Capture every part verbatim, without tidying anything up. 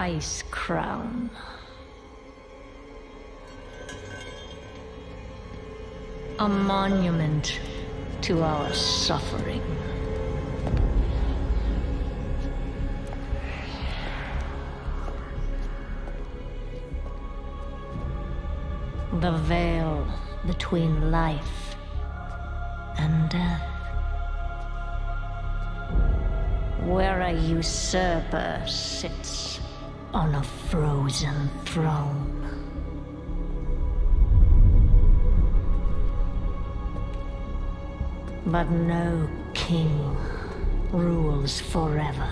ice crown. A monument to our suffering. The veil between life and death. Where a usurper sits on a frozen throne. But no king rules forever.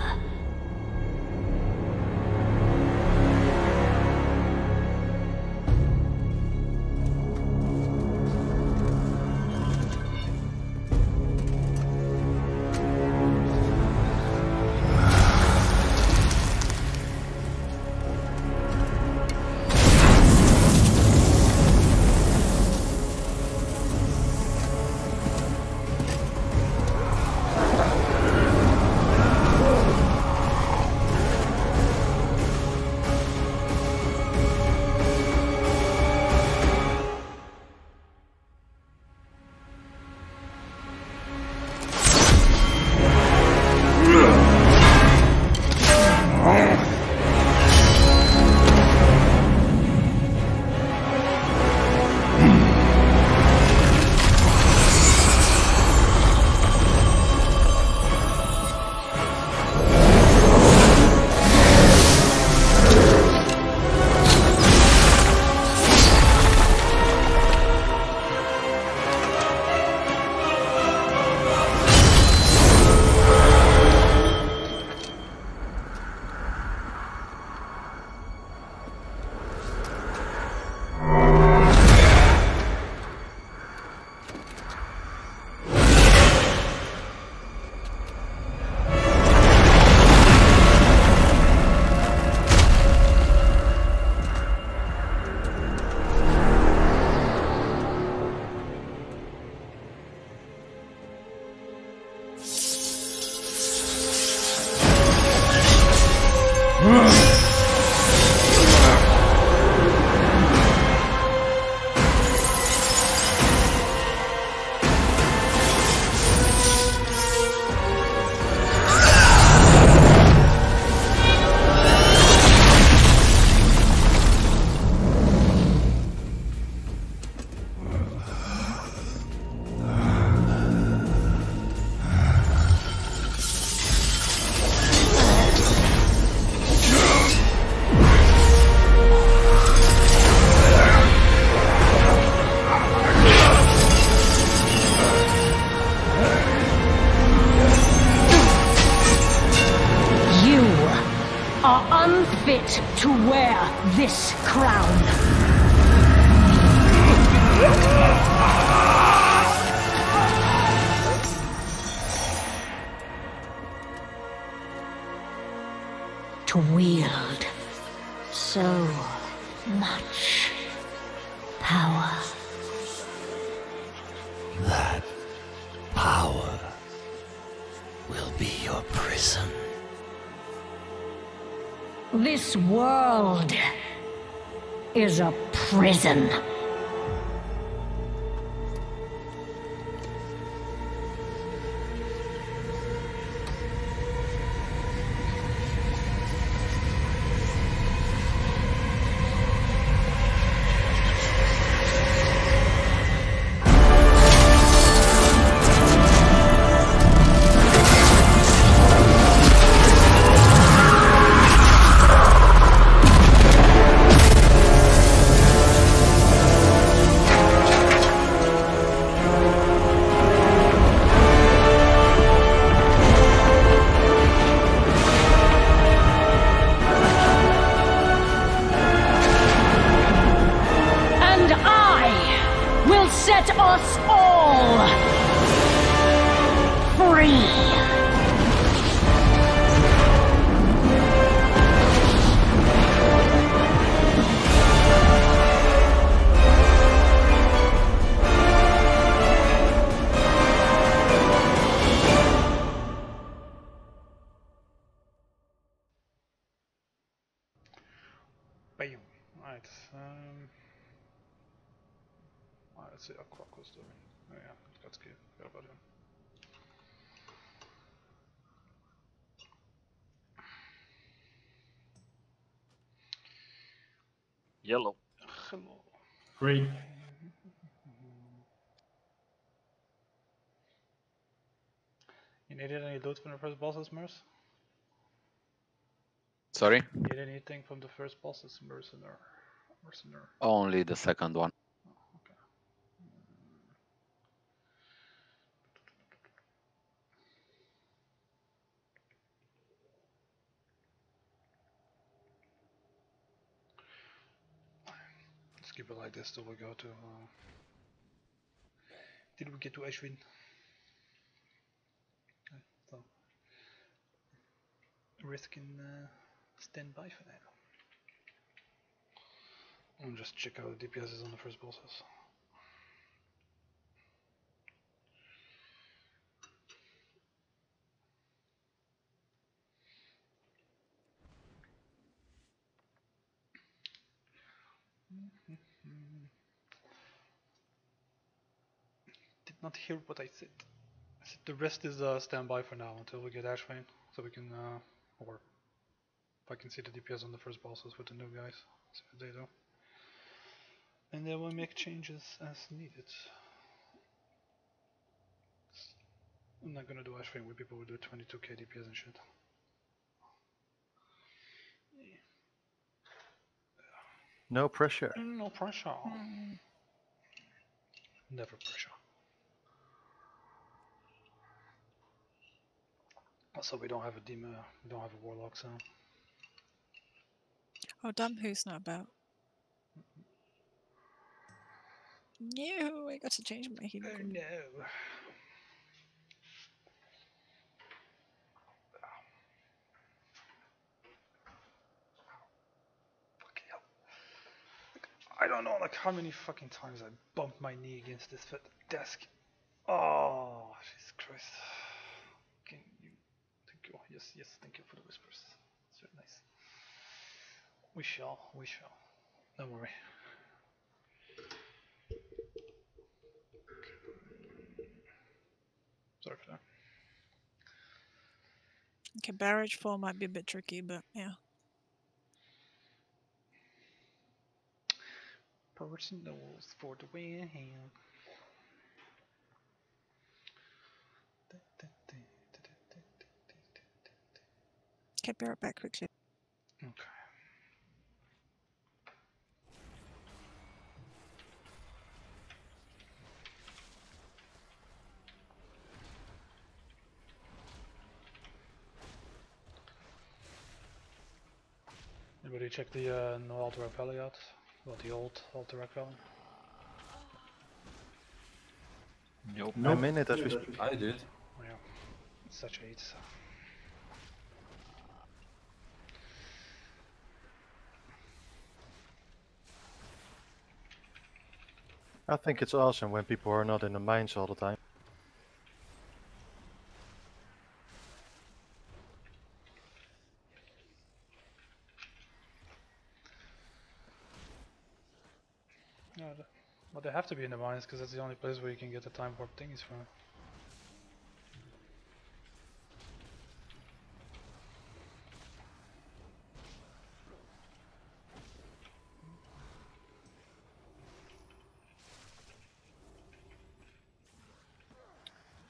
This world is a prison. Bam! Right, um... Right, let's see how Kroko was doing. Oh yeah, he's got to keep, forgot about him. Yellow. Hello. Green. You needed any loot from the first bosses, Merc? Sorry? You needed anything from the first bosses, Mercenar? Mercenar. Only the second one. Oh, okay. Let's keep it like this till we go to... Uh... Did we get to Ashvane? Risk in uh, standby for that. And just check out the D P Ss on the first bosses. Did not hear what I said. I said the rest is uh, standby for now until we get Ashvane, so we can. Uh, Or if I can see the D P S on the first bosses with the new guys, see what they do. And then we'll make changes as needed. I'm not gonna do Ashvane with people who do twenty-two K D P S and shit. No pressure. No pressure. Mm. Never pressure. So we don't have a demon, we don't have a warlock sound. Oh, damn, who's not about? No, I got to change my healing. Oh no. Fucking hell. Like, I don't know like how many fucking times I bumped my knee against this desk. Oh, Jesus Christ. Can you... Oh, yes, yes, thank you for the whispers. It's very nice. We shall, we shall. Don't worry. Sorry for that. Okay, barrage four might be a bit tricky, but yeah. Barrage in the walls for the win. I'll be right back quickly. Okay. Anybody check the uh, no Alterac Valley out? Well, the old Alterac Valley? Nope. No minute that we speak. I did. Oh, yeah. It's such a hate. So. I think it's awesome when people are not in the mines all the time. No, well, they have to be in the mines because that's the only place where you can get the time warp thingies from.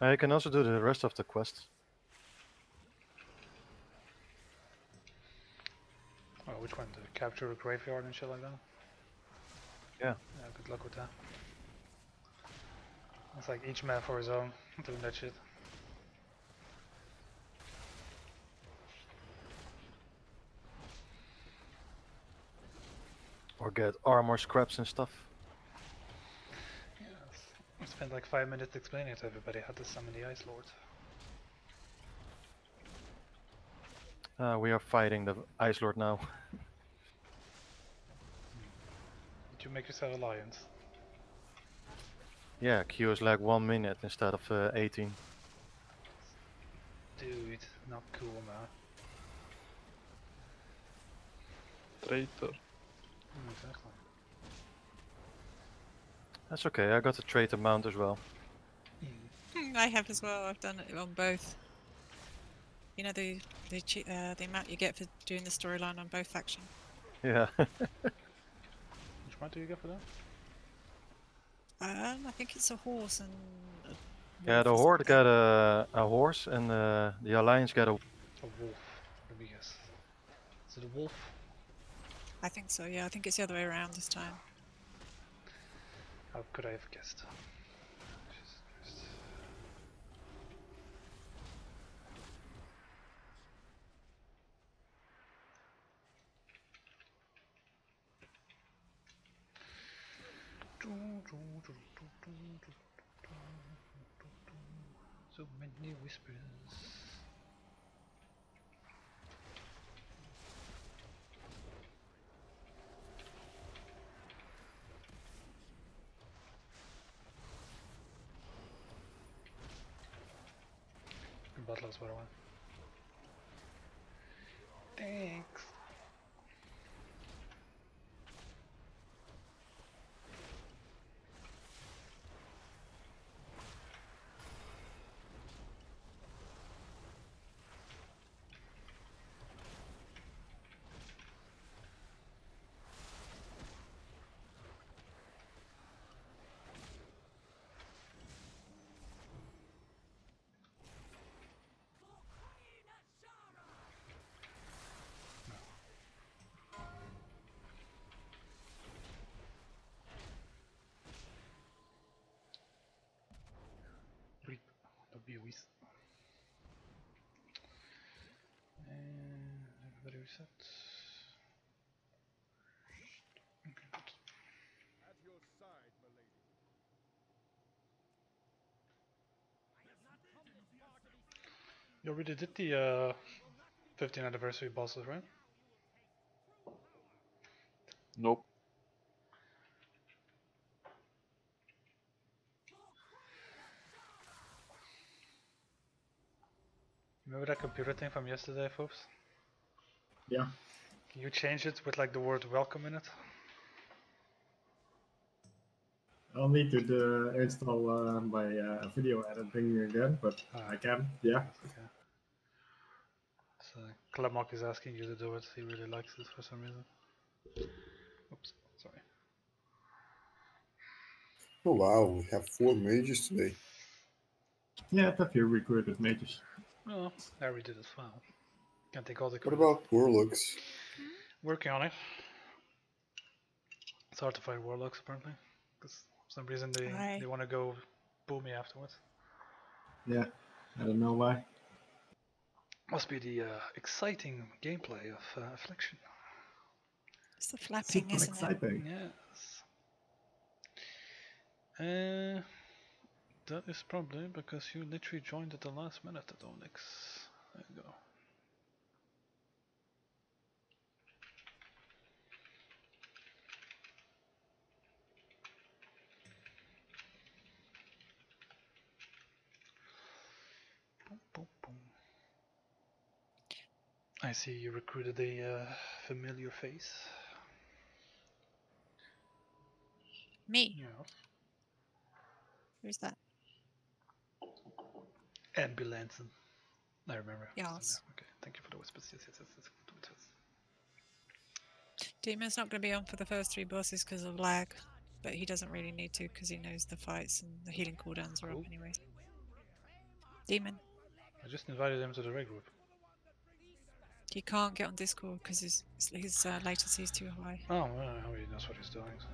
I can also do the rest of the quest. Oh, which one? To capture a graveyard and shit like that? Yeah. Yeah, good luck with that. It's like each man for his own, doing that shit. Or get armor scraps and stuff. Spent like five minutes explaining to everybody how to summon the Ice Lord. Uh, we are fighting the Ice Lord now. Did you make yourself an alliance? Yeah, Q is like one minute instead of uh, eighteen. Dude, not cool, man. Traitor. Mm, exactly. That's okay, I got a traitor mount as well. Mm. I have as well, I've done it on both. You know the the, uh, the amount you get for doing the storyline on both factions. Yeah. Which mount do you get for that? Um, I think it's a horse and... A yeah, the Horde got a, a horse and uh, the Alliance got a... A wolf, let me guess. Is it a wolf? I think so, yeah. I think it's the other way around this time. How could I have guessed? So many whispers. Bloodlust, what I want. Thanks. And everybody reset. Okay. At your side, my lady. You already did the uh, fifteenth anniversary bosses, right? Nope. Remember that computer thing from yesterday, Forbes? Yeah. Can you change it with like the word welcome in it? I'll need to do, install uh, my uh, video editing again, but ah. I can, yeah. Okay. So Clamok is asking you to do it, he really likes it for some reason. Oops, sorry. Oh wow, we have four mages today. Yeah, I few recruited mages. Oh, Harry did as well. Can't take all the credit. What about warlocks? Working on it. It's hard to find warlocks apparently, because for some reason they Hi. they want to go boomy afterwards. Yeah, I don't know why. Must be the uh, exciting gameplay of uh, Affliction. It's the flapping, isn't exciting. It? Yes. Uh. That is probably because you literally joined at the last minute at Onyx. There you go. Boom, boom, boom. I see you recruited a uh, familiar face. Me? Yeah. Who's that? Ambulance. I remember. Yes. Okay. Thank you for the whispers. Yes, yes, yes, yes. Demon's not going to be on for the first three bosses because of lag, but he doesn't really need to because he knows the fights and the healing cooldowns are cool. Up anyway. Demon. I just invited him to the raid group. He can't get on Discord because his his uh, latency is too high. Oh, well, he knows what he's doing. So.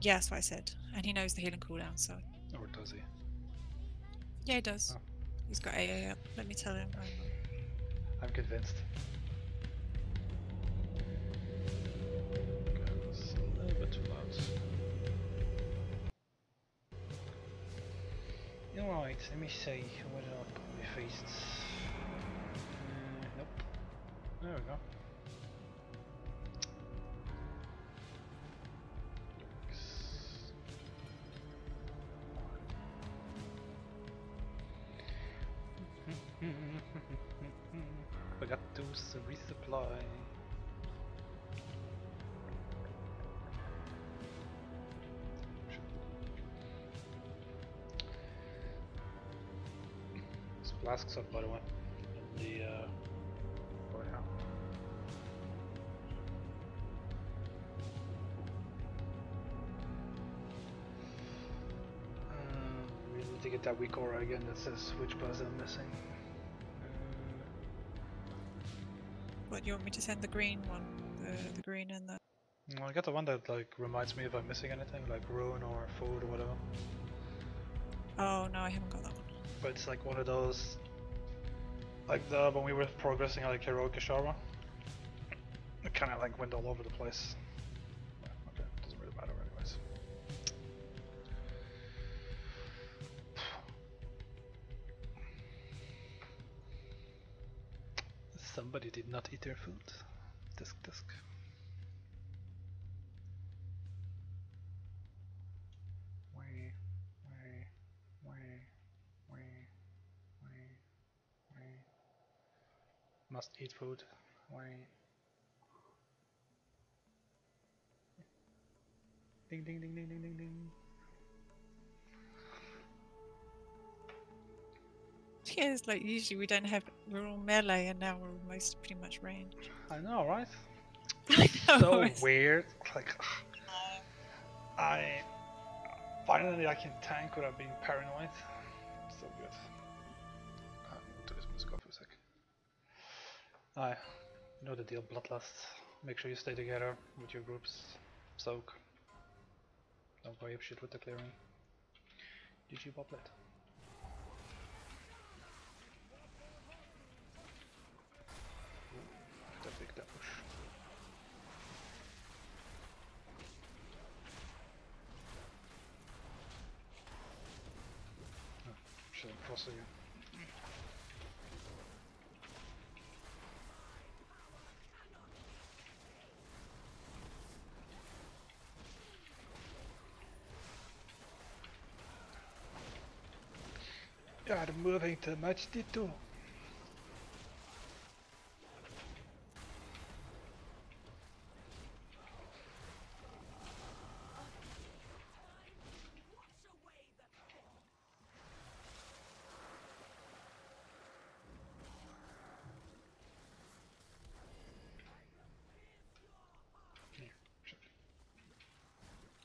Yeah, that's what I said, and he knows the healing cooldown. So. Or does he? Yeah, he does. Oh. He's got A A up. Let me tell him. I'm convinced. It's a little bit too loud. Alright, let me see what up we faced. Uh, nope. There we go. Forgot to resupply. flasks up, by the way, in the uh, warehouse. Uh, we need to get that weak aura again that says which buzz I'm missing. What, you want me to send the green one? The, the green and the... Well, I got the one that like reminds me if I'm missing anything, like ruin or food or whatever. Oh no, I haven't got that one. But it's like one of those, like the when we were progressing like Heroic Ashara, it kind of like went all over the place. Okay, doesn't really matter anyways. Somebody did not eat their food. Disc disc. Must eat food. Wait. Ding ding ding ding ding ding ding. Yeah, it's like usually we don't have, we're all melee and now we're almost pretty much ranged. I know, right? I know, so it's... weird. Like, I finally I can tank without being paranoid. So good. I know the deal, Bloodlust. Make sure you stay together with your groups. Soak. Don't go apeshit with the clearing. G G Poplet. I have to take that push. Oh, should I cross again? You're moving too much, Tito.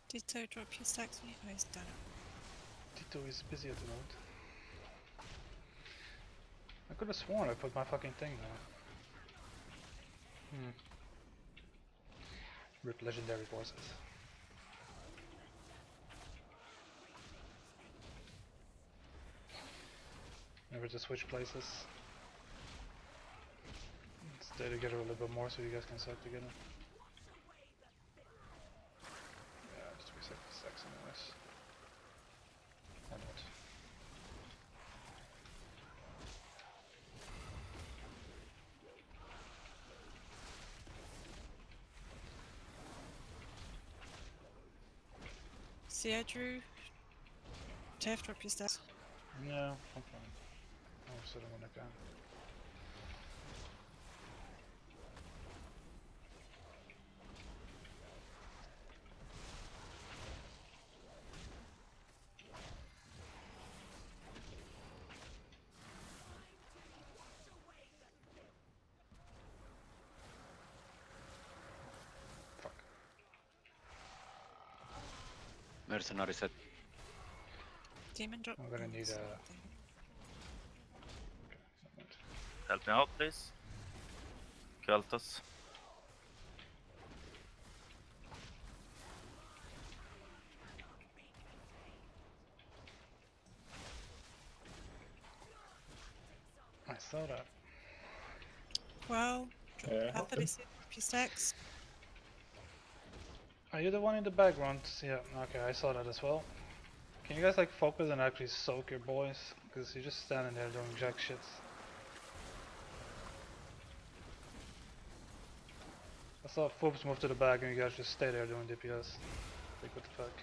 Tito, drop your stacks when you know he's done it. Tito is busy at the moment. I could have sworn I put my fucking thing there. Hmm. Rip legendary voices. Never just switch places. Stay together a little bit more so you guys can suck together. Yeah, just reset the sex anyways. And what? See, I drew. Taff, drop your stats. No, I'm fine. I'll sit on when I can. Mercenar is at Demon drop. I'm gonna need a... Help me out, please. Keltos. I saw that. Well, yeah. Stacks. Are you the one in the background? Yeah, okay, I saw that as well. Can you guys like focus and actually soak your boys? Because you're just standing there doing jack shit. I saw Forbes move to the back and you guys just stay there doing D P S. Like, what the fuck?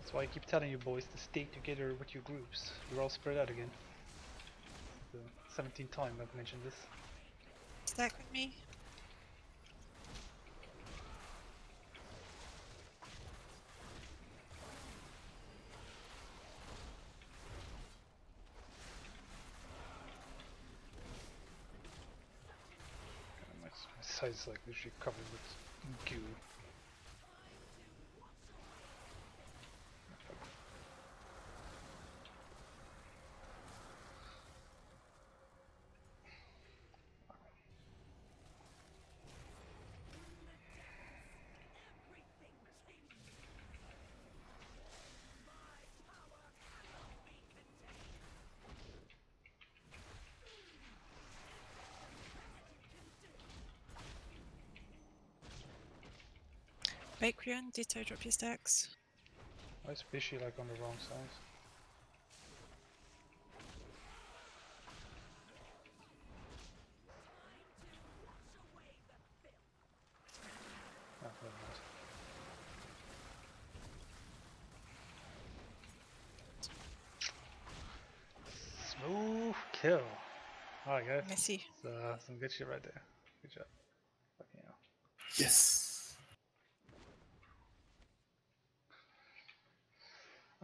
That's why I keep telling you boys to stay together with your groups. You're all spread out again. The seventeenth time I've mentioned this. Stack with me. side's like literally covered with goo. Bakerin, Tito, drop your stacks. Why is Bishy like on the wrong side? Oh, never mind. Smooth kill. All right, guys. Messy. Uh, some good shit right there. Good job. Fucking hell. Yes.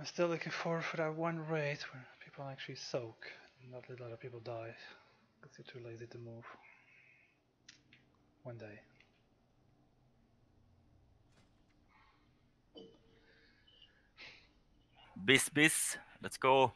I'm still looking forward for that one raid where people actually soak and not let a lot of people die because you're too lazy to move. One day. Bis bis, let's go.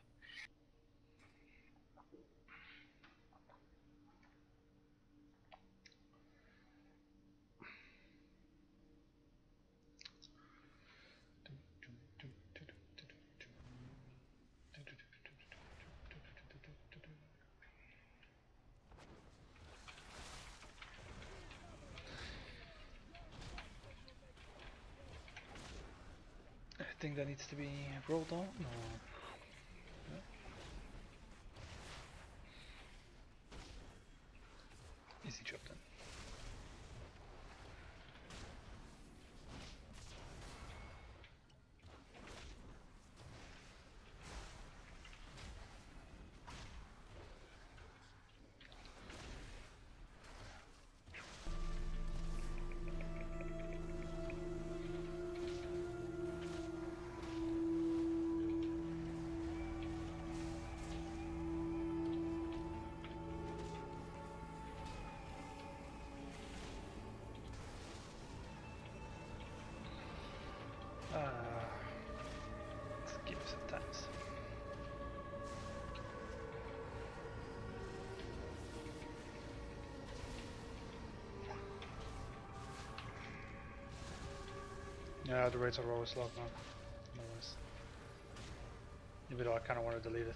I think that needs to be rolled on? No. No. Easy job then. Yeah, the rates are always locked now. No worries. Even though I kind of want to delete it.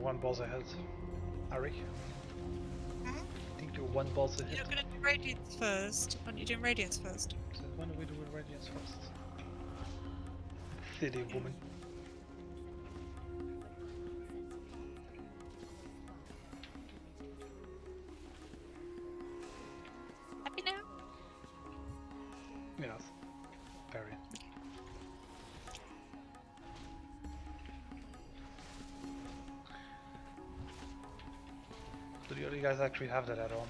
One boss ahead. Ari? Hmm? I think do one boss ahead. You're gonna do Radiance first. Why don't you do Radiance first? So why don't we do Radiance first? Silly woman. Happy now? Yes. Very. You guys actually have that add-on?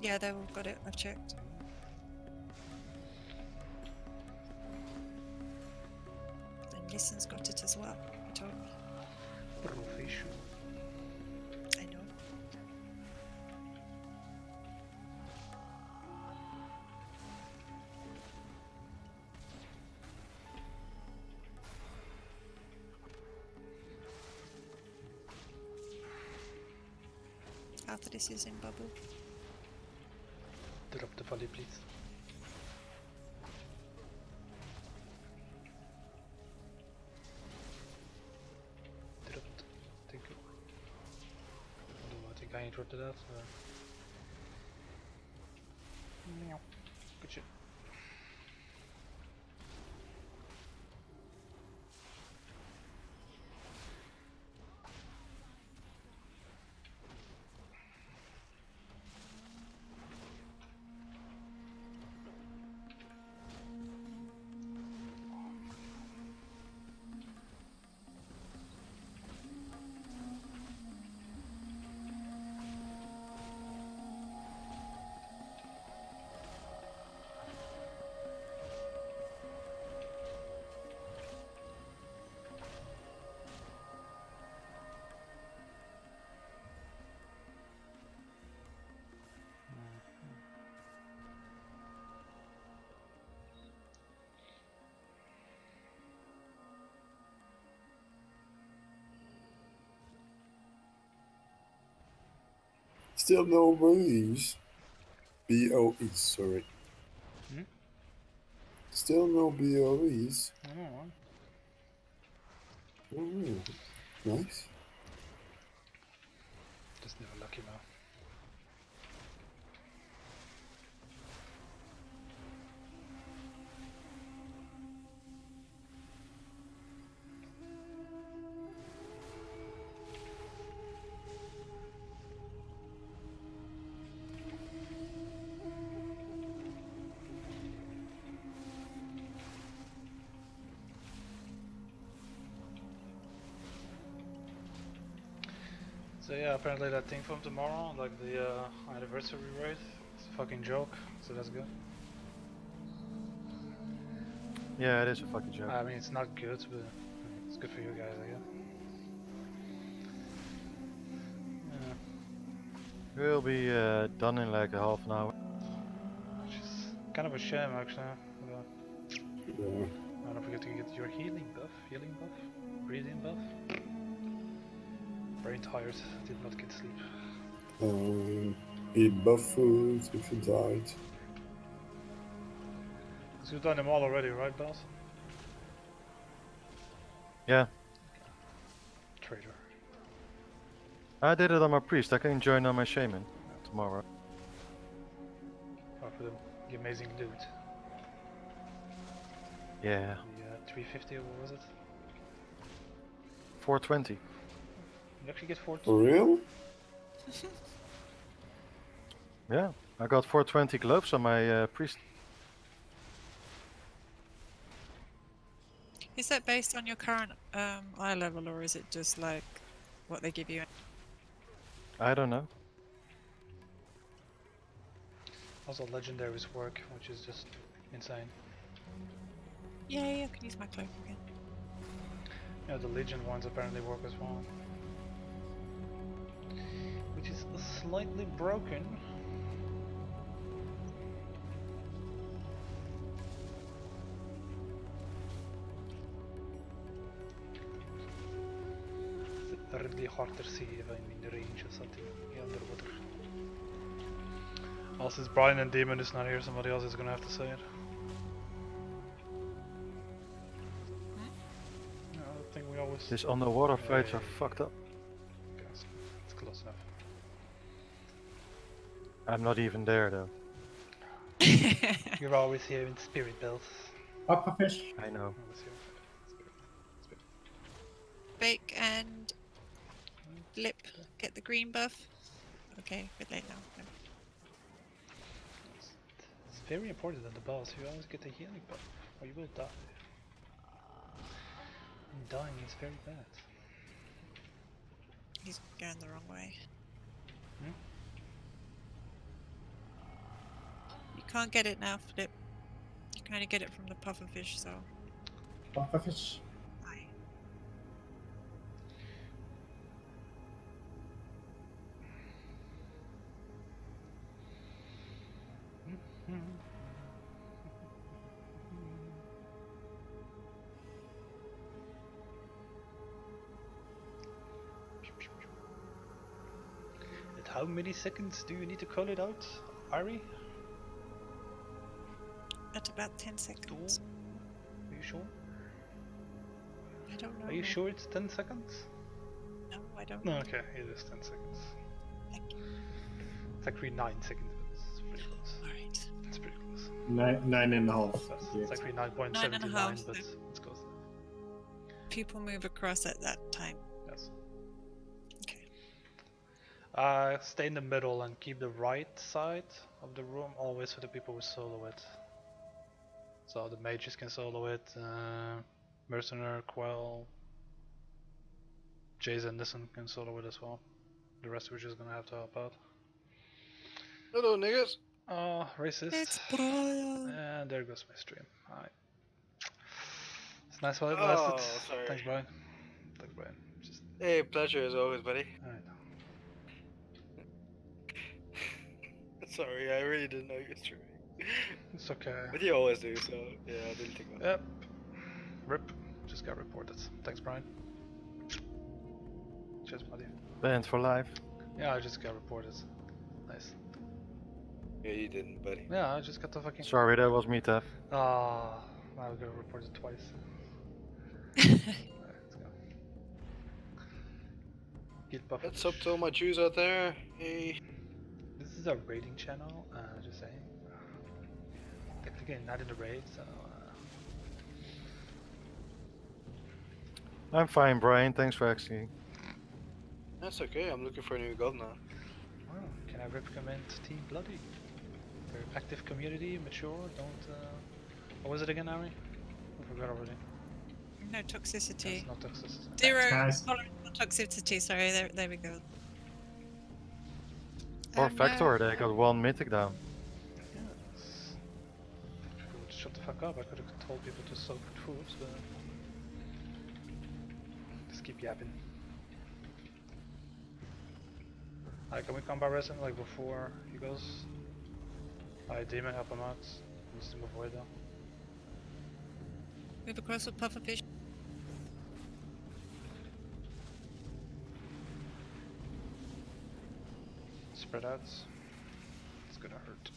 Yeah, they've all got it, I've checked. And Listen's got it as well, I told me. Professional. I know. After this is in bubble. Drop the volley, please. Dropped. Thank you. I don't know, I think I interrupted that. Meow. Or... Good shit. still no boes. B O E, sorry. Hmm? Still no B O Es. I don't know. Ooh, nice. Just never lucky now. So yeah, apparently that thing from tomorrow, like the uh, anniversary raid, it's a fucking joke, so that's good. Yeah, it is a fucking joke. I mean, it's not good, but it's good for you guys, I guess. Yeah. We'll be uh, done in like a half an hour. Which is kind of a shame, actually. But yeah. I don't forget to get your healing buff, healing buff, breathing buff. Very tired, did not get sleep. Um, eat buff food if you died. So you've done them all already, right, Bells? Yeah. Traitor. I did it on my priest, I can join on my shaman tomorrow. Oh, for the, the amazing loot. Yeah. Yeah, uh, three fifty or what was it? four twenty. You actually get four twenty. For real? Yeah, I got four twenty gloves on my uh, priest. Is that based on your current um, eye level, or is it just like what they give you? I don't know. Also, legendaries work, which is just insane. Yay, I can use my cloak again. Yeah, the Legion ones apparently work as well. Which is slightly broken. It's really hard to see if I'm in the range of something underwater. Also, since Brian and Demon is not here, somebody else is gonna have to say it. No, I think we always. These underwater fights are fucked up. It's close enough. I'm not even there though. You're always here in spirit, Bells. Up a fish. I know. Bake and Lip get the green buff. Okay, a bit late now. No. It's very important that the boss, you always get the healing buff, or you will die. And dying is very bad. He's going the wrong way. Hmm? You can't get it now, Flip. You can only get it from the pufferfish, so. Pufferfish? Aye. At how many seconds do you need to call it out, Ari? At about ten seconds. Are you sure? I don't know. Are you sure it's ten seconds? No, I don't know. Okay, it is ten seconds. Thank you. It's actually nine seconds, but it's pretty close. Alright. It's pretty close. Nine, nine and a half. It's actually nine point seven nine, but it's close. People move across at that time. Yes. Okay. Uh, stay in the middle and keep the right side of the room always for the people who solo it. So the mages can solo it, uh, Mercenar, Quell, Jason, Listen can solo it as well. The rest we're just gonna have to help out. Hello niggas! Oh, racist. It's Brian. And there goes my stream. Alright. It's nice while it lasted. Oh, sorry. Thanks Brian. Thanks Brian. Just... Hey, pleasure as always buddy. Alright. Sorry, I really didn't know you were streaming. It's okay. But you always do, so yeah, I didn't think about yep. It. Rip. Just got reported. Thanks, Brian. Cheers, buddy. Banned for life. Yeah, I just got reported. Yeah, you didn't, buddy. Yeah, I just got the fucking... Sorry, that was me, Tav. Ah, uh, now we gotta report it twice. Alright, let's go. Get buffed. What's up to all my Jews out there? Hey. This is a raiding channel, uh, just saying. Again, not in the raid, so... Uh... I'm fine, Brian. Thanks for asking. That's okay. I'm looking for a new god now. Well, can I recommend Team Bloody? Very active community, mature, don't... Uh... What was it again, Ari? I forgot already. No toxicity. That's no toxicity. Zero tolerance for toxicity, sorry. There, there we go. Or um, Factor, no. They got one mythic down. Shut the fuck up, I could have told people to soak with Foops, but... Just keep yapping. Alright, can we combat res him like before he goes? Alright, Demon, help him out. Needs to move away though. We have a cross with Puffer Fish. Spread out. It's gonna hurt.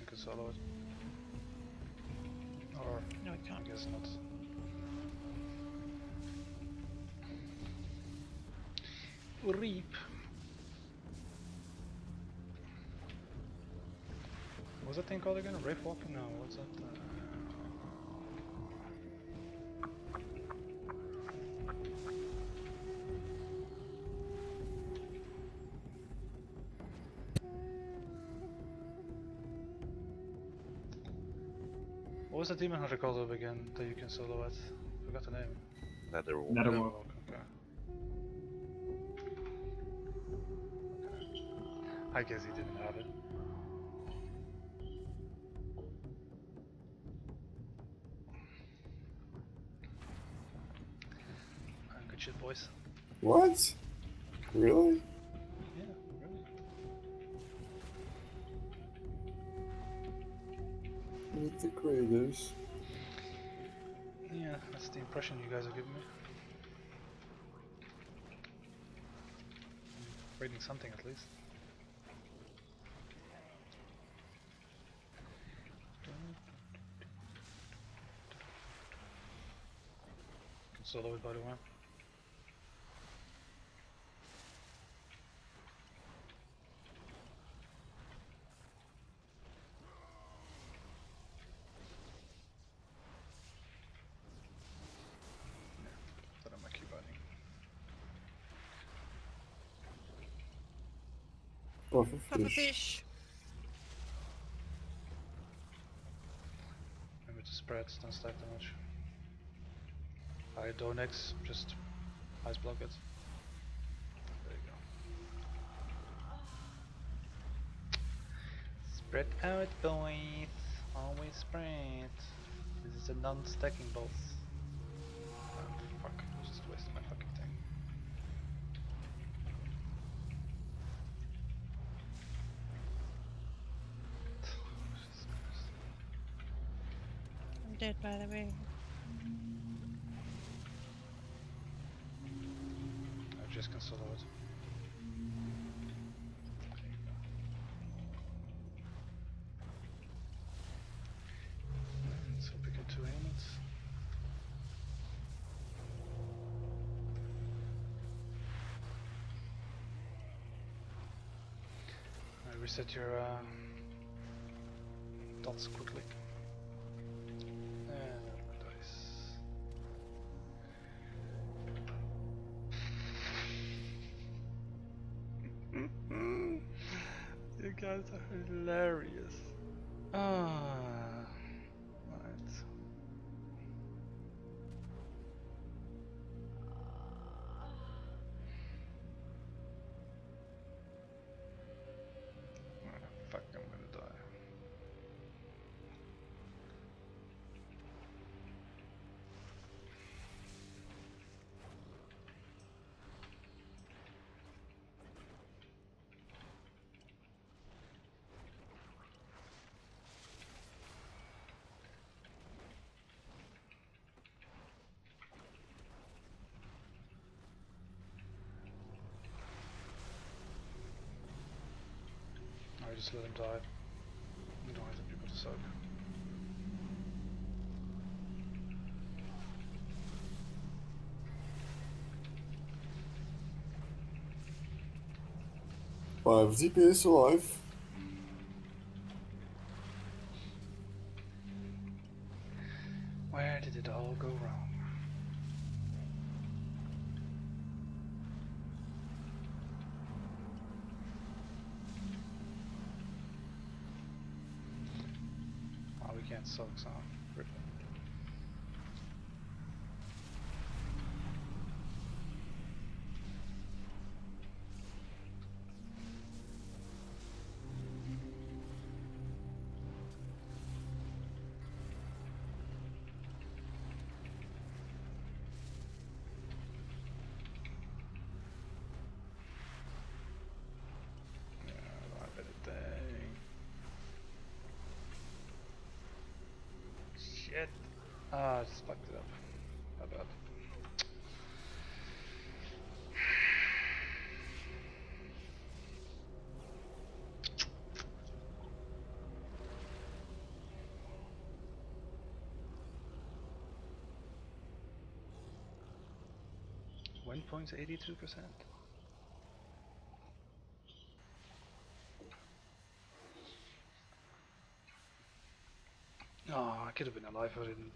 You can solo it. Or, no, I can't. I guess not. Reap. What's that thing called again? Rape walking? No, what's that? Uh... What was the demon hunter called up again that you can solo at? I forgot the name. Netherwalk. Netherwalk, okay. Okay. I guess he didn't have it. Good shit, boys. What? Really? The creators. Yeah, that's the impression you guys are giving me. I'm reading something at least. Can solo it, by the way. Puffer fish. fish. Remember to spread, don't stack too much. I don't X, just ice block it. There you go. Spread out, boys. Always spread. This is a non-stacking boss. Dead, by the way. I just can solo it. There you go. Let's hope we get two ailments. I reset your um, dots quickly. Guys are hilarious. Ah, right. Oh, fuck, I'm gonna die. just let him die. You don't have to do to soak. Five D P S alive. Where did it all go wrong? Oh, we can't soak some. Ah, I just fucked it up. How bad. One point eighty two percent. Oh, I could have been alive if I didn't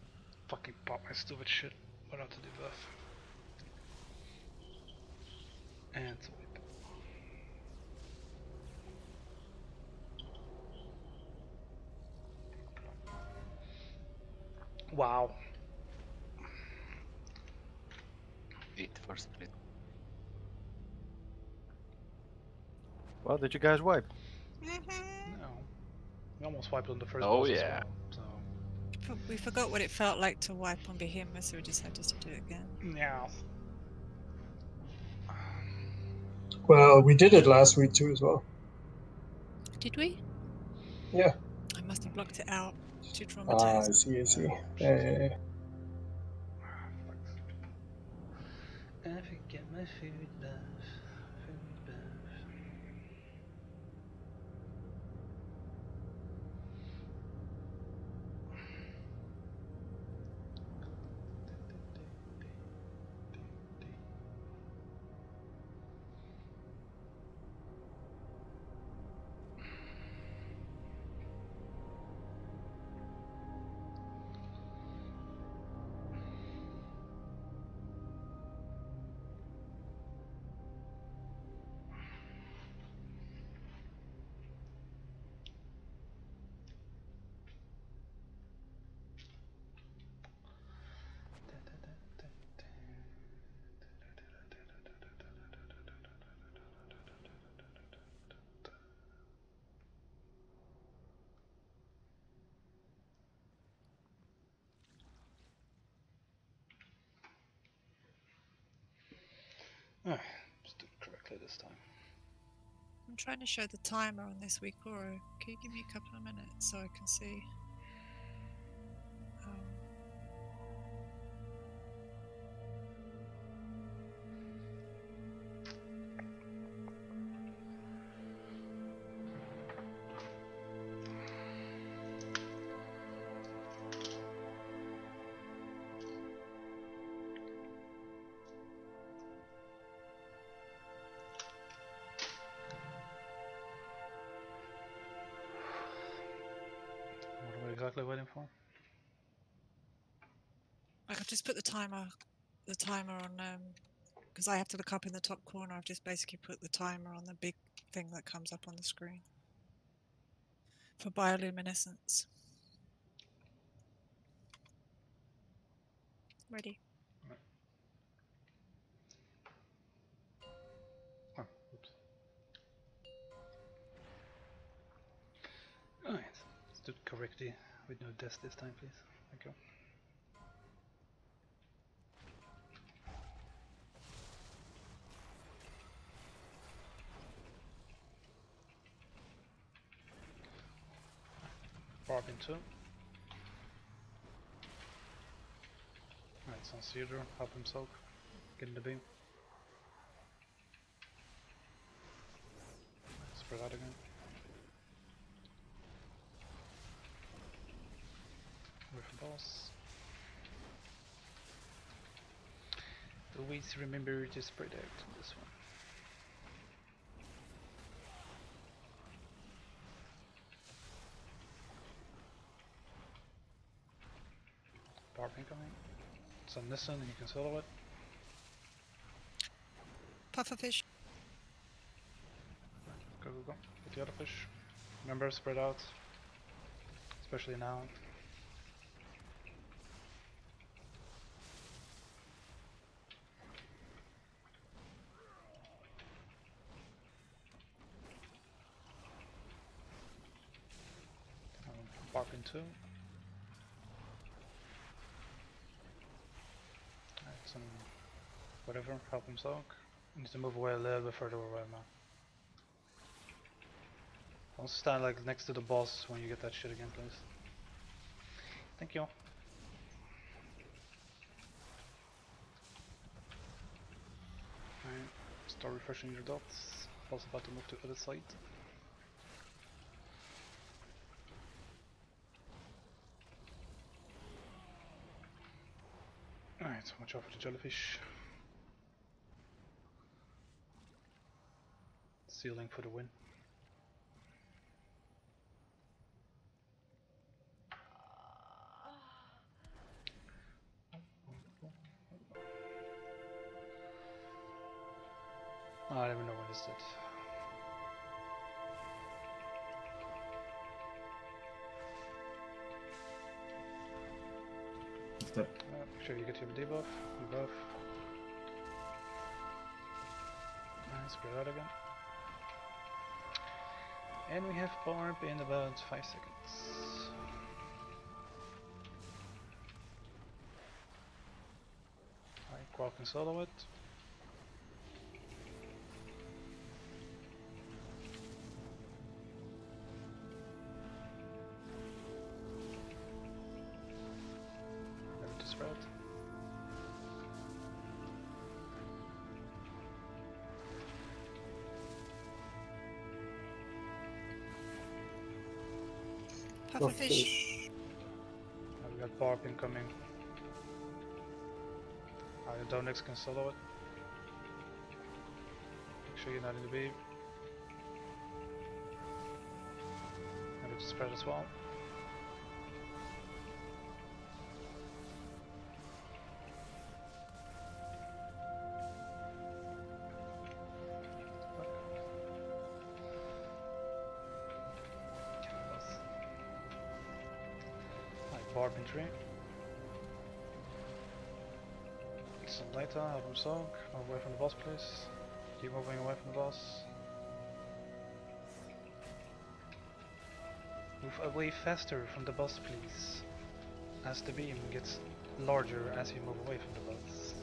fucking pop my stupid shit went out to the buff. And swipe. Wow. Eight for split. Well, did you guys wipe? Mm-hmm. No. We almost wiped on the first boss as well. We forgot what it felt like to wipe on Behemoth, so we decided to do it again. Yeah. Well, we did it last week too as well. Did we? Yeah. I must have blocked it out. Too traumatized. Ah, I see, I see. Yeah, yeah, yeah. I forget my food bath. Food bath. Alright, let's do it correctly this time. I'm trying to show the timer on this Weak Aura. Can you give me a couple of minutes so I can see? Um, Just put the timer, the timer on, um, because I have to look up in the top corner. I've just basically put the timer on the big thing that comes up on the screen for bioluminescence. Ready? Right. Oh, oops. All right, let's do it correctly with no death this time, please. Thank you. Into. Alright, it's on Cedar, help him soak, get in the beam. Spread out again. boss. Always remember to spread out on this one. Barb incoming. It's on this one and you can solo it. Pufferfish. Go, go, go. Get the other fish. Remember, spread out. Especially now. I'll pop in two. Alright, some whatever, help him soak. I need to move away a little bit further away now. Don't stand like next to the boss when you get that shit again, please. Thank you. Alright, start refreshing your dots. Boss about to move to the other side. Alright, so watch out for the jellyfish. Sealing for the win. I don't even know what is it. What's that? Uh, make sure you get your debuff, debuff. And spread out again. And we have Barb in about five seconds. Alright, Quell can solo it. Puffer fish. I've got Barb incoming. I don't next can solo it. Make sure you're not in the beam. And it's spread as well. Carpentry. Some later, help him soak. Move away from the boss, please. Keep moving away from the boss. Move away faster from the boss, please. As the beam gets larger as you move away from the boss.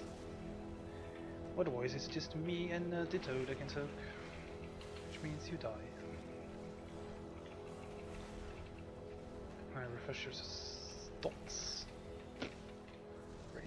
Otherwise, it's just me and uh, Tito that can soak, which means you die. Alright, refresh your dots. Great.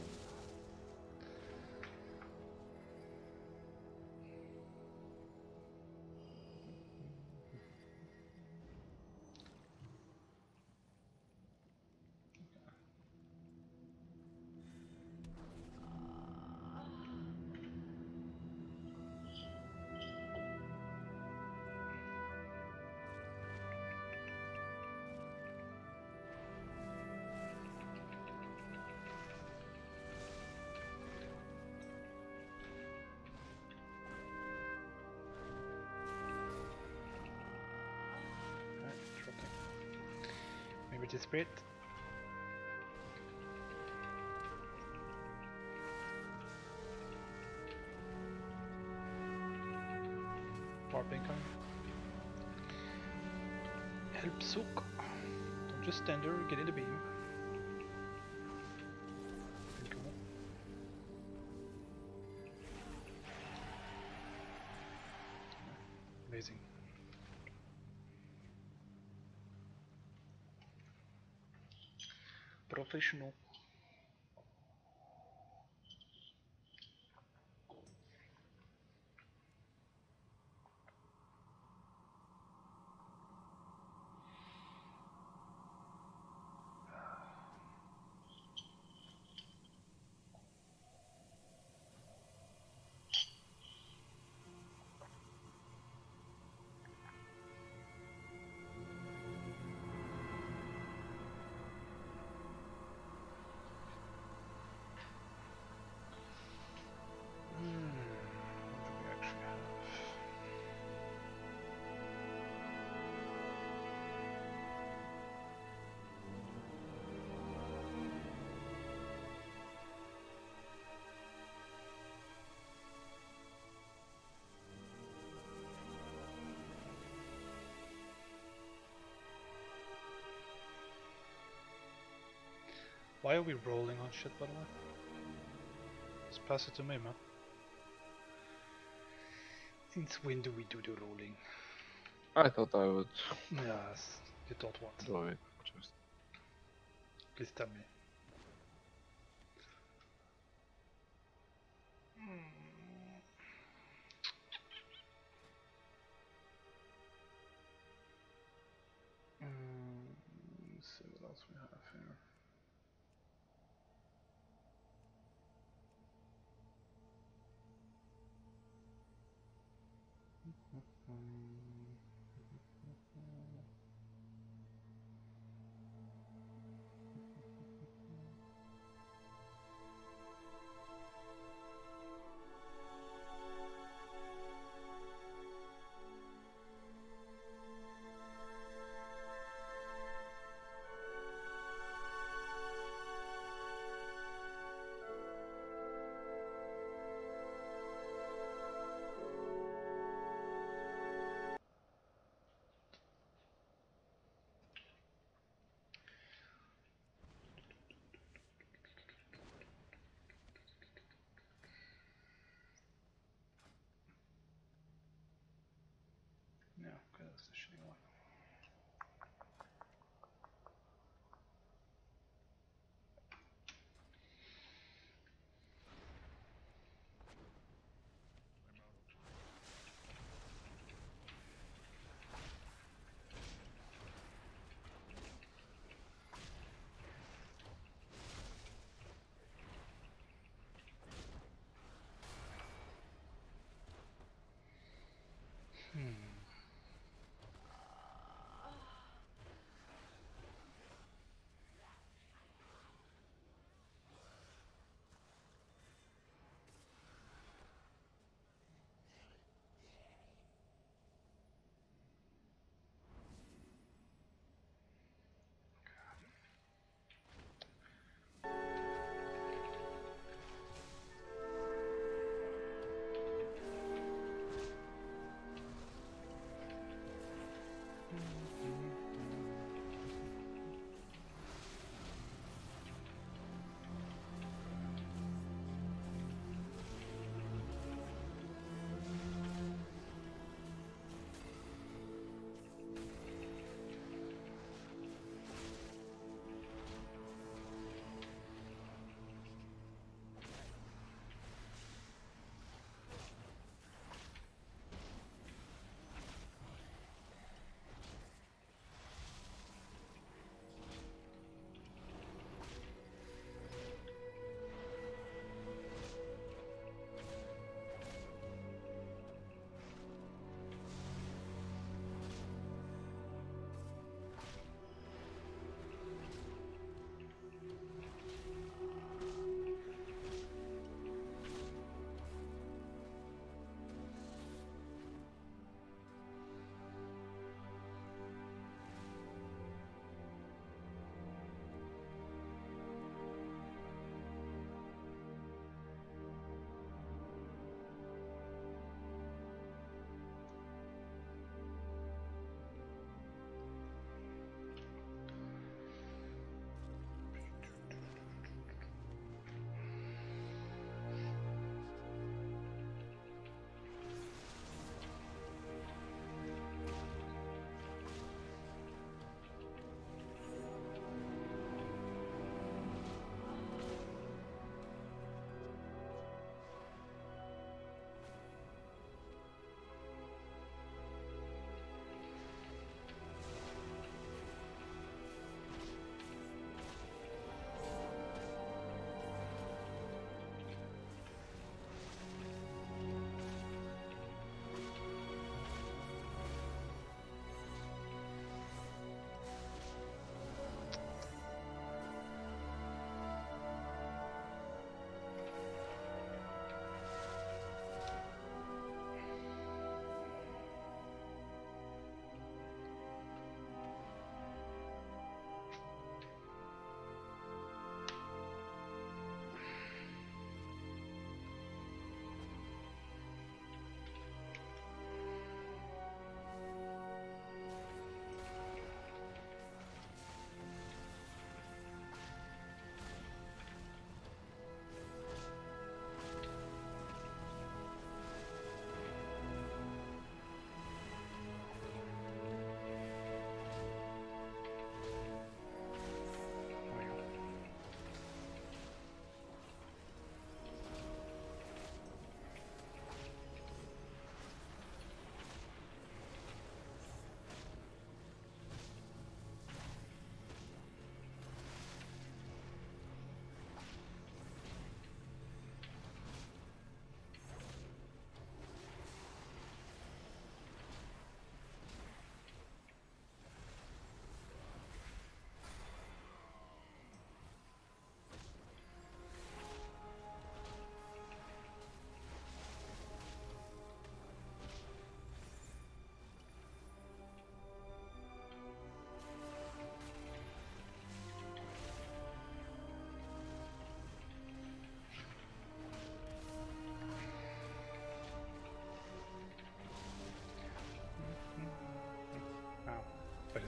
Just spread. Barb incoming. Help soak. Don't just stand there, get in the beam. Amazing. Professional. Why are we rolling on shit, by the way? Just pass it to me, man. Since when do we do the rolling? I thought I would. Yes, you thought what? Do it. Just... Please tell me.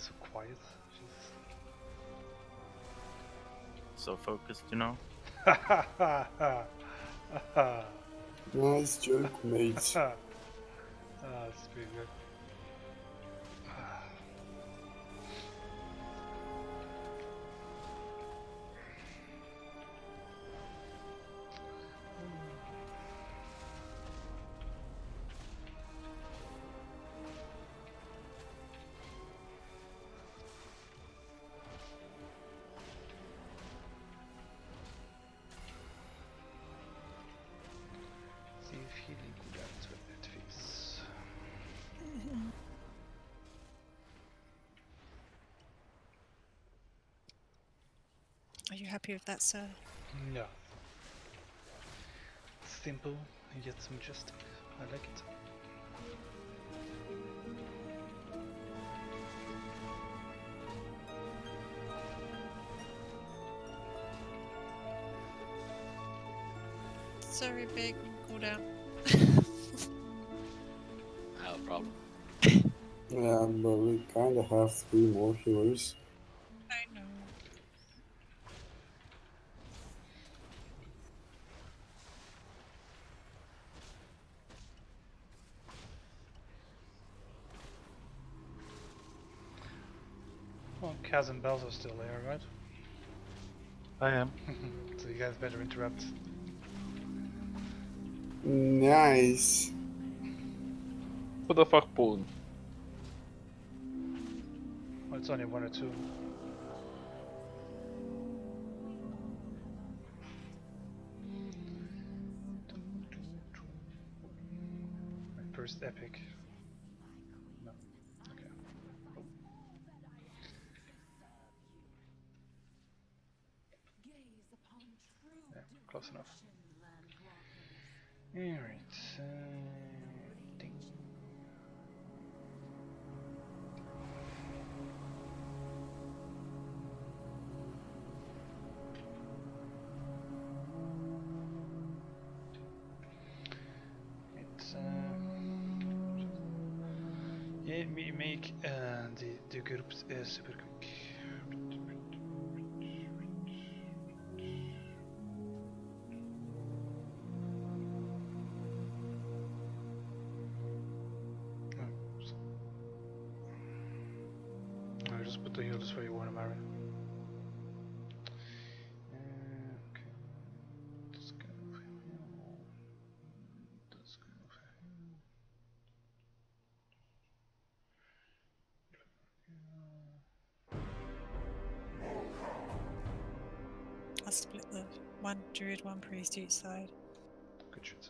is so quiet. Jesus. So focused, you know? Nice joke, mate. Ah, that's pretty good. Happy with that, sir? No. Simple and yet majestic. I like it. Sorry, big. Called out. No problem. Yeah, but we kind of have three more healers. Cass and Bells are still there, right? I am. So you guys better interrupt. Nice. What the fuck, Poland? Well, it's only one or two. My first epic. Close enough. All right. Uh, ding. It's uh, yeah, we make uh, the the group uh, super quick. Split the one druid, one priest each side. Good shit.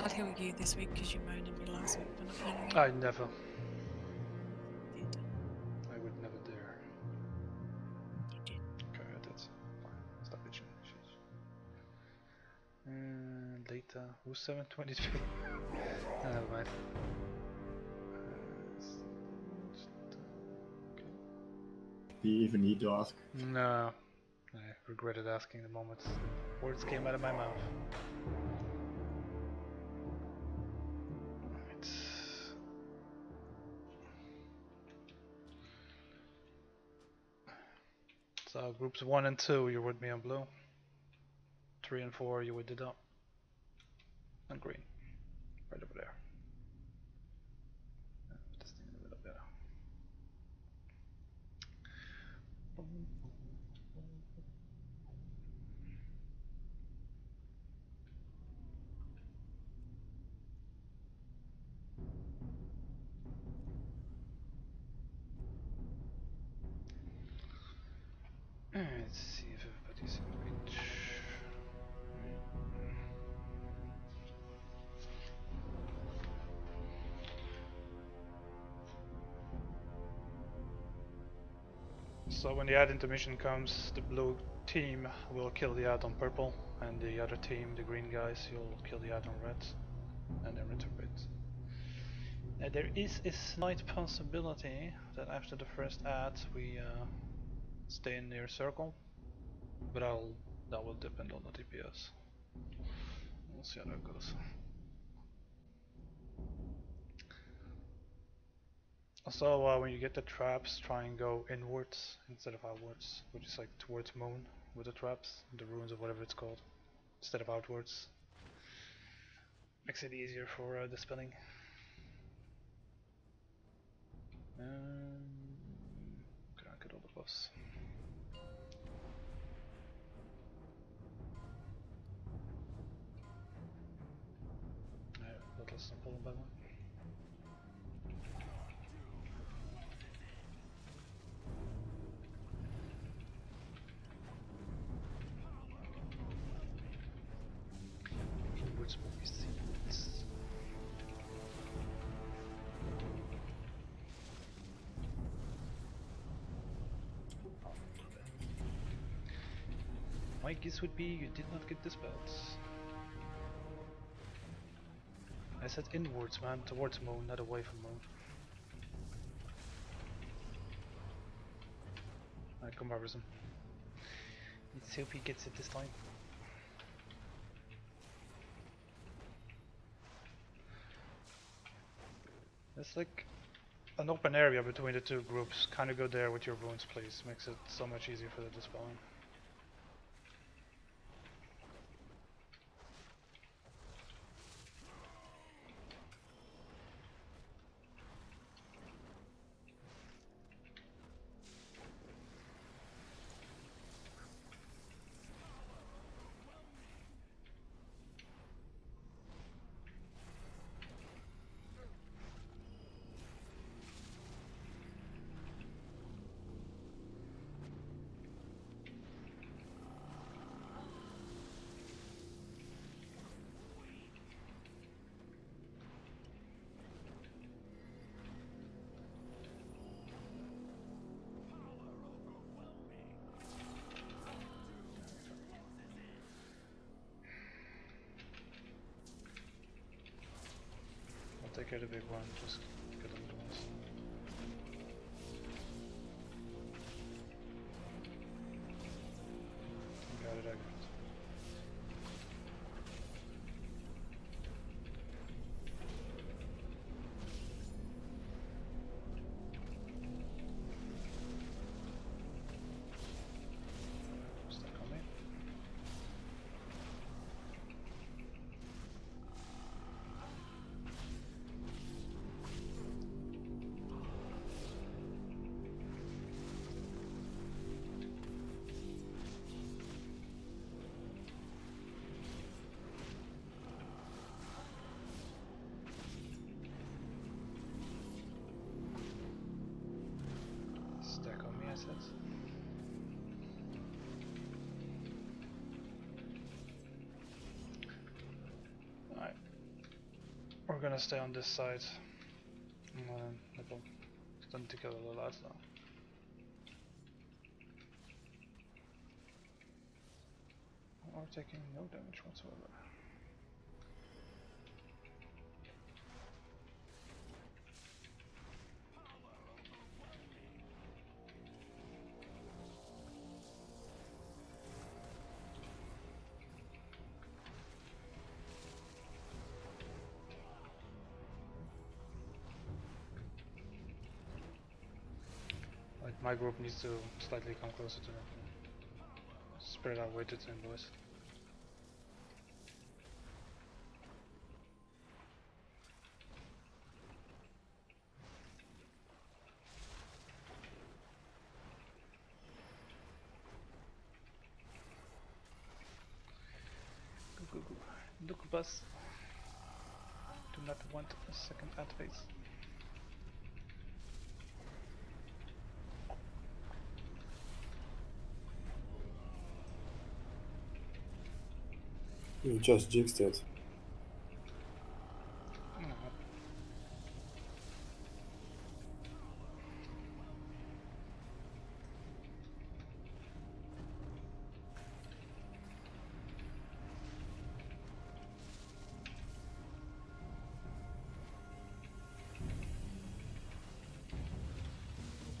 I'll heal you this week because you moaned at me last week when I healed you. I never. You did. I would never dare. You did. Okay, that's fine. Stop bitching. And later, who's seven twenty-three? No, never mind. Do you even need to ask? No, I regretted asking the moment words came out of my mouth. Right. So groups one and two, you're with me on blue. Three and four, you with the dot. And green, right over there. Let's see if everybody's in range. So when the ad intermission comes, the blue team will kill the ad on purple, and the other team, the green guys, you'll kill the ad on red, and then retrograde. Now there is a slight possibility that after the first ad we uh, stay in near circle, but I'll, that will depend on the D P S. We'll see how that goes. Also, uh, when you get the traps, try and go inwards instead of outwards, which is like towards moon with the traps, the ruins of whatever it's called, instead of outwards. Makes it easier for uh, dispelling. Um, can I get all the buffs? No, Bloodlust not pulling by one. My guess would be you did not get the spells. I said inwards, man, towards moon, not away from moon. Alright, comparison. Let's hope he gets it this time. It's like an open area between the two groups. Kind of go there with your runes, please. Makes it so much easier for the dispelling. Take care of the big one, just get the little ones. Got it, I got it. Is that coming? Assets. Alright, we're gonna stay on this side. Um, don't take out all the lights now. We're taking no damage whatsoever. My group needs to slightly come closer to them. Spread our way to ten boys. Go go go. Look bus. Do not want a second ad phase. You just jinxed it. Mm.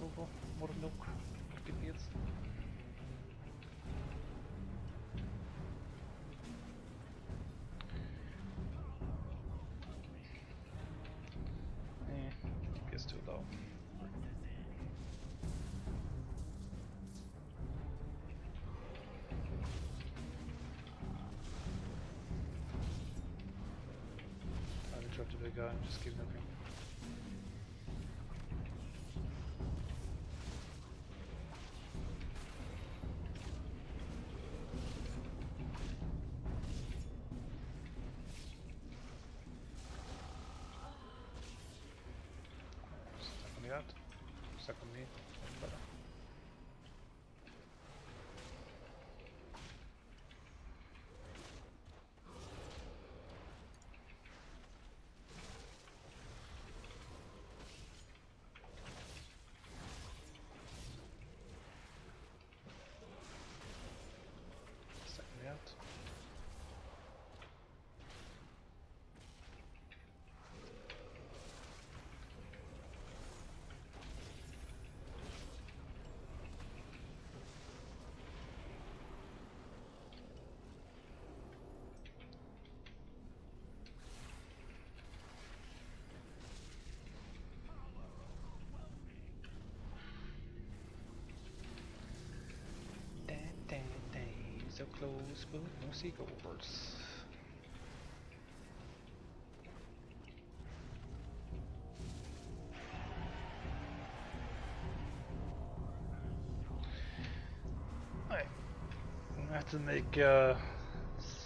Over, more milk, give me it. Too low. to the guy and just give them him. Stuck on the out. Stuck on me. Better. So close, but no seagulls. Alright, I have to make uh,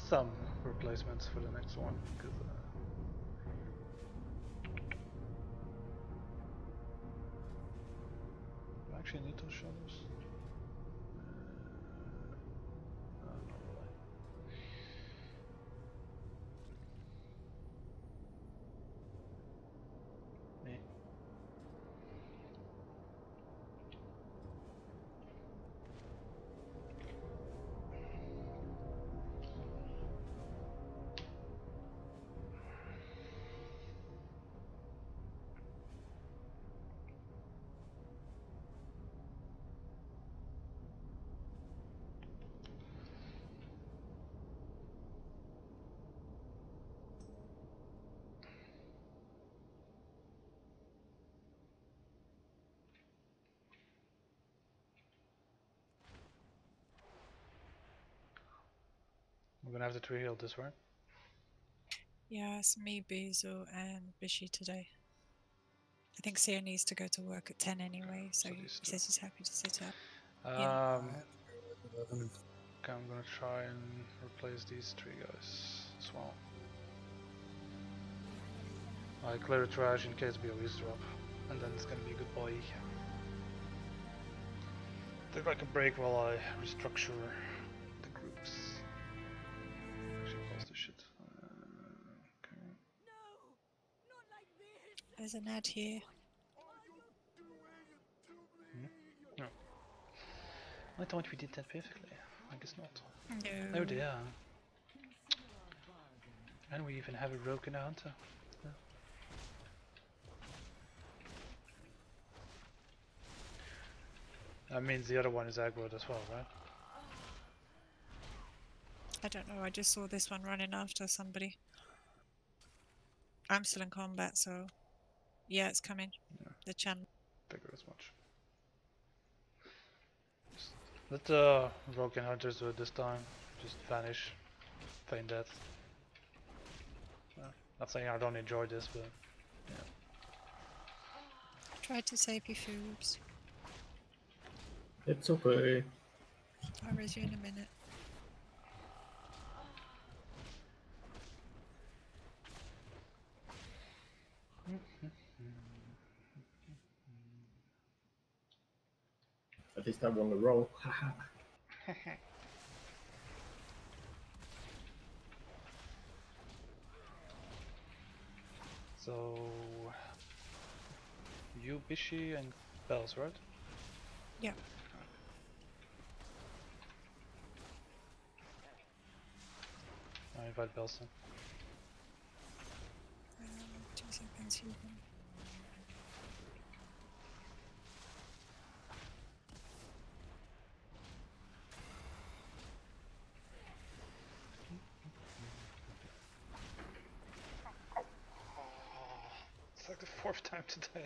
some replacements for the next one. Cause, uh, do I actually need those shadows? We're gonna have to tree heal this, right? Yeah, it's me, Bezo, and Bishy today. I think Sia needs to go to work at ten anyway, so, so he says two. He's happy to sit up. Um, yeah. Okay, I'm gonna try and replace these three guys as well. I clear the trash in case B O Es drop, and then it's gonna be goodbye. Take like a break while I restructure. There's an ad here. Hmm? No. I thought we did that perfectly. I guess not. No. Oh dear. And we even have a rogue and a hunter. Yeah. That means the other one is aggroed as well, right? I don't know, I just saw this one running after somebody. I'm still in combat, so... Yeah, it's coming. Yeah. The channel. Figure as much. Just let the rogue and hunters do it this time. Just vanish. Feign death. Well, not saying I don't enjoy this, but... Yeah. Try to save you, Foops. It's okay. I'll raise you in a minute. At least I won the roll. Haha. So you, Bishy, and Bells, right? Yeah. I invite Bells in. Um, two seconds, you can. Fourth time today.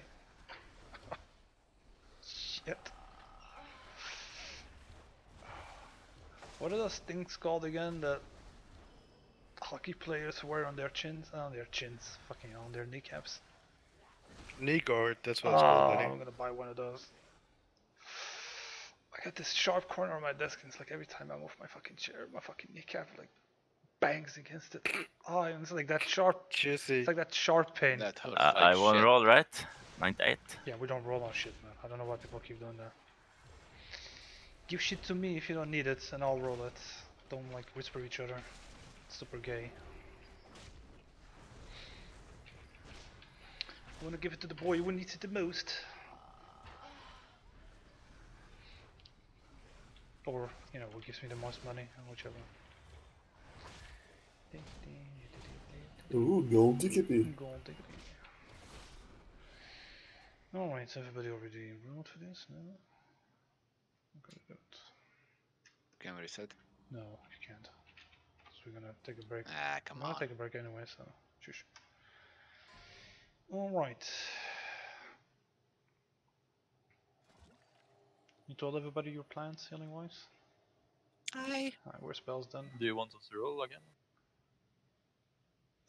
Shit. What are those things called again that... Oh, cocky players wear on their chins? On their chins, fucking on their kneecaps. Knee guard, that's what it's oh, called. Buddy. I'm gonna buy one of those. I got this sharp corner on my desk, and it's like every time I move my fucking chair, my fucking kneecap like bangs against it. Oh, and it's like that sharp, juicy. It's like that sharp pain. That hurts uh, like I won't shit. roll, right? ninety-eight. Yeah, we don't roll on shit, man. I don't know what the fuck you've done there. Give shit to me if you don't need it, and I'll roll it. Don't like whisper each other. It's super gay. I want to give it to the boy who needs it the most. Or, you know, what gives me the most money, whichever. Ooh, gold tickety. Gold tickety. Alright, so everybody already rolled for this? No? Okay, good. Can we reset? No, you can't. So we're gonna take a break. Ah, come on. I'll take a break anyway, so. Shush. Alright. You told everybody your plans, healing wise? Aye. Alright, where's Bells then? Do you want us to roll again?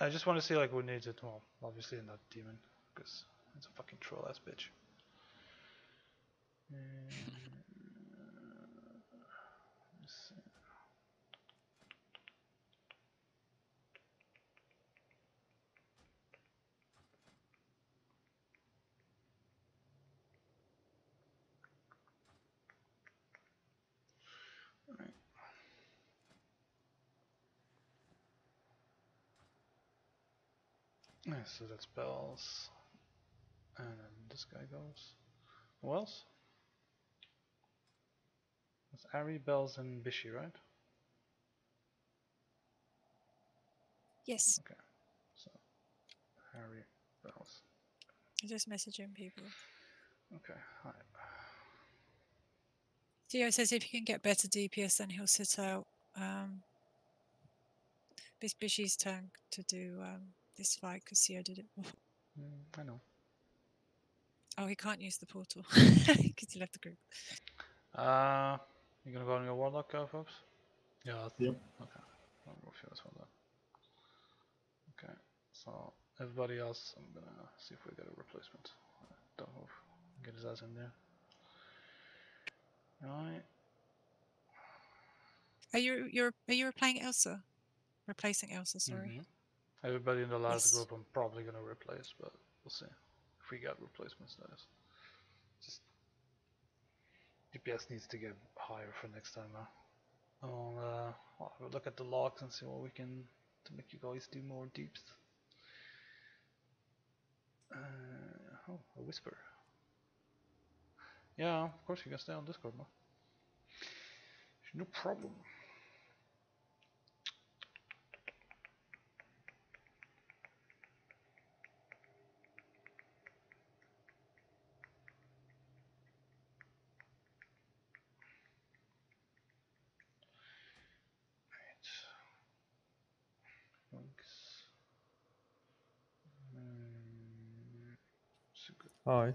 I just want to see like who needs it. Well, obviously not Demon, because it's a fucking troll ass bitch. Mm, let's see. So that's Bells, and this guy goes. Who else? That's Ari, Bells, and Bishy, right? Yes. Okay. So Harry, Bells. You're just messaging people. Okay. Hi. Theo says if he can get better D P S, then he'll sit out. Um, this Bishy's tank to do. Um, This fight because Theo did it before. Mm, I know. Oh, he can't use the portal because he left the group. Uh, you gonna go on your warlock, uh, folks? Yeah. Yep. Okay. I'll move you as well then. Okay. So everybody else, I'm gonna see if we get a replacement. Don't move. Get his ass in there. Right. Are you you're are you replaying Elsa? Replacing Elsa? Sorry. Mm-hmm. Everybody in the last yes. group I'm probably gonna replace, but we'll see if we got replacements. That is, just D P S needs to get higher for next time. Huh? I'll, uh, well, we'll look at the logs and see what we can to make you guys do more deeps. Uh, oh, a whisper. Yeah, of course you can stay on Discord, man. No problem. Hi.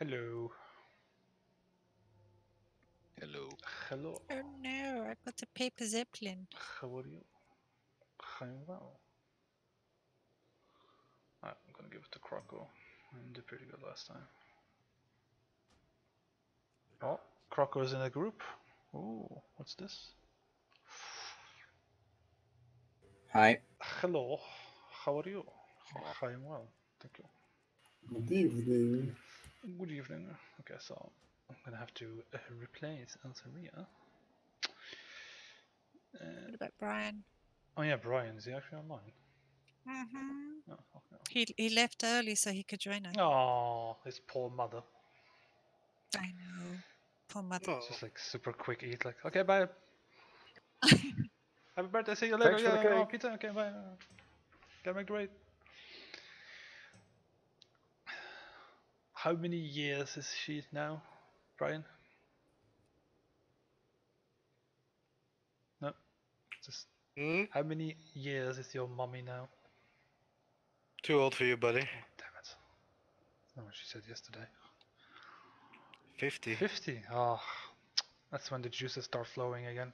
Hello. Hello. Hello. Oh no, I got a paper zeppelin. How are you? I'm well. Right, I'm gonna give it to Kroko. I did pretty good last time. Oh, Kroko's in a group. Ooh, what's this? Hi. Hello. How are you? Oh. I'm well. Thank you. Good evening. Good evening. Okay, so I'm gonna have to uh, replace Elsaria. Uh, what about Brian? Oh yeah, Brian. Is he actually online? Mm-hmm. Oh, okay. He he left early so he could join us. Oh, his poor mother. I know, poor mother. Oh. Just like super quick eat, like okay, bye. Happy birthday. See you later. Thanks yeah, for the oh, pizza. Okay, bye. Get me great. How many years is she now, Brian? No, just mm? How many years is your mommy now? Too old for you, buddy. Oh, damn it! That's not what she said yesterday. Fifty. Fifty. Ah, oh, that's when the juices start flowing again.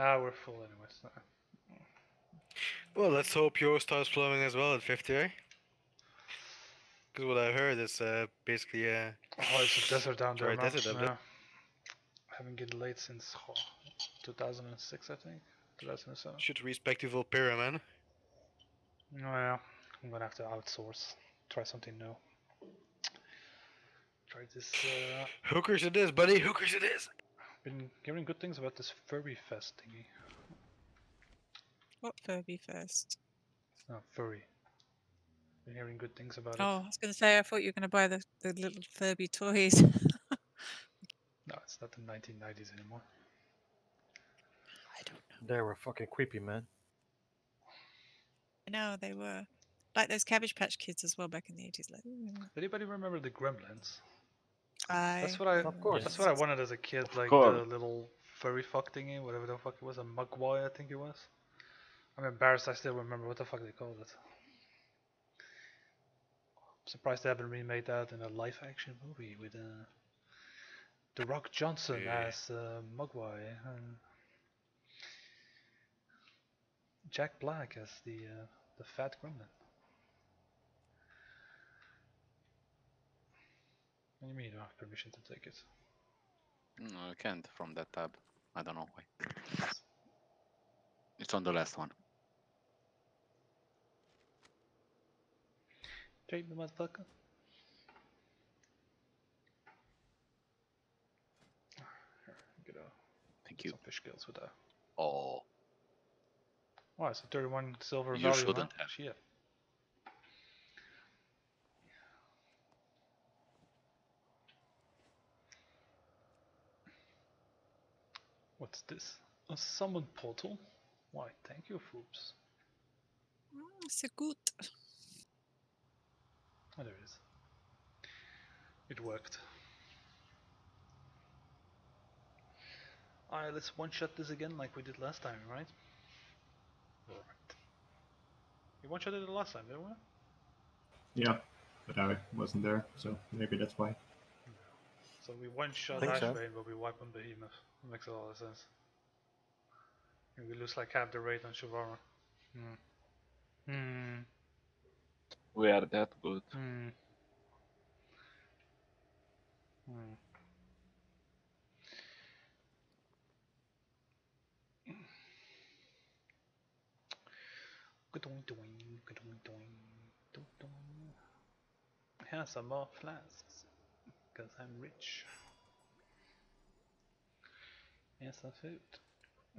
Ah, we're full anyways now. Well, let's hope yours starts flowing as well at fifty, eh? Because what I heard is uh, basically uh, oh, it's a desert down there. Desert up there. I haven't been late since oh, two thousand six, I think. two thousand seven. Should respect you Volpera, man. Oh, yeah. I'm gonna have to outsource. Try something new. Try this. Uh... Hookers it is, buddy. Hookers it is. I've been hearing good things about this Furby Fest thingy. What Furby Fest? It's not furry. I've been hearing good things about oh, it. Oh, I was going to say, I thought you were going to buy the, the little Furby toys. No, it's not the nineteen nineties anymore. I don't know. They were fucking creepy, man. I know, they were. Like those Cabbage Patch Kids as well back in the eighties. Like, mm. Anybody remember the Gremlins? I... That's what I, of course. That's what I wanted as a kid, like the little furry fuck thingy, whatever the fuck it was, a mugwai I think it was. I'm embarrassed I still remember what the fuck they called it. I'm surprised they haven't remade that in a live action movie with uh, The Rock Johnson yeah. as uh, Mogwai and Jack Black as the uh, the fat gremlin. What do you mean you don't have permission to take it? No, I can't from that tab. I don't know why. It's on the last one. Take the motherfucker. Here, get a, Thank you. Some fish skills with that. Oh. Why? Wow, it's a thirty-one silver you value. You shouldn't huh? have. Shit. What's this? A summon portal? Why? Thank you, Foops. Mm, it's a good. Oh, there it is. It worked. Alright, let's one-shot this again like we did last time, right? Alright. You one-shot it last time, didn't we? Yeah, but I wasn't there, so maybe that's why. So we one-shot Ashvane, so. But we wipe on Behemoth. That makes a lot of sense. We lose like half the rate on Shivara. Hmm. Hmm. We are that good. Hmm. Hmm. Yeah, some more flasks. Because I'm rich. And some food.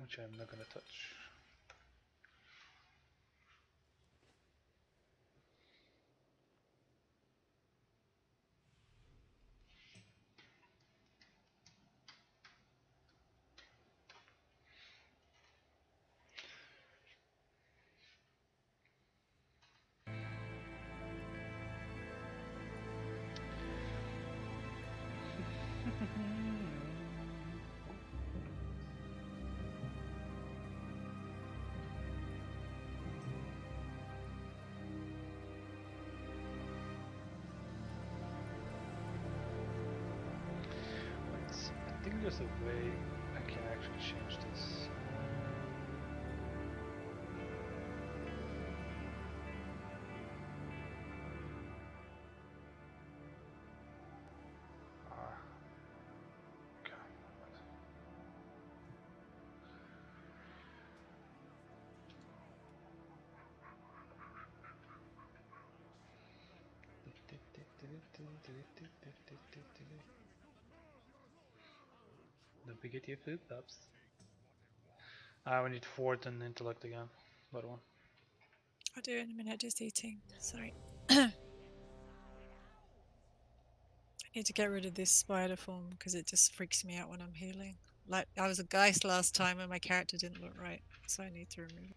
Which I'm not gonna touch. There's a way I can actually change this. Ah, okay. Don't forget your food pups. Ah, we need fourth and intellect again. That one. I'll do it in a minute, just eating. Sorry. I need to get rid of this spider form because it just freaks me out when I'm healing. Like, I was a Geist last time and my character didn't look right, so I need to remove it.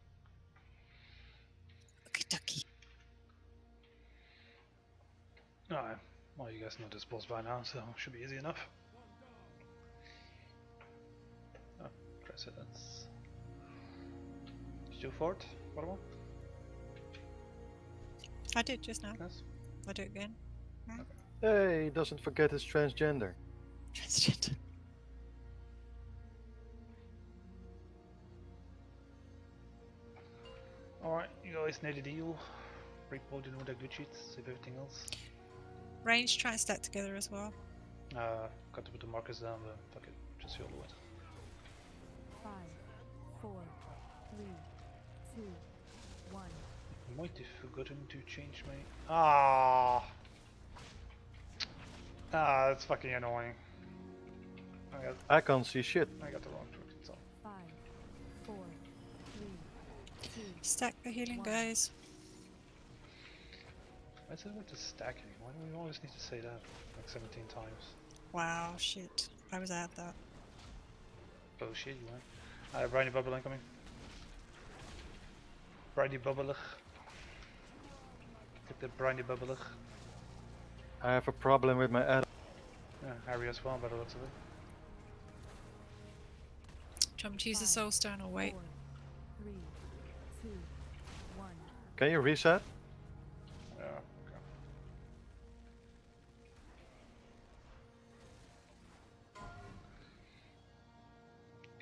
Okie dokie. Alright, well, you guys know this boss by now, so it should be easy enough. Transcendence. Did you fort? What about? I did just now. Yes. I do it again. Hmm? Okay. Hey, he doesn't forget his transgender. Transgender. Alright, you guys need a deal. Break ball didn't want to do cheats, save everything else. Range, try and stack together as well. Uh, got to put the markers down, but fuck it, just feel the way. five, four, three, two, one. I might have forgotten to change my. Ah! Ah, that's fucking annoying. I, got... I can't see shit. I got the wrong choice, it's all. five, four, three, two. Stack the healing, one. Guys. I said what is stacking? Why do we always need to say that like seventeen times? Wow, shit. I was at that. Oh shit, you weren't. Uh, Briny Bubble incoming. Briny Bubbelig. Get the Briny Bubbelig. I have a problem with my ad. Yeah, Harry as well, by the looks of it. Do you want me to use the Soul Stone or wait? four, three, two, one. Can you reset?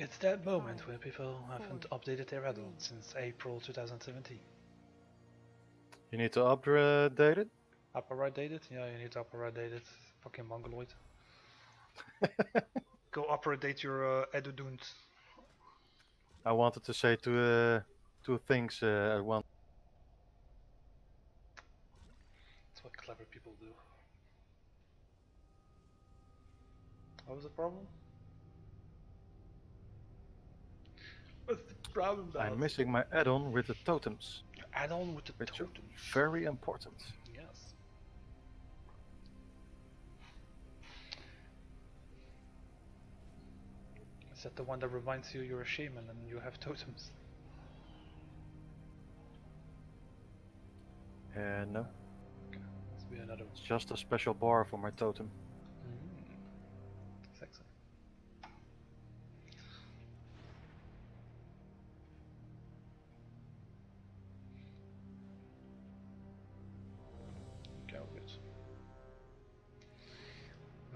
It's that moment where people haven't updated their add-on since April two thousand seventeen. You need to update it? Upper-right-date it? Yeah, you need to upper-right-date it. Fucking mongoloid. Go upper-date your uh, add-ons. I wanted to say two, uh, two things uh, at once. That's what clever people do. What was the problem? Problem, I'm missing my add-on with the totems. Add-on with the which totems. Very important. Yes. Is that the one that reminds you you're a shaman and you have totems? Uh, no. Okay, let's be another one. It's just a special bar for my totem.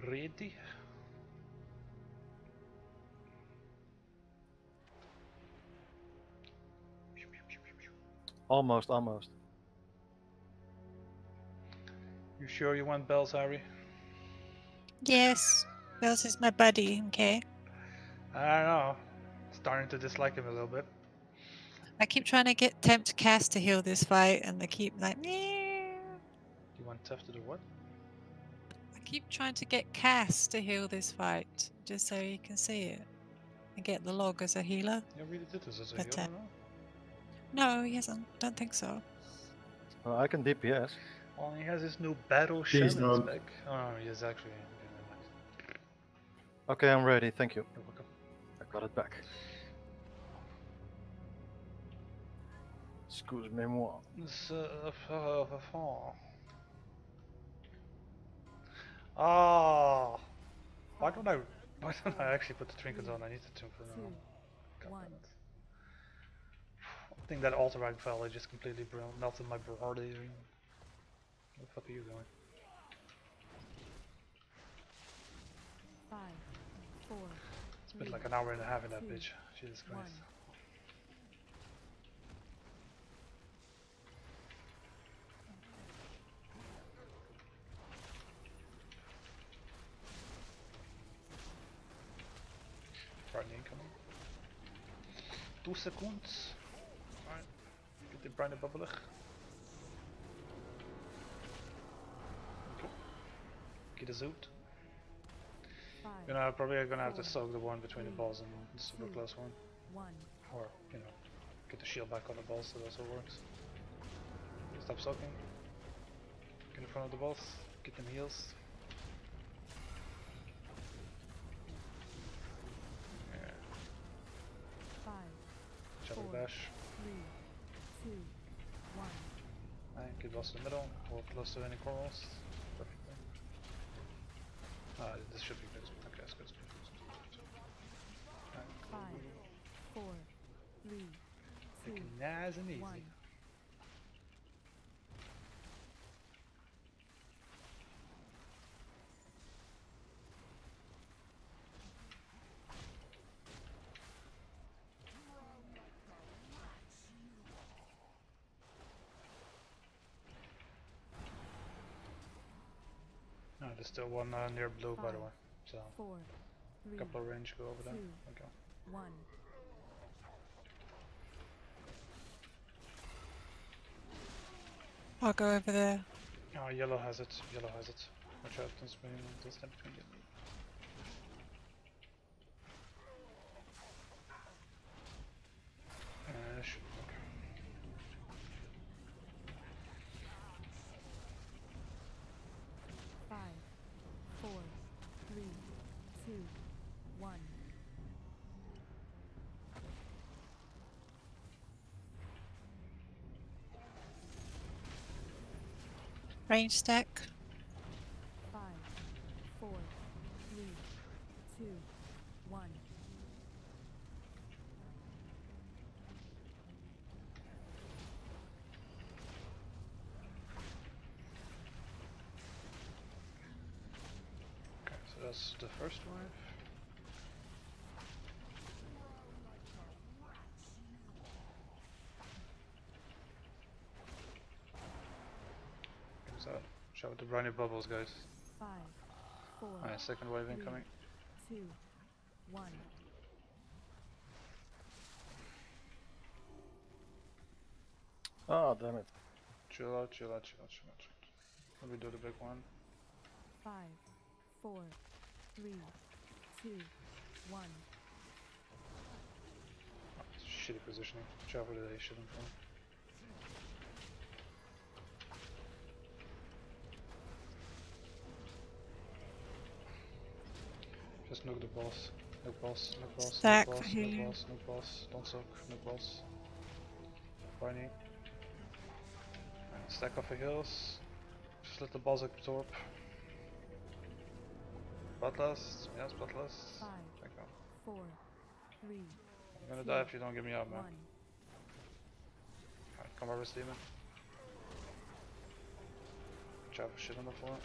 Ready? Almost, almost. You sure you want Bells, Ari? Yes, Bells is my buddy, okay? I don't know. Starting to dislike him a little bit. I keep trying to get tempt Cass to heal this fight, and they keep like, meh. You want Tough to do what? Keep trying to get Cass to heal this fight, just so you can see it and get the log as a healer. Yeah, really did this as a but, healer. Uh, no, he hasn't. Don't think so. Well, I can D P S. Well, he has his new battle shaman back. Oh, yes, actually. Okay, I'm ready. Thank you. You're welcome. I got it back. Excuse me, moi. Ah, oh, why don't I? Why don't I actually put the trinkets on? I need the trinkets on. I think that altar rank fella just completely melted my brain. Where the fuck are you going? Five, four. It's been like an hour and a half in that bitch. Jesus Christ. Two seconds. Alright. Get the Brian Bubbelig. Get us out. You know, probably I'm gonna have to soak the one between the balls and the super close one. Or, you know, get the shield back on the balls so that also works. Stop soaking. Get in front of the balls. Get them heals. Dash. three, two, one. And get lost in the middle, or close to any corners. Perfectly. Ah, this should be good. Okay, that's good. five, four, three, two, taking nice and easy. one. there's still one uh, near blue, Five, by the way. So, four, three, couple of range go over two, there. Okay. One. I'll go over there. Oh, yellow has it. Yellow has it. Watch out, don't spend any time between yellow. Ash. Range stack. Five, four, three, two, one. Okay, so that's the first wave. Shout out the brownie bubbles, guys. Five, four, Alright, second wave three, incoming. Two, one. Oh, damn it. Chill out, chill out, chill out, chill out. Let me do the big one. Five, four, three, two, one. Oh, shitty positioning. Travel today, shouldn't fall. Just nuke the boss, nuke boss, nuke boss, nuke boss, nuke boss, nuke boss, don't suck, nuke boss. Barney. Stack off the hills. Just let the boss absorb. Bloodlust, yes, Bloodlust. There you go. Four, three, I'm gonna two, die if you don't give me up, man. Alright, come over, Demon. Chop shit on the floor.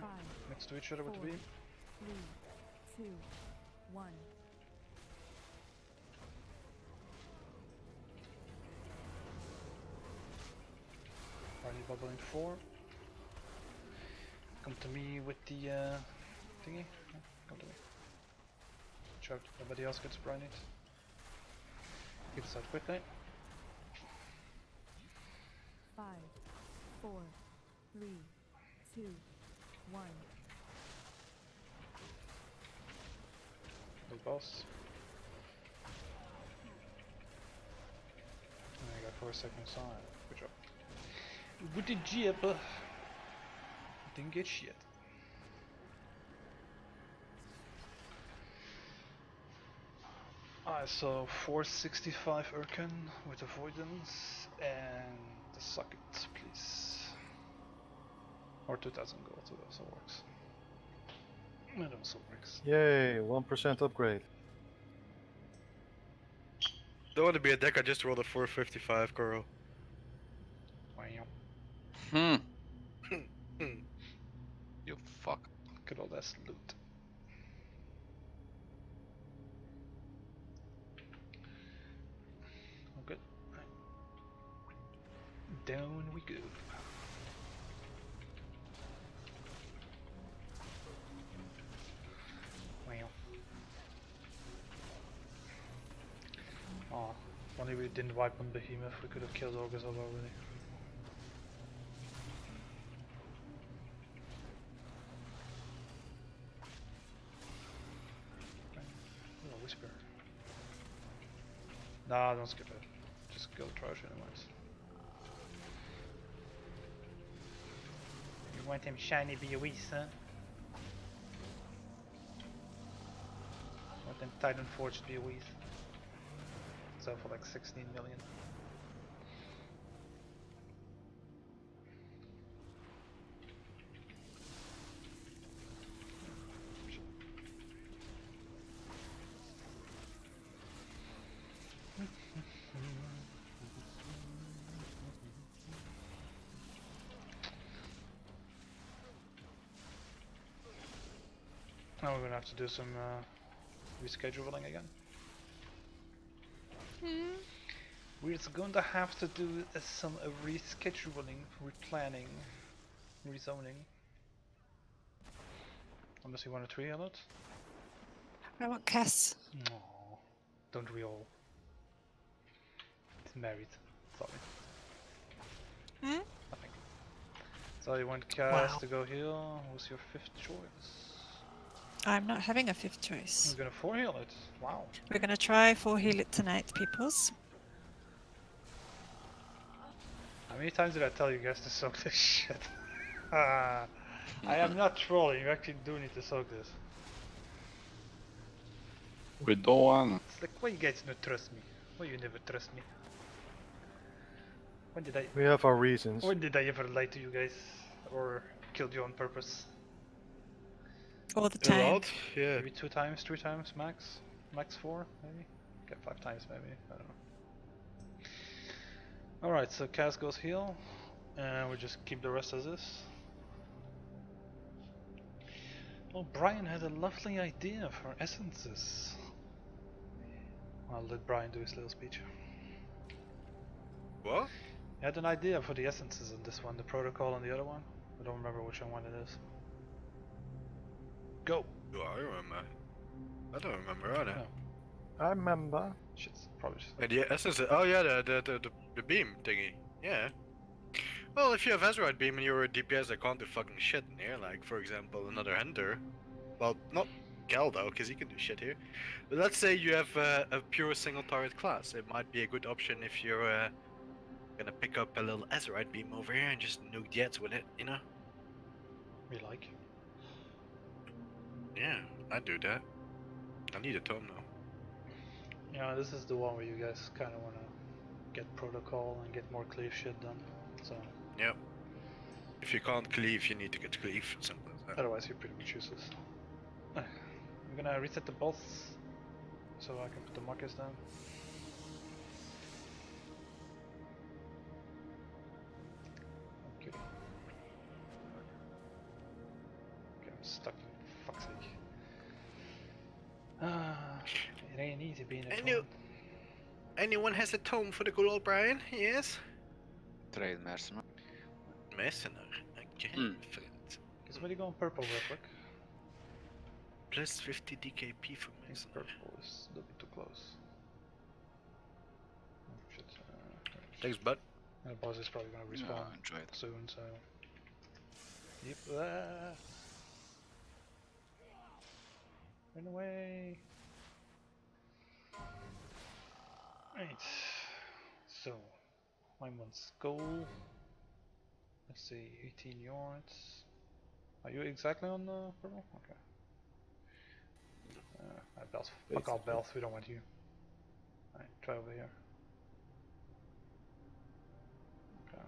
Five, next to each other four, with the beam. Three, two, one. Are you bubbling four? Come to me with the uh, thingy. Yeah, come to me. Check. Nobody else gets Brian it. Get this out quickly. Five, four, three, two. One. The boss. And I got four seconds on. Good job. What did you ever? Didn't get shit. Alright, so four sixty-five Arcane with avoidance and the socket, please. Or two thousand gold, it also works. It also works. Yay, one percent upgrade. Don't want to be a deck, I just rolled a four fifty-five, Coral. Hmm. You fuck. Look at all that loot. All good. Down we go. Oh, if only we didn't wipe on Behemoth, we could have killed Orgozoa already. Okay. Oh, whisper. Nah, don't skip it. Just go trash anyways. You want them shiny B O Es, huh? You want them Titan Forged B O Es. For like sixteen million. Now we're gonna have to do some uh, rescheduling again. We're going to have to do uh, some uh, rescheduling, replanning rezoning. Unless you want a tree or not. I want Cass. No, don't we all? It's married. Sorry. Hmm? I think. So you want Cass wow. to go here? Who's your fifth choice? I'm not having a fifth choice. We're gonna four heal it. Wow. We're gonna try four heal it tonight, peoples. How many times did I tell you guys to soak this shit? uh, I am not trolling. You actually do need to soak this. We don't want. It's like why you guys don't trust me? Why you never trust me? When did I? We have our reasons. When did I ever lie to you guys or killed you on purpose? All the time. A lot? Yeah. Maybe two times, three times max, max four maybe. Okay, five times maybe. I don't know. All right, so Cass goes heal, and we just keep the rest as this. Oh, Brian had a lovely idea for essences. I'll let Brian do his little speech. What? He had an idea for the essences in this one, the protocol and the other one. I don't remember which one it is. Go! Do I remember? I don't remember either. No. I remember. Shit, probably just... Uh, the essence, oh yeah, the, the, the, the beam thingy. Yeah. Well, if you have Azeroth beam and you're a D P S that can't do fucking shit in here, like for example another hunter. Well, not Kel though, because he can do shit here. But let's say you have uh, a pure single target class. It might be a good option if you're uh, gonna pick up a little Azeroth beam over here and just nuke the ads with it, you know? We like. Yeah, I do that. I need a tome now. Yeah, this is the one where you guys kind of want to get protocol and get more cleave shit done. So. Yeah. If you can't cleave, you need to get cleave. Simple as that. Otherwise, you're pretty much useless. I'm gonna reset the bolts so I can put the markers down. Okay. Okay, I'm stuck. Ah, it ain't easy being a Any tome. Anyone has a tome for the good old Brian? Yes? Trade Mercenar. Mercenar? Again, mm. friend. Somebody go on purple real quick. Plus fifty D K P for Mercenar. Purple is a little bit too close. Oh, shit. Uh, Thanks, bud. The boss is probably gonna respawn no, soon, so. Yep. Ah. Run away! Right, so my month's goal. Let's see, eighteen yards. Are you exactly on the purple? Okay. Uh, Bells. Fuck all Bells, we don't want you. Alright, try over here. Okay.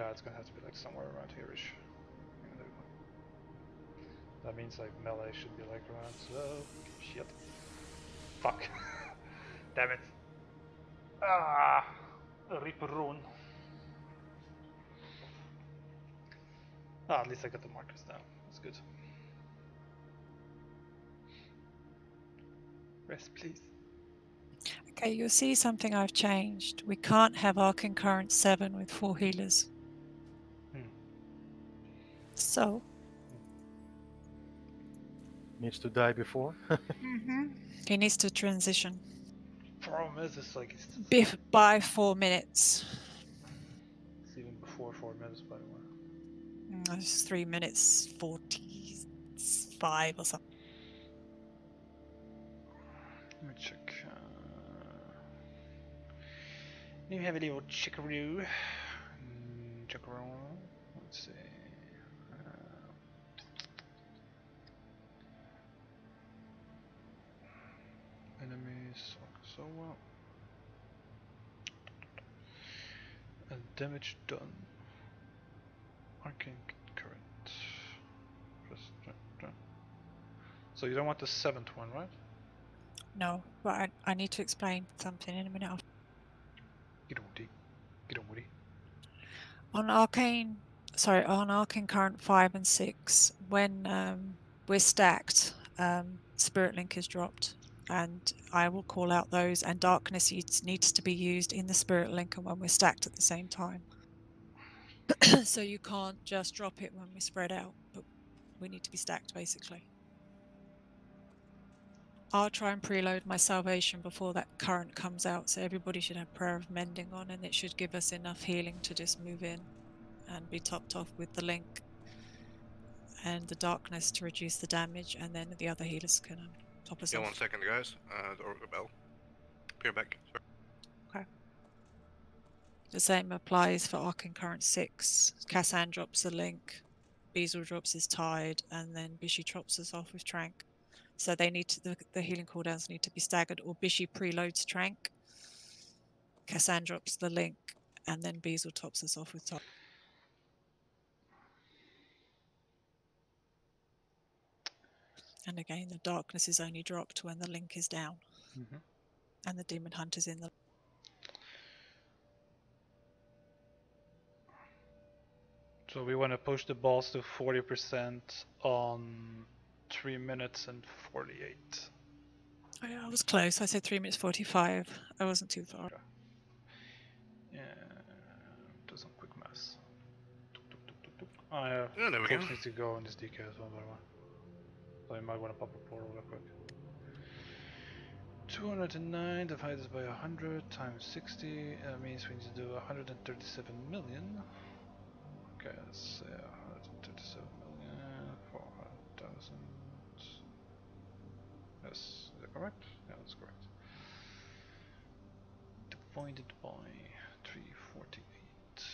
Uh, yeah, it's gonna have to be like somewhere around here-ish. That means like melee should be like around so shit. Fuck. Damn it. Ah, Reaper Rune. Ah, at least I got the markers down. That's good. Rest please. Okay, you'll see something I've changed. We can't have Arcane Current seven with four healers. Hmm. So needs to die before. mm-hmm. He needs to transition. Problem is, it's like it's Bef by four minutes. It's even before four minutes, by the way. Mm, it's three minutes forty-five or something. Let me check. Uh, you have a little chickaroo. Mm, chickaroo. Let's see. Enemies, Orgozoa. And damage done. Arcane Current. So you don't want the seventh one, right? No, but I, I need to explain something in a minute. Get on with it. Get on with it. On Arcane, sorry, on Arcane Current five and six, when um, we're stacked, um, Spirit Link is dropped. and I will call out those, and darkness needs to be used in the spirit link and when we're stacked at the same time. So you can't just drop it when we spread out, but we need to be stacked basically. I'll try and preload my salvation before that current comes out, so everybody should have prayer of mending on, and it should give us enough healing to just move in and be topped off with the link and the darkness to reduce the damage, and then the other healers can top us yeah, off. Yeah, one second guys, uh, the bell. Peer back, sorry. Okay. The same applies for Arcane Current six. Cassan drops the link, Beezle drops his tide, and then Bishy drops us off with Trank. So they need to, the, the healing cooldowns need to be staggered, or Bishy preloads Trank, Cassan drops the link, and then Beezle tops us off with tide. And again, the darkness is only dropped when the link is down. Mm-hmm. And the demon hunter's in the... So we want to push the balls to forty percent on three minutes and forty-eight. Oh, yeah, I was close. I said three minutes forty-five. I wasn't too far. Yeah, do some quick maths. I have yeah, there we go. Needs to go on this D K S one by one. So you might want to pop a portal real quick. two hundred nine divided this by one hundred times sixty, that means we need to do one hundred thirty-seven million. Okay, let's say one hundred thirty-seven million, four hundred thousand. Yes, is that correct? Yeah, that's correct. Divided by three forty-eight.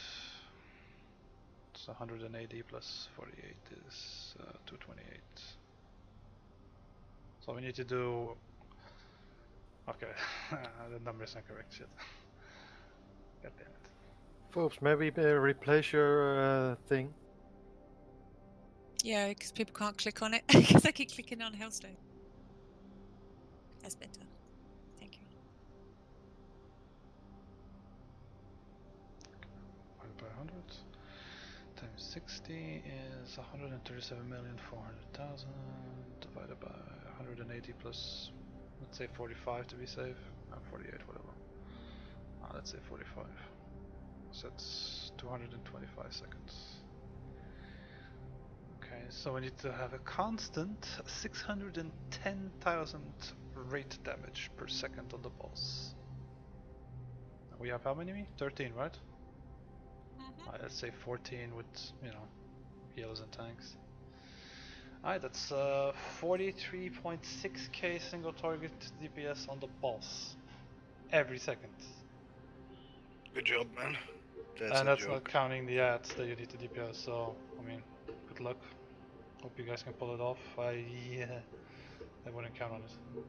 It's one hundred eighty plus forty-eight is uh, two twenty-eight. So we need to do... Okay, the number is not correct yet. God damn it. Forbes, maybe uh, replace your uh, thing. Yeah, because people can't click on it, because I keep clicking on Hellstone. That's better. Thank you. one by one hundred times sixty is one hundred thirty-seven million four hundred thousand divided by one hundred eighty plus, let's say forty-five to be safe, or forty-eight, whatever. Uh, let's say forty-five. So that's two hundred twenty-five seconds. Okay, so we need to have a constant six hundred ten thousand rate damage per second on the boss. We have how many? thirteen, right? Mm-hmm. uh, let's say fourteen with, you know, heals and tanks. Alright, that's uh, forty-three point six K single target D P S on the boss every second. Good job, man. That's and that's joke. Not counting the ads that you need to D P S, so I mean, good luck. Hope you guys can pull it off. I yeah, I wouldn't count on it.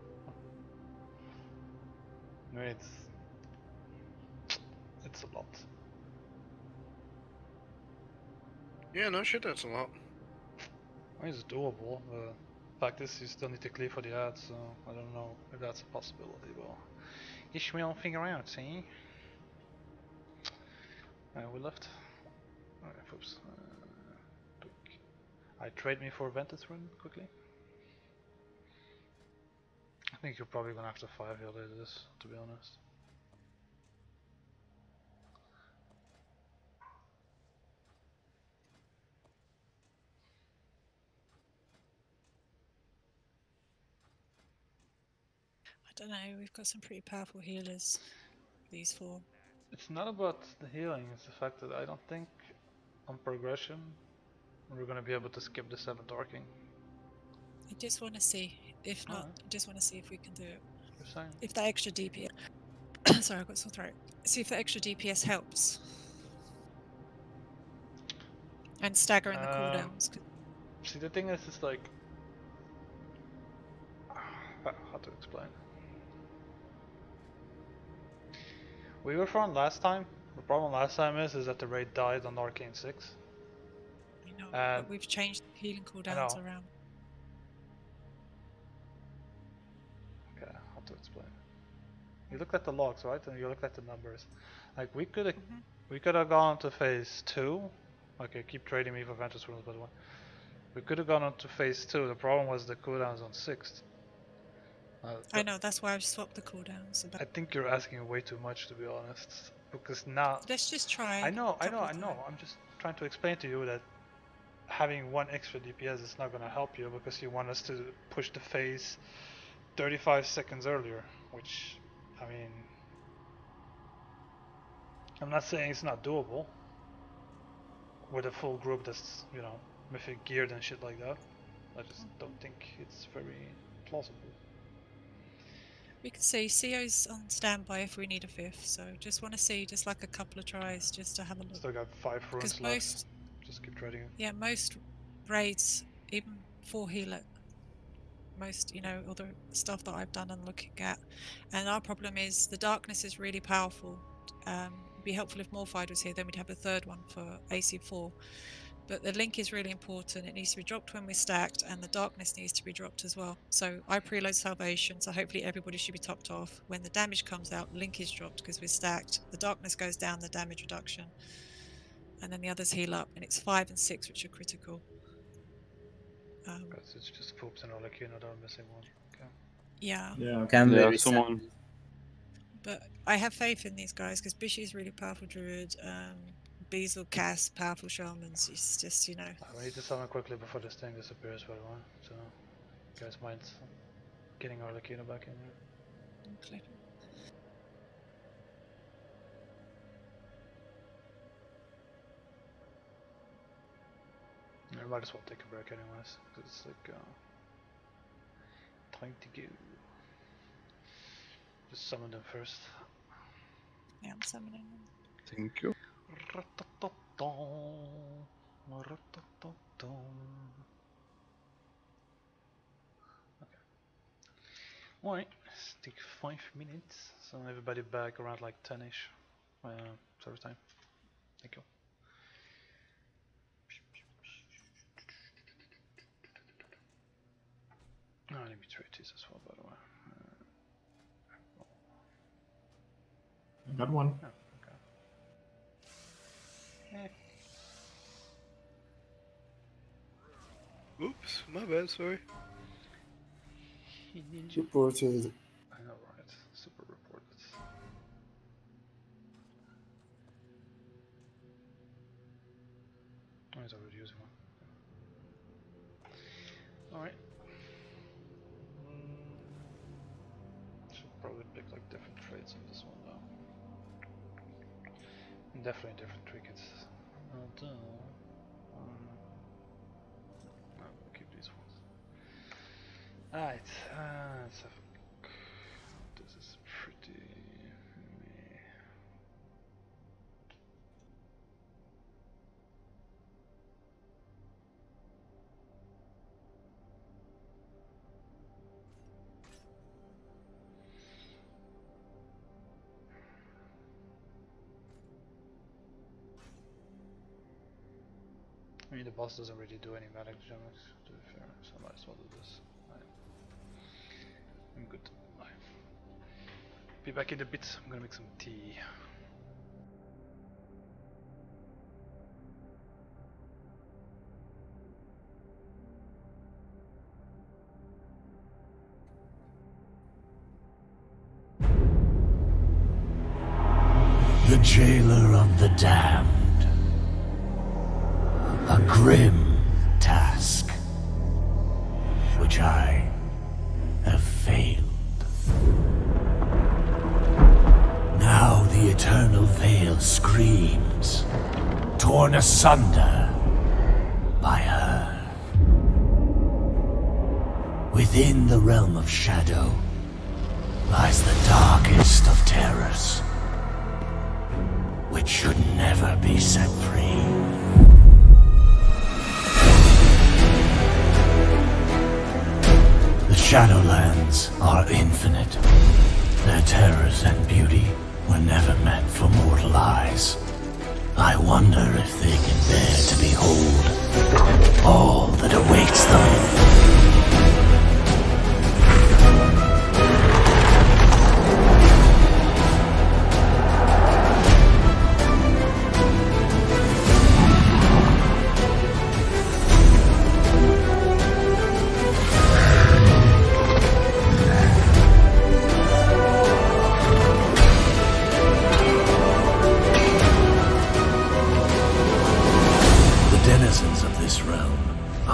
I mean, it's it's a lot. Yeah, no shit, that's a lot. It's doable. The uh, fact is, you still need to clear for the ads, so I don't know if that's a possibility, but ish we'll figure out, see? Uh, we left. Oh, yeah, oops. Uh, I trade me for Ventus run quickly. I think you're probably gonna have to five heal later this, to be honest. I don't know, we've got some pretty powerful healers, these four. It's not about the healing, it's the fact that I don't think on progression we're going to be able to skip the seventh arcing. I just want to see, if not, right. I just want to see if we can do it. You're if that extra D P S... Sorry, I got sore throat. See if the extra D P S helps. And staggering um, the cooldowns. See, the thing is, it's like... How to explain? We were from last time. The problem last time is is that the raid died on Arcane six. You know, and but we've changed the healing cooldowns around. Okay, how to explain. You looked at the logs, right? And you looked at the numbers. Like we could have, mm-hmm. we could have gone to phase two. Okay, keep trading me for Ventus rules, by the way. We could have gone on to phase two. The problem was the cooldowns on six. Uh, I know, that's why I've swapped the cooldowns. I think you're asking way too much, to be honest. Because now... Let's just try. I know, I know, I know. I'm just trying to explain to you that having one extra D P S is not going to help you because you want us to push the phase thirty-five seconds earlier, which, I mean... I'm not saying it's not doable with a full group that's, you know, mythic geared and shit like that. I just don't think it's very plausible. We can see C O's on standby if we need a fifth, so just want to see just like a couple of tries just to have a look. Still got five runes left. Most, just keep trading. Yeah, most raids, even for Helix, most, you know, all the stuff that I've done and looking at. And our problem is the darkness is really powerful. Um, it'd be helpful if Morphide was here, then we'd have a third one for A C four. But the link is really important. It needs to be dropped when we're stacked, and the darkness needs to be dropped as well. So I preload salvation, so hopefully everybody should be topped off. When the damage comes out, link is dropped because we're stacked. The darkness goes down, the damage reduction. And then the others heal up, and it's five and six which are critical. Um, God, so it's just Foops and Olek, you're not missing one. Okay. Yeah. Yeah, can yeah, someone. But I have faith in these guys because Bishy is really powerful druid. Um, Beezle, Cass, powerful shamans. It's just, you know. We need to summon quickly before this thing disappears, by the way. So, you guys mind getting our Arlecchino back in there? Okay. I might as well take a break, anyways. Cause it's like uh, time to go. Just summon them first. Yeah, I'm summoning them. Thank you. Okay. Alright, stick five minutes. So everybody back around like ten-ish uh, service time. Thank you. Oh, let me trade this as well, by the way. Uh, I got one. Oh. Oops, my bad, sorry. Reported. I know, right? Super reported. I was already using one. Alright. Should probably pick like different traits on this one now. Definitely different trinkets. Although, um, no, we'll keep these ones. Alright, uh, let's have a look. This is pretty. I mean, the boss doesn't really do any magic damage, to be fair, so I might as well do this. Right. I'm good. Right. Be back in a bit, I'm gonna make some tea. The Jailer of the Dam. A grim task, which I have failed. Now the eternal veil screams, torn asunder by her. Within the realm of shadow lies the darkest of terrors, which should never be set free. Shadowlands are infinite. Their terrors and beauty were never meant for mortal eyes. I wonder if they can bear to behold all that awaits them.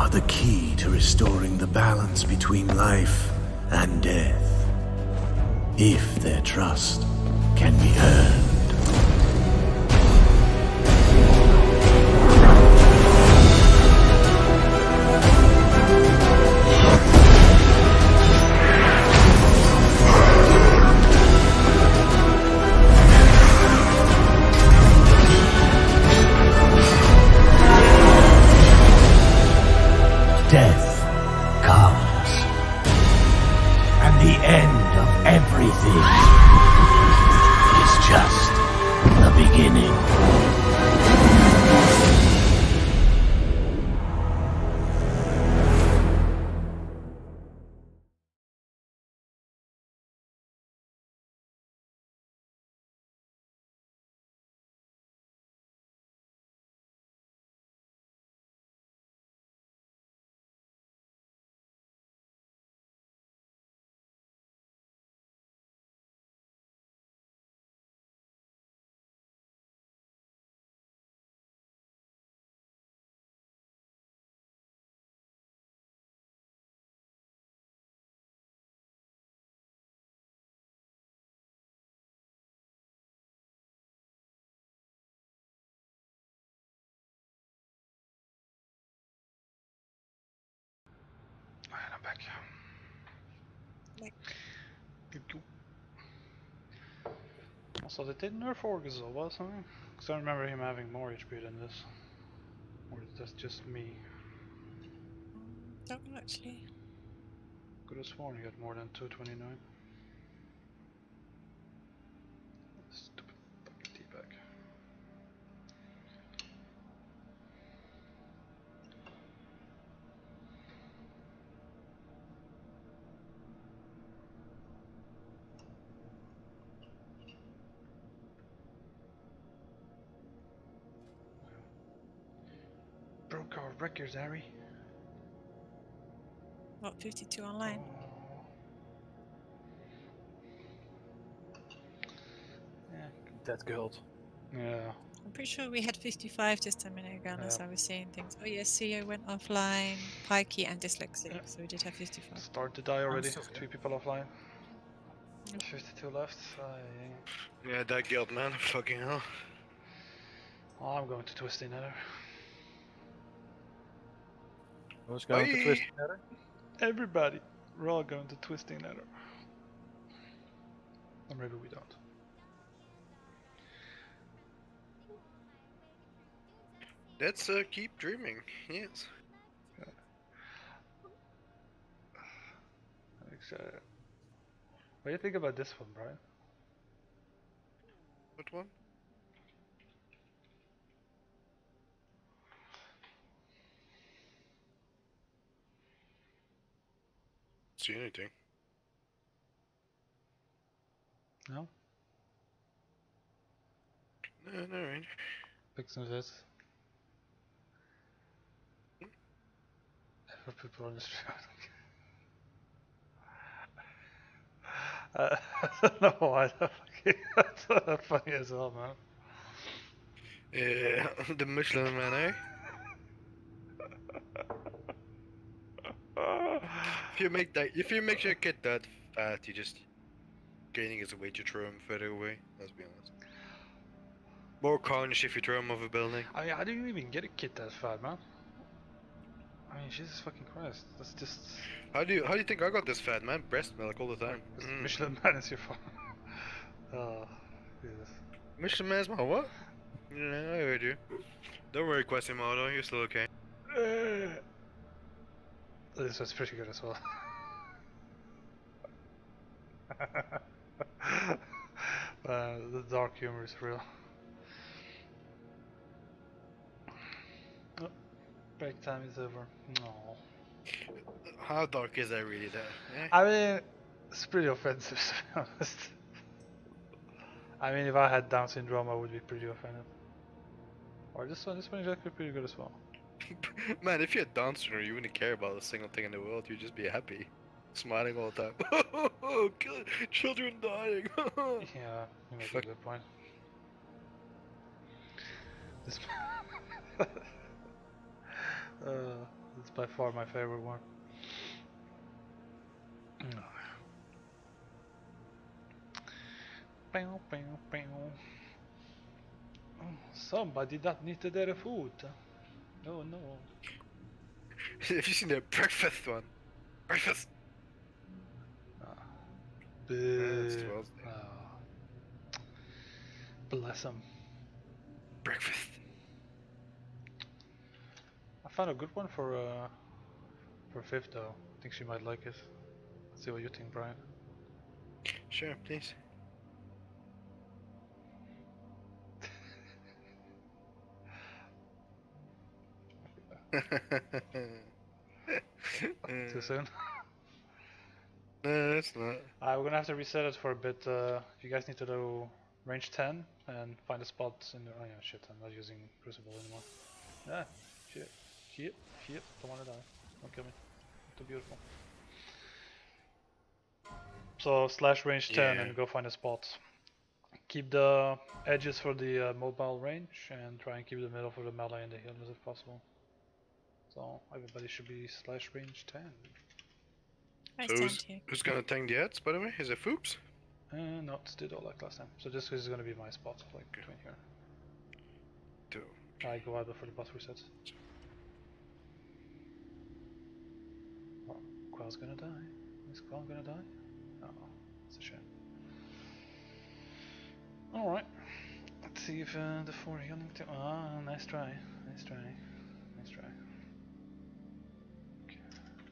are the key to restoring the balance between life and death, if their trust can be earned. Thank you. Also, they did nerf Orgozoa or something? Because I remember him having more H P than this. Or is that just me? Don't know actually. Could have sworn he had more than two twenty-nine. Stupid fucking teabag. Records, Ari. What, fifty-two online? Yeah, that's gold. Yeah. I'm pretty sure we had fifty-five just a minute ago, as yeah. I was saying things. Oh yes, see, I went offline, pikey and dyslexic, yeah. So we did have fifty-five. Start to die already. Three people offline. Yep. fifty-two left. I... Yeah, that guild, man. Fucking hell. Oh, I'm going to twist another. Who's going Wee. to twisting ladder? Everybody, we're all going to twisting ladder. Or maybe we don't. Let's uh, keep dreaming. Yes. Yeah. Uh, what do you think about this one, Brian? What one? See anything? No. No, no, right. Pick some of this. Hmm? For people on the street. uh, I don't know why. That's funny as well, man. Yeah, the Michelin man, eh? If you make that, if you make your kid that fat, you're just gaining as a way to throw him further away. Let's be honest. More carnage if you throw him off a building. I mean, how do you even get a kid that fat, man? I mean, Jesus fucking Christ, that's just. How do you how do you think I got this fat, man? Breast milk all the time. Mm. Michelin man is your father. Oh, Jesus. Michelin man is my what? Yeah, I heard you. Don't worry, Quasimodo, you're still okay. Uh. This was pretty good as well. uh, the dark humor is real. Oh, break time is over. No. How dark is that really? That eh? I mean, it's pretty offensive to be honest. I mean, if I had Down syndrome, I would be pretty offended. Or this one, this one is actually pretty good as well. Man, if you're a dancer, you wouldn't care about a single thing in the world. You'd just be happy, smiling all the time. Oh, children dying. Yeah, you make a good point. This, uh, this by far my favorite one. Somebody that needed their food. Oh no. Have you seen the breakfast one? Breakfast! Ah. Oh, oh. Bless him. Breakfast. I found a good one for uh for fifth though. I think she might like it. Let's see what you think, Brian. Sure, please. Too soon? No, it's not. Uh, we're gonna have to reset it for a bit. Uh, you guys need to do range ten and find a spot in the. Oh yeah, shit, I'm not using Crucible anymore. Ah, shit, shit, shit, don't wanna die. Don't kill me. I'm too beautiful. So, slash range ten yeah. and go find a spot. Keep the edges for the uh, mobile range and try and keep the middle for the melee and the healers if possible. So everybody should be slash range ten. So who's, who's gonna tank the ads, by the way? Is it Foops? Uh, no, it's Tito like last time. So this is gonna be my spot, like between here. Two. I go out before the boss resets. Oh, Quell's gonna die. Is Quell gonna die? No, oh, it's a shame. Alright. Let's see if uh, the four healing team. Ah, nice try. Nice try. Nice try.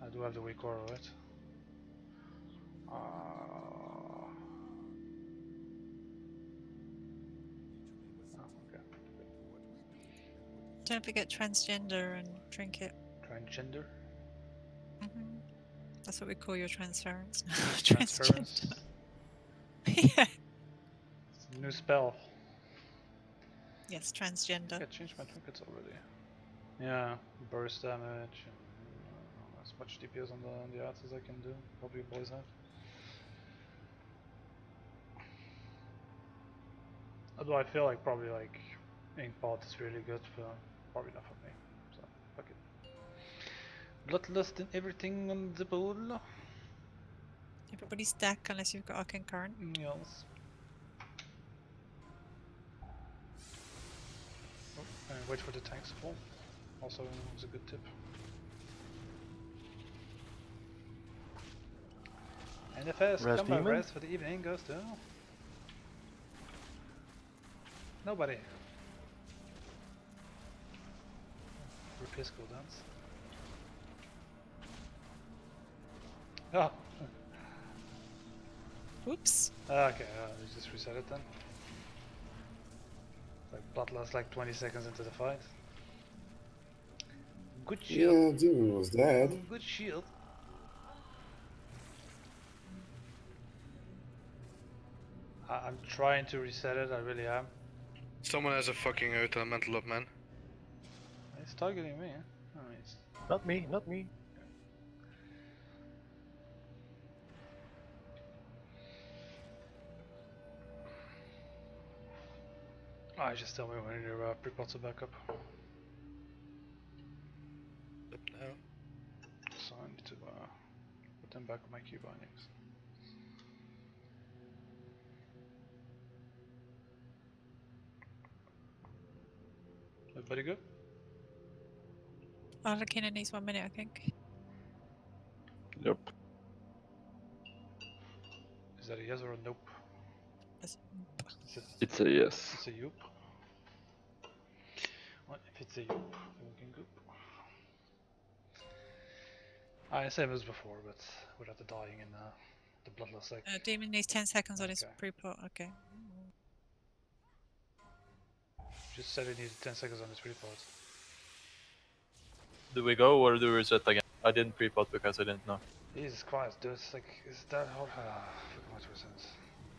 I do have the weak aura, right? Uh... Oh, okay. Don't forget transgender and drink it. Transgender? Mm-hmm. That's what we call your transference. Transference? Yeah. It's a new spell. Yes, transgender. I, I changed my trinkets already. Yeah, burst damage. As much D P S on the, on the ads as I can do. Hope you boys have. Although I feel like probably like Inkpot is really good, but probably not for me. So fuck it. Bloodlust and everything on the bowl. Everybody's stack unless you've got Arcane Current. Yes. Oh, and wait for the tanks to fall. Also, it's a good tip. And the first combo rest for the evening goes to nobody. Repeat school dance. Oh. Oops. Okay, uh, we just reset it then. Like Bloodlust like twenty seconds into the fight. Good shield. Yeah, Demon was dead. Good shield. I'm trying to reset it, I really am. Someone has a fucking out elemental up, man. It's targeting me, huh? Oh, it's... Not me, not me. Ah, oh, just tell me when your uh, pre-pots are back up. Up now. So I need to uh, put them back on my key bindings. Everybody good? I'll look in at least one minute, I think. Nope. Is that a yes or a nope? It's a, it's a yes. It's a yoop. Well, if it's a yoop, then we can goop. Ah, same as before, but without the dying in uh, the bloodless like. Uh, Demon needs ten seconds on okay. his pre-pot, okay. Just said it needed ten seconds on this pre-pot. Do we go or do we reset again? I didn't pre-pot because I didn't know. Jesus Christ, dude, it's like, is that hard?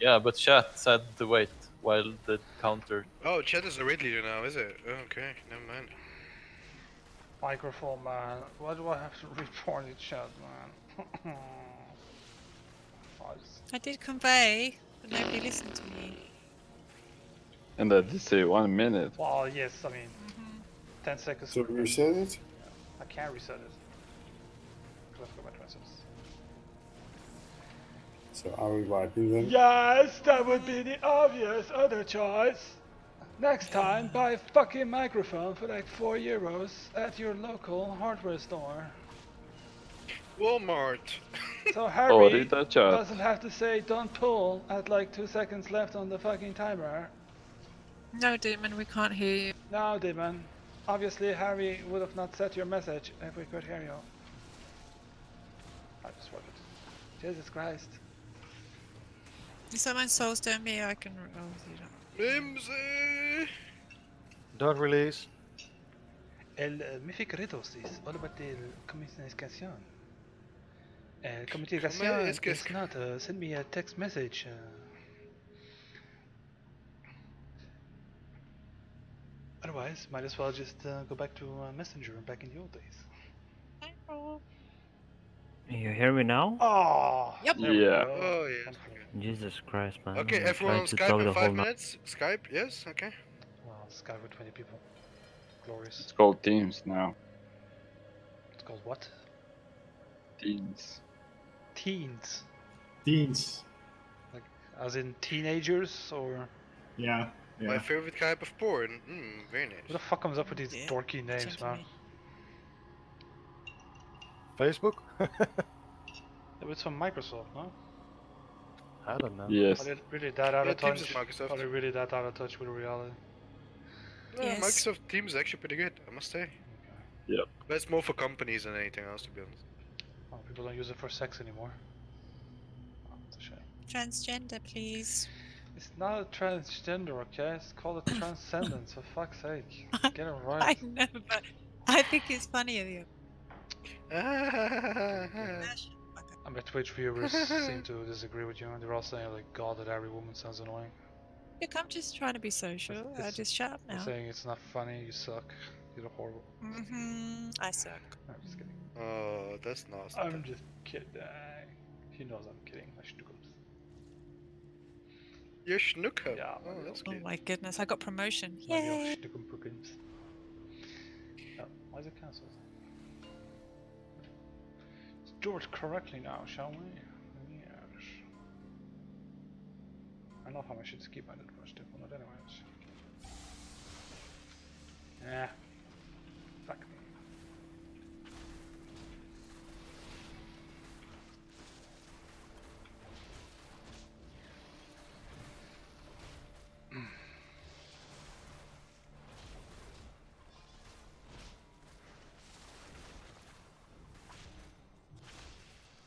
Yeah, but chat said to wait while the counter. Oh, chat is a raid leader now, is it? Okay, never mind. Microphone, man. Why do I have to report the chat, man? I, just... I did convey, but nobody listened to me. And I did say one minute. Well, yes, I mean, mm-hmm. ten seconds. So reset it? I can't reset it. Let's go by triceps. So are we wiping them? Yes, that would be the obvious other choice. Next time, buy a fucking microphone for like four euros at your local hardware store. Walmart. So Harry oh, doesn't have to say don't pull at like two seconds left on the fucking timer. No, Demon, we can't hear you. No, Demon. Obviously, Harry would have not set your message if we could hear you. I just wanted. Jesus Christ. You said my soul's down me, I can. Oh, you don't. Mimsy! Don't release. El Mythic Riddles is all about the communication. Uh, communication is que... not. Uh, send me a text message. Uh... Otherwise, might as well just uh, go back to uh, Messenger back in the old days. Hello. You hear me now? Oh! Yep. Yeah. Oh, yeah. Jesus Christ, man. Okay, I everyone on Skype in five minutes. Skype, yes, okay. Wow, Skype with twenty people. Glorious. It's called Teams now. It's called what? Teens. Teens. Teens. Like, as in teenagers, or? Yeah. yeah. My favorite type of porn. Mm, very nice. What the fuck comes up with these yeah. dorky names, man? Facebook? It's from Microsoft, no? I don't know. Yes. Are they really that out yeah, of touch? Are they really that out of touch with reality? No, yes. Microsoft Teams is actually pretty good, I must say. Okay. Yep. But it's more for companies than anything else, to be honest. Well, people don't use it for sex anymore. Oh, that's a shame. Transgender, please. It's not a transgender, okay? It's called a transcendence, for fuck's sake. Get it right. I know, but I think it's funnier than you. I mean, Twitch viewers seem to disagree with you, and they're all saying, like, God, that every woman sounds annoying. Look, I'm just trying to be social. It's, it's, I just shut up now. Saying it's not funny, you suck. You're horrible. Mm-hmm. I suck. No, I'm just kidding. Oh, that's nasty. I'm just kidding. He knows I'm kidding. I should do good. You're Schnookum. Yeah. Oh, that's oh my goodness, I got promotion. Yay! Yeah, why is it cancelled? Do it correctly now, shall we? Yes. I know how I should skip. I didn't rush it, but not anyways. Yeah. Fuck me.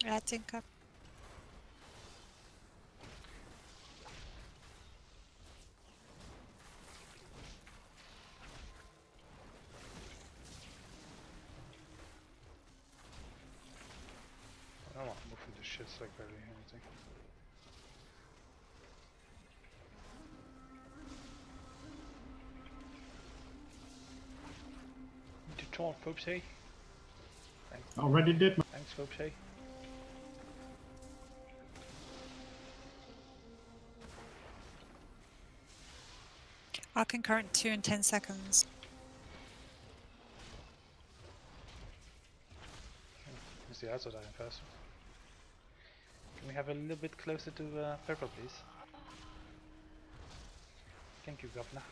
That's Inca. I don't want to move with this shit, it's like barely anything. Need to taunt Foops, hey? Already did. Thanks, Foops, hey? Arcane Current two in ten seconds. You see, that's what I first. Can we have a little bit closer to uh, purple, please? Thank you, Governor.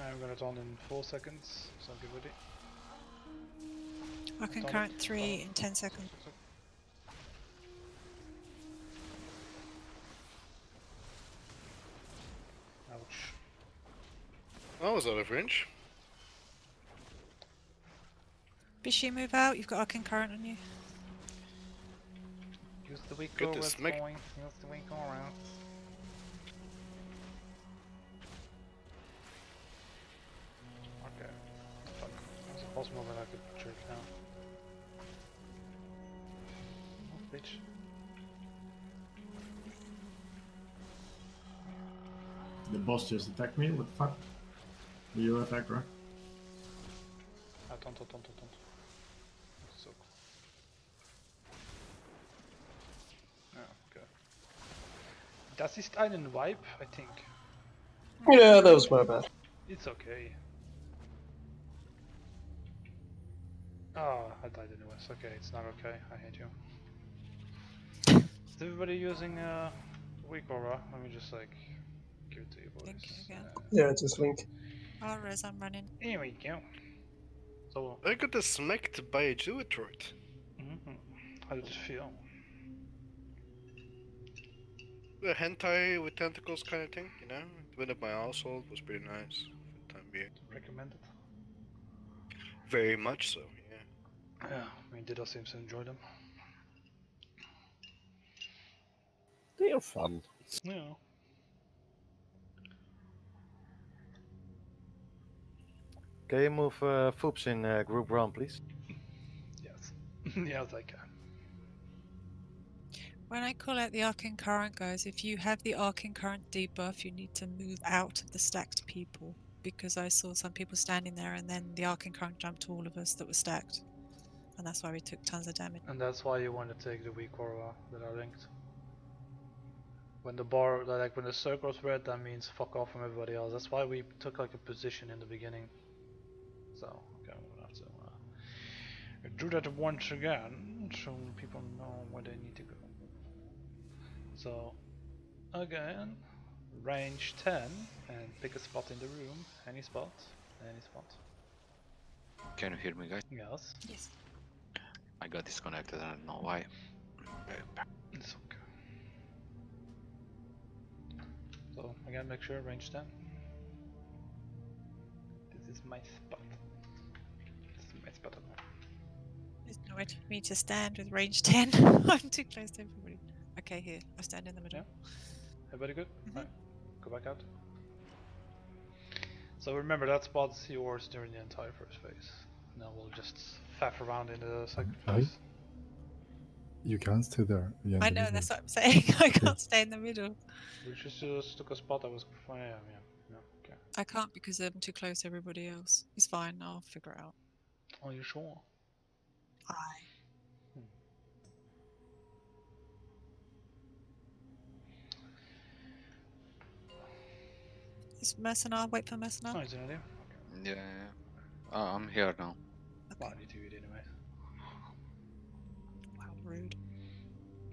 I'm gonna turn in four seconds. So get ready. I can current three in ten seconds. Ouch. That was out of range. Bishy, move out. You've got Arcane Current on you. Use the weak aura. Use the weak aura. Okay. Fuck. That was a boss move that I could jerk down. Bitch. The boss just attacked me, what the fuck? You attack, right? Attends, attends, attends. So cool. Oh, okay. Das ist einen wipe, I think. Yeah, that was my bad. It's okay. Oh, I died anyways. Okay, it's not okay. I hate you. Is everybody using uh, Weak Aura? Let me just like give it to you boys. Link again. Uh, yeah, just Link. I'll res, I'm running. Here we go. So, I got smacked by a Druidroid. Mm-hmm. How did it feel? The hentai with tentacles kind of thing, you know? It went up my household, was pretty nice for the time being. Recommended? Very much so, yeah. Yeah, I mean, Ditto seems to enjoy them. They are fun. Yeah. Can you move uh, Foops in uh, group one, please? Yes. Yes, I can. When I call out the Arcane Current, guys, if you have the Arcane Current debuff, you need to move out of the stacked people, because I saw some people standing there and then the Arcane Current jumped to all of us that were stacked. And that's why we took tons of damage. And that's why you want to take the Weak Aura that are linked. When the bar, like when the circle's red, that means fuck off from everybody else. That's why we took like a position in the beginning. So, okay, I'm gonna have to uh, do that once again, so people know where they need to go. So, again, range ten, and pick a spot in the room, any spot, any spot. Can you hear me, guys? Yes. Yes. I got disconnected, I don't know why. It's okay. So, again, make sure range ten. This is my spot. This is my spot. There's no way for me to stand with range ten. I'm too close to everybody. Okay, here. I stand in the middle. Yeah. Everybody good? Mm-hmm. Right. Go back out. So remember, that spot's yours during the entire first phase. Now we'll just faff around in the second phase. You can't stay there. Yeah, I know, that's what I'm saying. I can't yeah. stay in the middle. We just, just took a spot that was... Yeah, yeah, yeah. Okay. I can't because I'm too close to everybody else. It's fine, I'll figure it out. Are you sure? I... Is Mercenar? Wait for Mercenar? No, he's not there. Okay. Yeah, yeah. Oh, I'm here now. Okay. Well, I need to eat anyway. Wow, rude.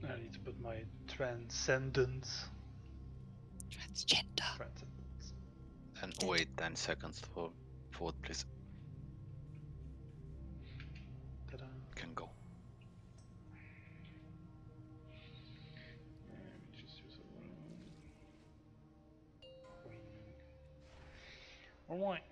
I need to put my transcendence. Transgender. Transcendence. And wait ten seconds for fourth, please. Ta-da. Can go. Alright. Okay,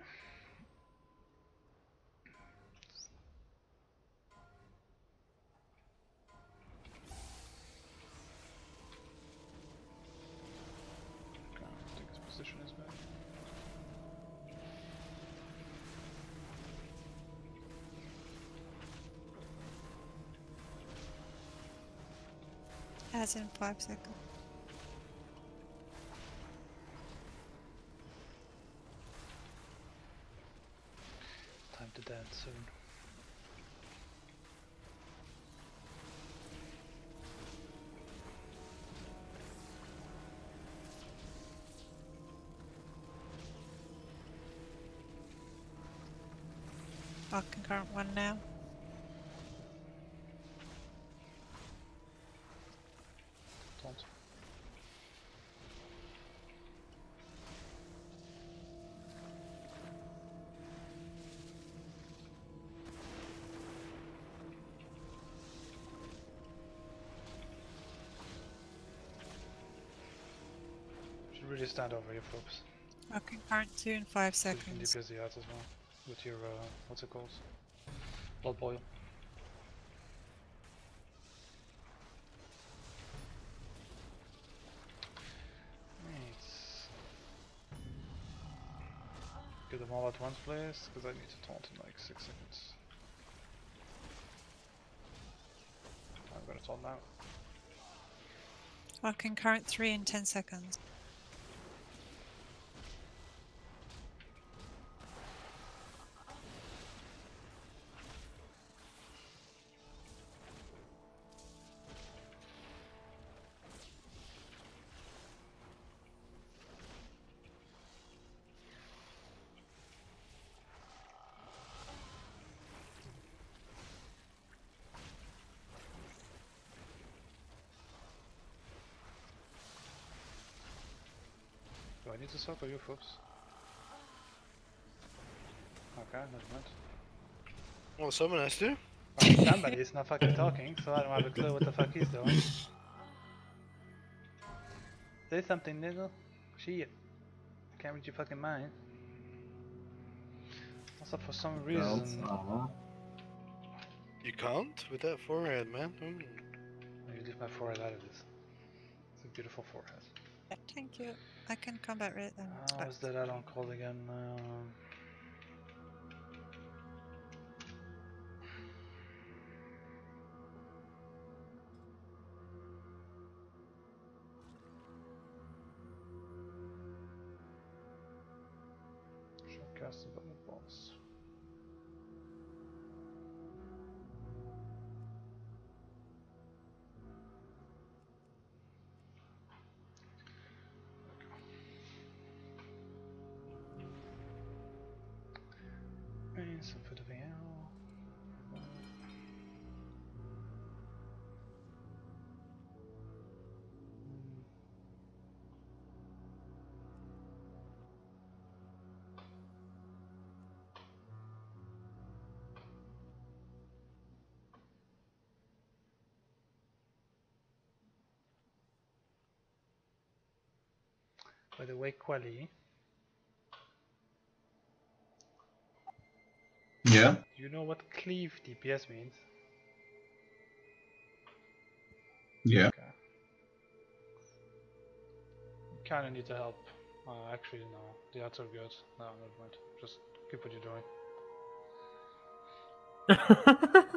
I think his position is bad. As in five seconds. To dance soon. Our concurrent one now. Don't. Really stand over here, folks. Okay, current two in five seconds. You can D P S the out as well with your uh, what's it called? Blood boil. Nice. Get them all at once, please, because I need to taunt in like six seconds. I'm gonna taunt now. Okay, current three in ten seconds. I need to sort of you, Forbes. Okay, not much. Well, someone has to. Well, somebody's not fucking talking, so I don't have a clue what the fuck he's doing. Say something, nigga. Shit. I can't read your fucking mind. Also, for some reason... No, you can't? With that forehead, man. Mm. You leave my forehead out of this. It's a beautiful forehead. Thank you. I can combat right now. Um, oh, is that out on call again? Um... about the boss. And some for the V L. By the way, Quali. Yeah? Do you know what cleave D P S means? Yeah. Okay. Kinda need the help. Uh, actually, no. The odds are good. No, never mind. Just keep what you're doing.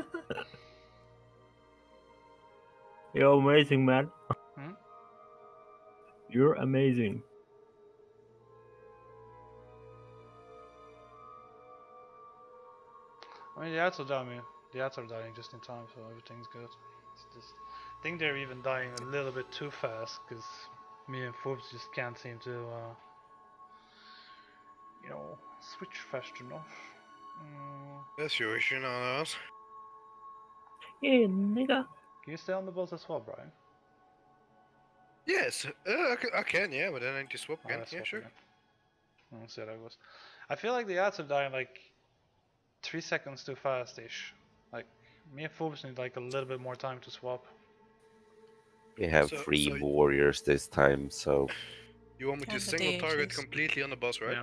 You're amazing, man. Hmm? You're amazing. I mean, the ads are dying. The ads are dying just in time, so everything's good. It's just, I think they're even dying a little bit too fast, because me and Forbes just can't seem to, uh, you know, switch fast enough. Mm. That's your issue, not us. Yeah, nigga. Can you stay on the boss as well, Brian? Yes, uh, I, can, I can, yeah, but then I need to swap oh, again. Yeah, swap sure. Again. I said I was. I feel like the ads are dying like. Three seconds too fast ish. Like me and Forbes need like a little bit more time to swap. We have so, three so warriors this time, so you want me to single target completely on the boss, right?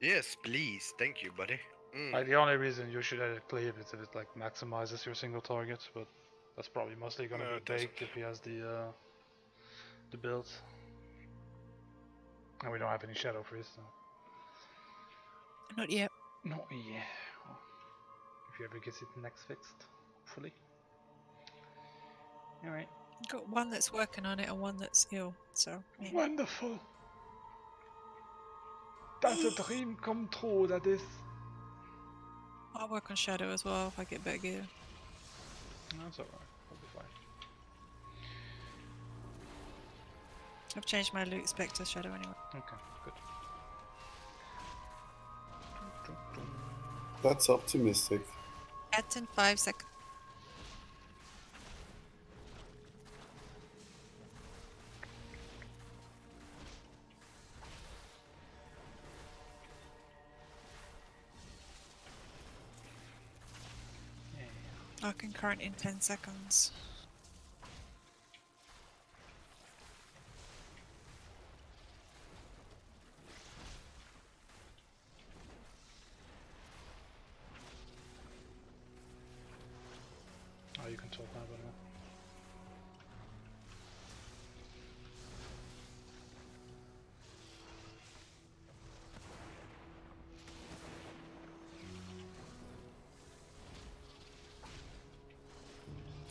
Yeah. Yes, please, thank you, buddy. Mm. Like the only reason you should edit cleave is if it like maximizes your single target, but that's probably mostly gonna no, be Bake if he has the uh the build. And we don't have any shadow freeze, so not yet. No, yeah. If you ever get it next fixed, hopefully. Alright. Got one that's working on it and one that's ill, so. Yeah. Wonderful! That's a dream come true, that is. I'll work on shadow as well if I get back here. That's alright, I'll be fine. I've changed my loot spec to shadow anyway. Okay, good. That's optimistic. That's in five seconds. Arcane Current in ten seconds.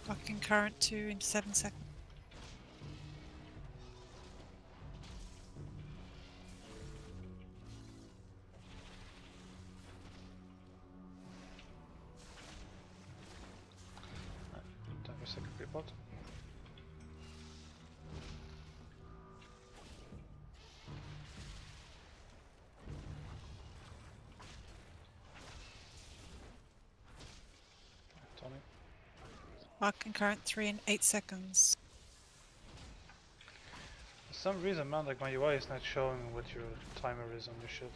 Fucking current two in seven seconds. Arcane Current three in eight seconds. For some reason, man, like my U I is not showing what your timer is on your shit.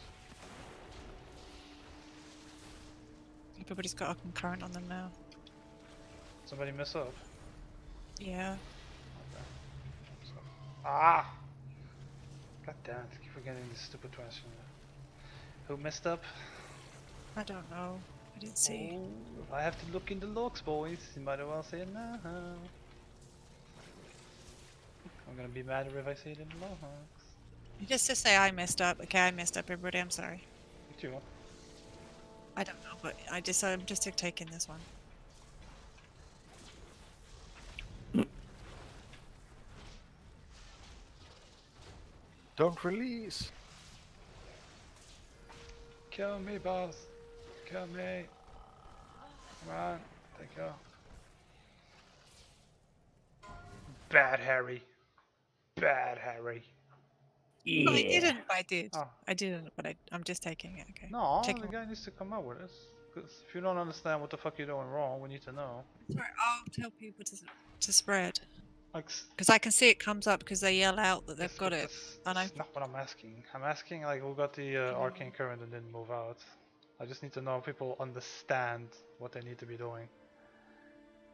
Everybody's got Arcane Current on them now. Somebody mess up? Yeah. Okay. So. Ah! God damn it, I keep forgetting this stupid transgender. Who messed up? I don't know. I didn't see. Oh, I have to look in the logs, boys. You might as well say it now. I'm gonna be madder if I say it in the logs. You just to say I messed up. Okay, I messed up, everybody. I'm sorry. What do you want? I don't know, but I just, I'm just taking this one. Don't release! Kill me, boss! Kill me! Come on, take go. Bad Harry! Bad Harry! Yeah. No, I didn't, but I did. Oh. I didn't, but I, I'm just taking it, okay? No, taking the guy needs to come up with us. Because if you don't understand what the fuck you're doing wrong, we need to know. Sorry, I'll tell people to, to spread. Because I can see it comes up because they yell out that they've got it. I know. That's not what I'm asking. I'm asking like who got the uh, Arcane Current and didn't move out. I just need to know if people understand what they need to be doing.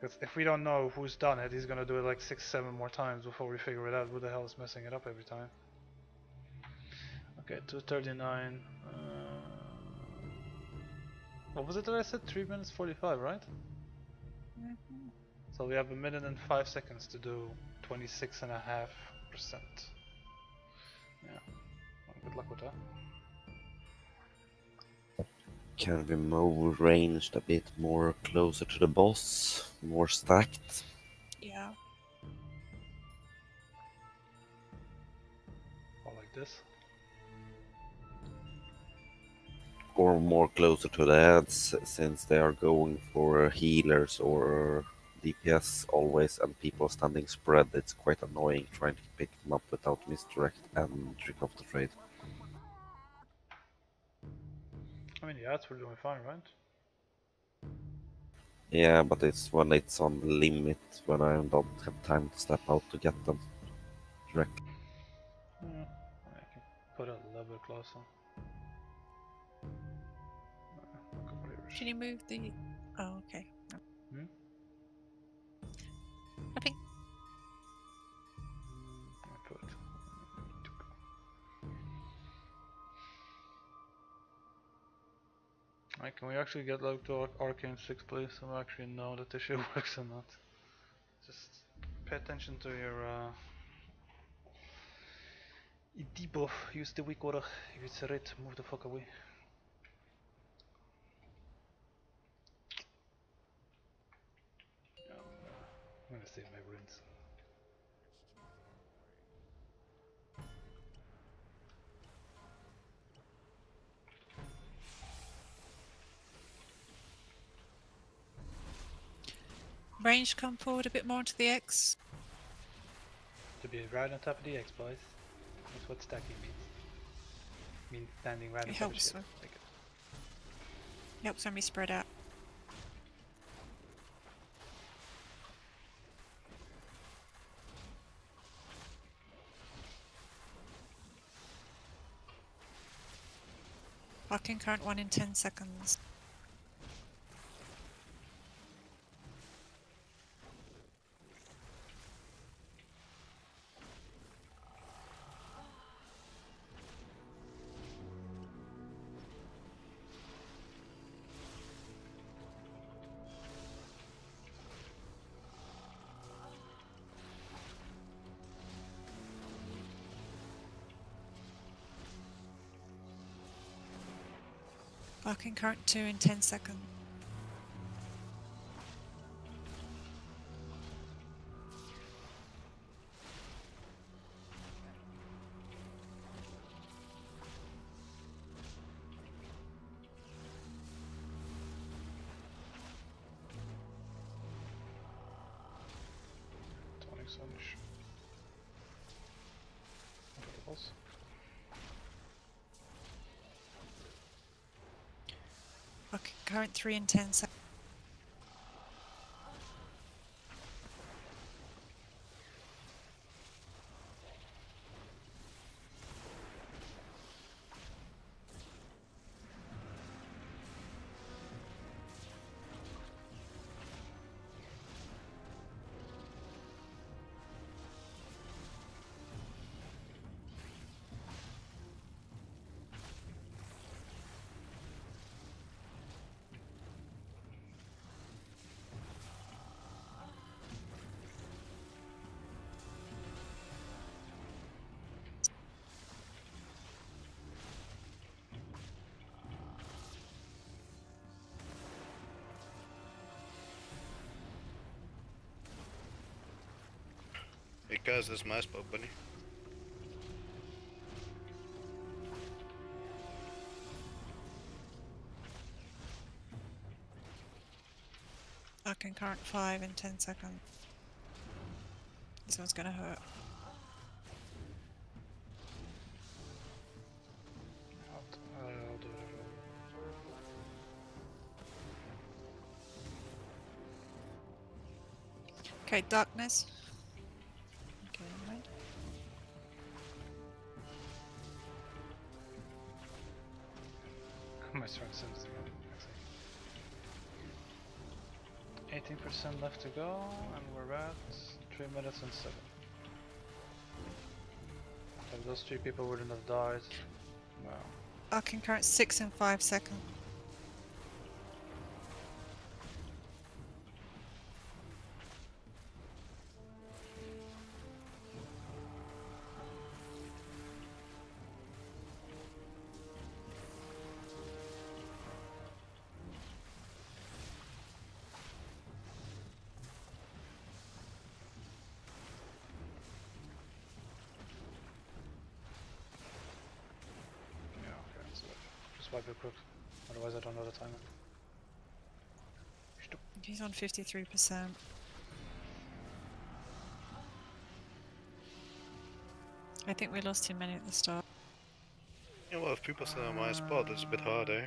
Because if we don't know who's done it, he's gonna do it like six, seven more times before we figure it out who the hell is messing it up every time. Okay, two thirty-nine. Uh, what was it that I said? three minutes forty-five, right? Mm-hmm. So we have a minute and five seconds to do twenty-six and a half percent. Yeah, well, good luck with that. Can we move ranged a bit more closer to the boss? More stacked? Yeah. Or like this? Or more closer to the heads, since they are going for healers or D P S always, and people standing spread. It's quite annoying trying to pick them up without misdirect and trick of the trade. I mean, the ads were doing fine, right? Yeah, but it's when it's on the limit, when I don't have time to step out to get them directly. Yeah, I can put a level closer. Can you move the... oh, okay. No. Hmm? I think. I put. Alright, can we actually get like to Arcane six, please? So I actually know that this shit works or not. Just pay attention to your uh, debuff. Use the weak order. If it's a red, move the fuck away. I'm gonna save my runes. Range, come forward a bit more to the X. To be right on top of the X, boys. That's what stacking means. Means standing right on top of the X. It helps when we spread out. Arcane Current one in ten seconds. Arcane Current two in ten seconds. Current three and ten seconds. Because it's my spot, buddy. Arcane Current five in ten seconds. This one's gonna hurt. Okay, darkness. Okay, never mind. My strong sense again. eighteen percent left to go, and we're at three minutes and seven. If those three people wouldn't have died, wow. Arcane Current six in five seconds. Wipe it quick, otherwise I don't know the timer. He's on fifty-three percent. I think we lost him many at the start. Yeah, well, if people sit on my spot, it's a bit hard, eh?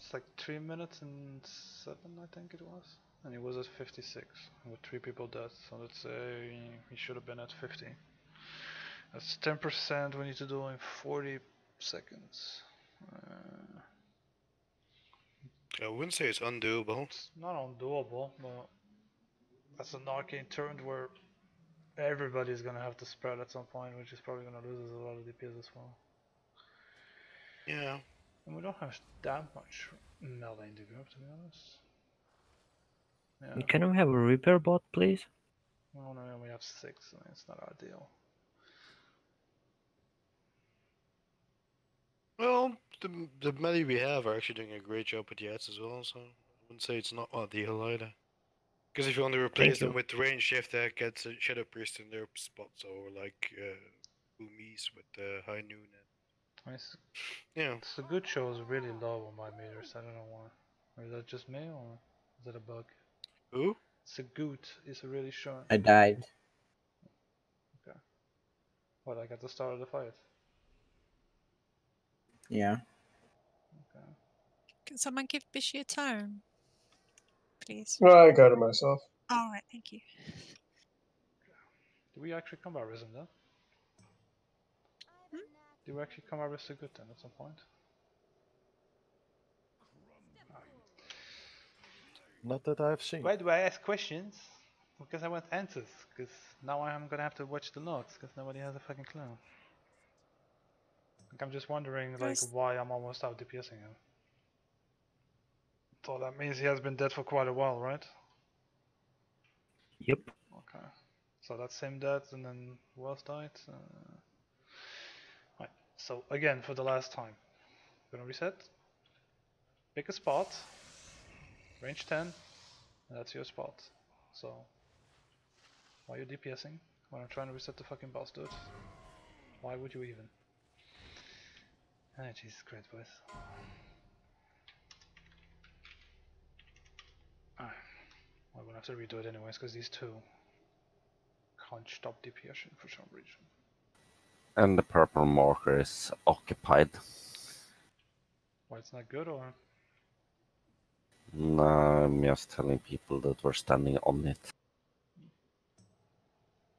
It's like three minutes and seven, I think it was. And he was at fifty-six, with three people dead, so let's say he should have been at fifty. That's ten percent we need to do in forty seconds. Uh, I wouldn't say it's undoable. It's not undoable, but that's an arcane turn where everybody's gonna have to spread at some point, which is probably gonna lose us a lot of D P S as well. Yeah. And we don't have that much melee in the group, to be honest. Yeah. Can we have a repair bot, please? Oh no, we have six, I mean, it's not ideal. Well, the the melee we have are actually doing a great job with the ads as well, so I wouldn't say it's not ideal either. Because if you want to replace Thank them you. with range shift, that gets a Shadow Priest in their spots, or like uh, Umis with the uh, High Noon. And... It's, yeah. The good show is really low on my meters, I don't know why. Or is that just me, or is that a bug? Who? The good is really short. I died. Okay. What, I got the start of the fight? Yeah. Okay. Can someone give Bishy a tone, please? Well, I got it myself. All right, thank you. Did we actually come out with him then? Hmm? Did we actually come out with a good then at some point? Not that I've seen. Why do I ask questions? Because I want answers. Because now I'm gonna have to watch the notes. Because nobody has a fucking clue. I'm just wondering, like, There's... why I'm almost out DPSing him. So that means he has been dead for quite a while, right? Yep. Okay. So that's him dead, and then who else died? Uh... Right. So again, for the last time, gonna reset. Pick a spot. Range ten. And that's your spot. So why are you DPSing when I'm trying to reset the fucking boss, dude? Why would you even? Ah, oh, Jesus Christ, boys. Alright. Well, we'll have to redo it anyways, because these two can't stop DPSing for some reason. And the purple marker is occupied. Why, it's not good, or? No, I'm just telling people that we're standing on it.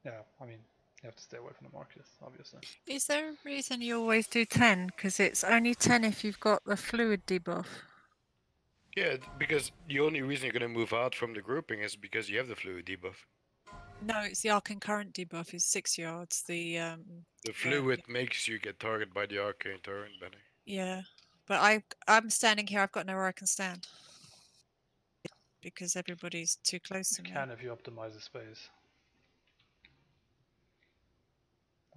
Yeah, I mean... You have to stay away from the markers, obviously. Is there a reason you always do ten? Because it's only ten if you've got the fluid debuff. Yeah, because the only reason you're going to move out from the grouping is because you have the fluid debuff. No, it's the arcane current debuff is six yards. The um, the fluid yeah. makes you get targeted by the arcane current, Benny. Yeah, but I I'm standing here. I've got nowhere I can stand because everybody's too close to me. You can if you optimize the space.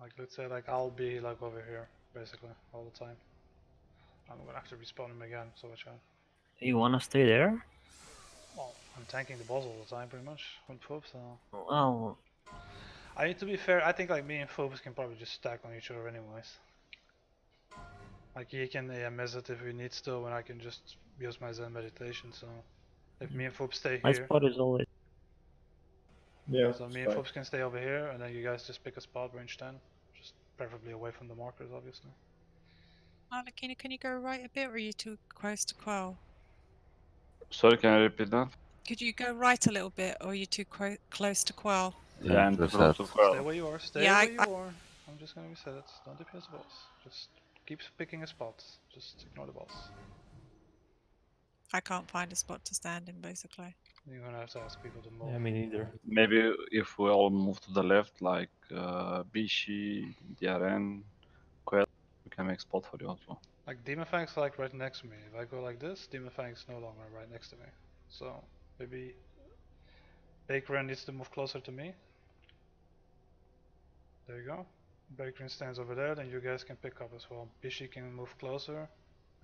Like, let's say, like, I'll be, like, over here, basically, all the time. I'm gonna have to respawn him again, so I can. You wanna stay there? Well, I'm tanking the boss all the time, pretty much, on Foops, so... Well, I mean, to be fair, I think like me and Forbes can probably just stack on each other anyways. Like he can A M S it if he needs to, and I can just use my Zen meditation, so... If me and Forbes stay here... My spot is always... Yeah, so me and Forbes can stay over here, and then you guys just pick a spot, range ten. Just preferably away from the markers, obviously. Alakina, can you go right a bit, or are you too close to Quell? Sorry, can I repeat that? Could you go right a little bit, or are you too close to Quell? Yeah, I'm just close to Quell. Stay where you are, stay yeah, where I, you I... are. I'm just gonna reset it, don't D P S the boss. Just keep picking a spot, just ignore the boss. I can't find a spot to stand in, basically. You're gonna have to ask people to move. Yeah, me neither. Maybe if we all move to the left, like uh, Bishy, D R N, Quell, we can make spot for you also. Like Demon Fang's like right next to me. If I go like this, Demon Fang's no longer right next to me. So maybe Bakerin needs to move closer to me. There you go. Bakerin stands over there, then you guys can pick up as well. Bishy can move closer,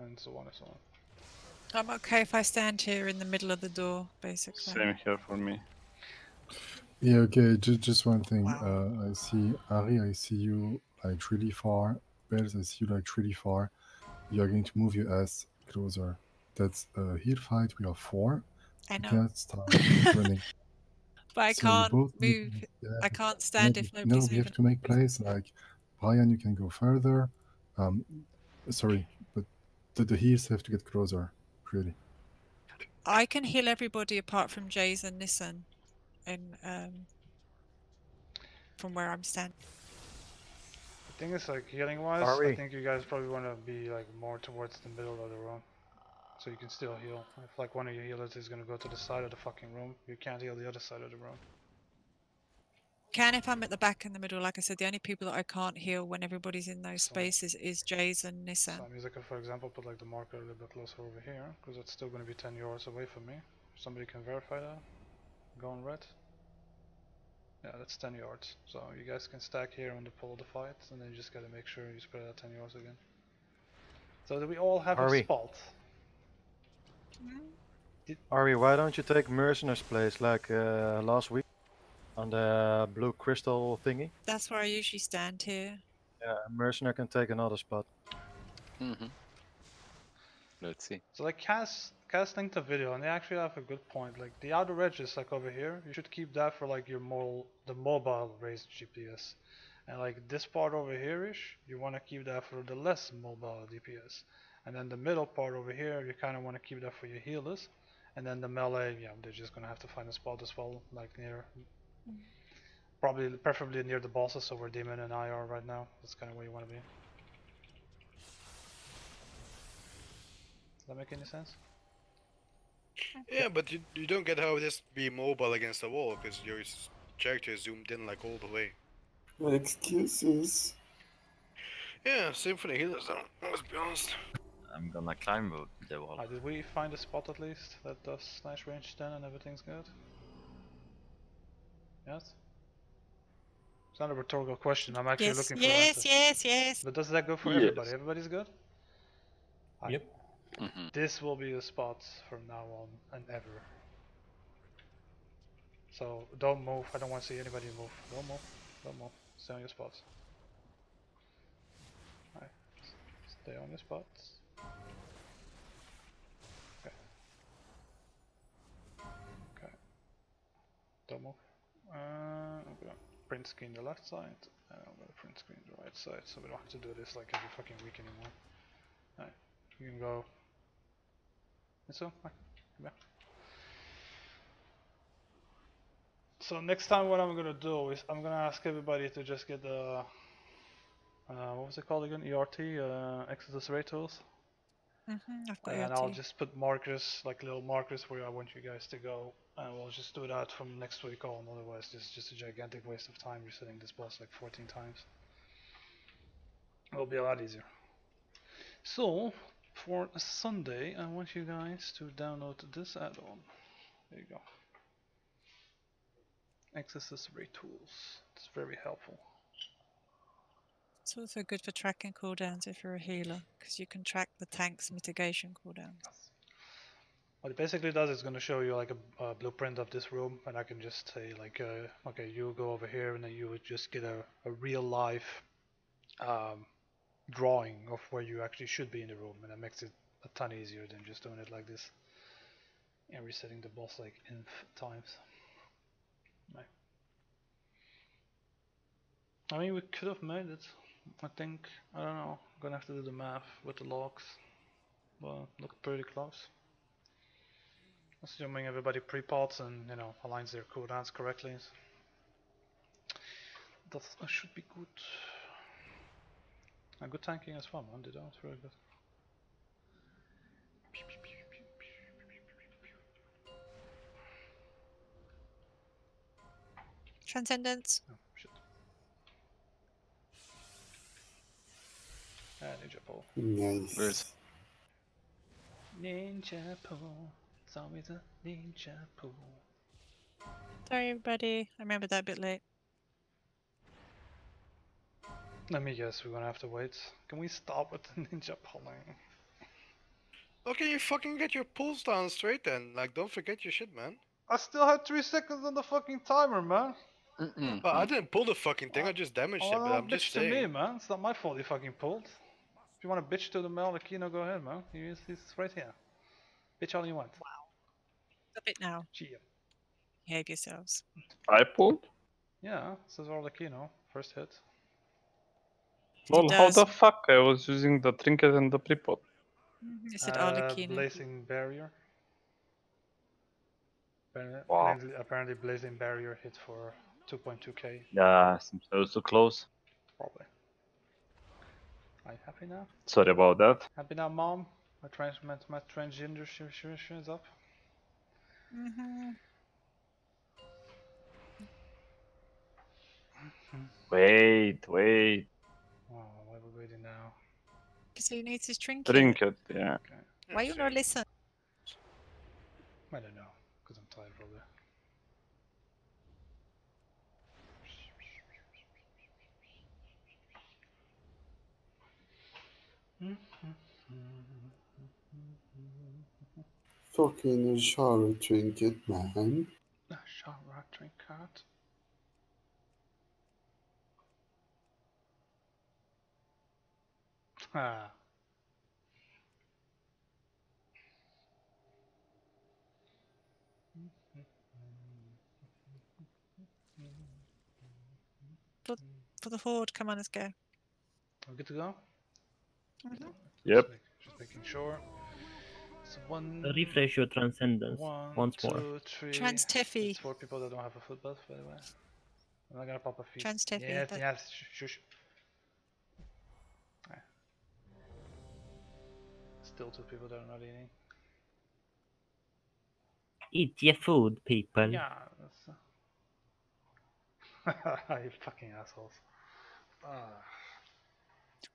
and so on and so on. I'm okay if I stand here in the middle of the door, basically. Same here for me. Yeah, okay, just, just one thing. Wow. Uh, I see Ari, I see you like really far. Bells, I see you like really far. You're going to move your ass closer. That's a heal fight, we are four. I know. That's time running. But I so can't move, need, yeah. I can't stand no, if nobody's No, we have to make place, like, Brian, you can go further. Um, sorry, but the, the heals have to get closer. Really. I can heal everybody apart from Jason, Listen, and um, from where I'm standing. The thing is, like healing wise, Ari. I think you guys probably want to be like more towards the middle of the room, so you can still heal. If like one of your healers is gonna go to the side of the fucking room, you can't heal the other side of the room. Can if I'm at the back in the middle, like I said, the only people that I can't heal when everybody's in those spaces so, is Jason, Nissan. So I'm using, for example, put like the marker a little bit closer over here, because it's still going to be ten yards away from me. Somebody can verify that. Go on red. Yeah, that's ten yards. So you guys can stack here on the pull of the fight, and then you just got to make sure you spread out ten yards again. So that we all have Are a we? spot. Mm-hmm. Ari, why don't you take Mercenar's place like uh, last week? On the blue crystal thingy. That's where I usually stand here. Yeah, Mercenar can take another spot. Mm-hmm. Let's see. So like Cass, Cass linked a video and they actually have a good point. Like the outer edge is like over here. You should keep that for like your mobile, the mobile raised D P S. And like this part over here-ish, you want to keep that for the less mobile D P S. And then the middle part over here, you kind of want to keep that for your healers. And then the melee, yeah, they're just going to have to find a spot as well, like near... Probably, preferably near the bosses, so where Demon and I are right now. That's kind of where you want to be. Does that make any sense? Yeah, but you, you don't get how it is to be mobile against the wall, because your character is zoomed in like all the way. What excuses? Yeah, same for the healers, let's be honest. I'm gonna climb the wall. Ah, did we find a spot at least that does nice range ten and everything's good? Yes? It's not a rhetorical question, I'm actually yes, looking for Yes, yes, yes, But does that go for yes. everybody? Everybody's good? I, yep. Mm-hmm. This will be the spot from now on and ever. So don't move, I don't want to see anybody move. Don't move, don't move. Stay on your spots. Alright. Stay on your spots. Okay. Okay. Don't move. Uh, I'm gonna print screen the left side, and I'm gonna print screen the right side, so we don't have to do this like every fucking week anymore. Alright, you can go. And so, come back. So next time what I'm gonna do is I'm gonna ask everybody to just get the... Uh, what was it called again? E R T? Uh, Exodus Ray Tools? Mm-hmm, I've got and E R T. I'll just put markers, like little markers where I want you guys to go. And we'll just do that from next week on, otherwise this is just a gigantic waste of time resetting this boss like fourteen times. It'll be a lot easier. So, for Sunday, I want you guys to download this add-on. There you go. Exodus Ray Tools. It's very helpful. It's also good for tracking cooldowns if you're a healer, because you can track the tank's mitigation cooldowns. What it basically does is going to show you like a, a blueprint of this room, and I can just say like, uh, okay, you go over here, and then you would just get a, a real life um, drawing of where you actually should be in the room, and that makes it a ton easier than just doing it like this and resetting the boss like inf times. Right. I mean, we could have made it, I think. I don't know, I'm gonna have to do the math with the logs. Well, looked pretty close. Assuming everybody pre-pots and, you know, aligns their cooldowns correctly. That should be good. And good tanking as well, man, did that, it's really good. Transcendence. Oh, shit. Ah, Ninja Pole. Nice. Where's Ninja Pole. It's always a Ninja Pole. Sorry, everybody. I remember that a bit late. Let me guess, we're gonna have to wait. Can we stop with the Ninja Polling? Okay, you fucking get your pulls down straight then. Like, don't forget your shit, man. I still had three seconds on the fucking timer, man. Mm -mm. But I didn't pull the fucking thing, I just damaged oh, it, but I'm just saying. Bitch to me, man. It's not my fault you fucking pulled. If you want to bitch to the Malakino, go ahead, man. He's, he's right here. Bitch all you want. Wow. Stop it now. Cheer. Behave yourselves. I pulled? Yeah, this is Malakino. First hit. Well, how the fuck? I was using the trinket and the pre-pot. Is it Arlecchino? Uh, blazing barrier. Wow. Apparently, apparently blazing barrier hit for two point two K. Yeah, seems I was too close. Probably. Are you happy now? Sorry about that. Happy now, mom? My trans my transgender shit is up. Mm-hmm. Wait, wait. Oh, why are we waiting now? Because he needs his trinket. Trinket, yeah. Okay. Why you not listen? I don't know. Because I'm tired probably. Fucking Ashara trinket, man. Ashara trinket. Ah. For the horde, come on, let's go. We're good to go? Mm-hmm. Yep. Just, make, just making sure. So one, refresh your transcendence one, once two, more. Three. Trans Tiffy. It's for people that don't have a foot buff, by the way. I'm not gonna pop a feet. Trans Tiffy. Yeah, but... yeah, shush. Still two people that are not eating. Eat your food, people. Yeah. That's... you fucking assholes. Uh,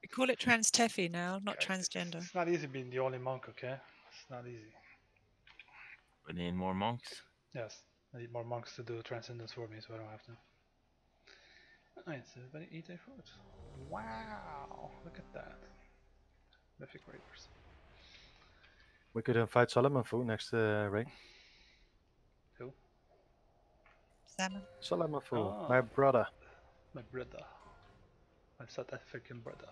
we call it trans Teffy now, not yeah, transgender. It's not easy being the only monk, okay? It's not easy. We need more monks? Yes, I need more monks to do transcendence for me so I don't have to. Alright, so everybody eat their food. Wow, look at that. Mythic Raiders. We could invite Solomon for next uh, raid. Salmon. Salamafu, oh. my brother. My brother. My South African brother.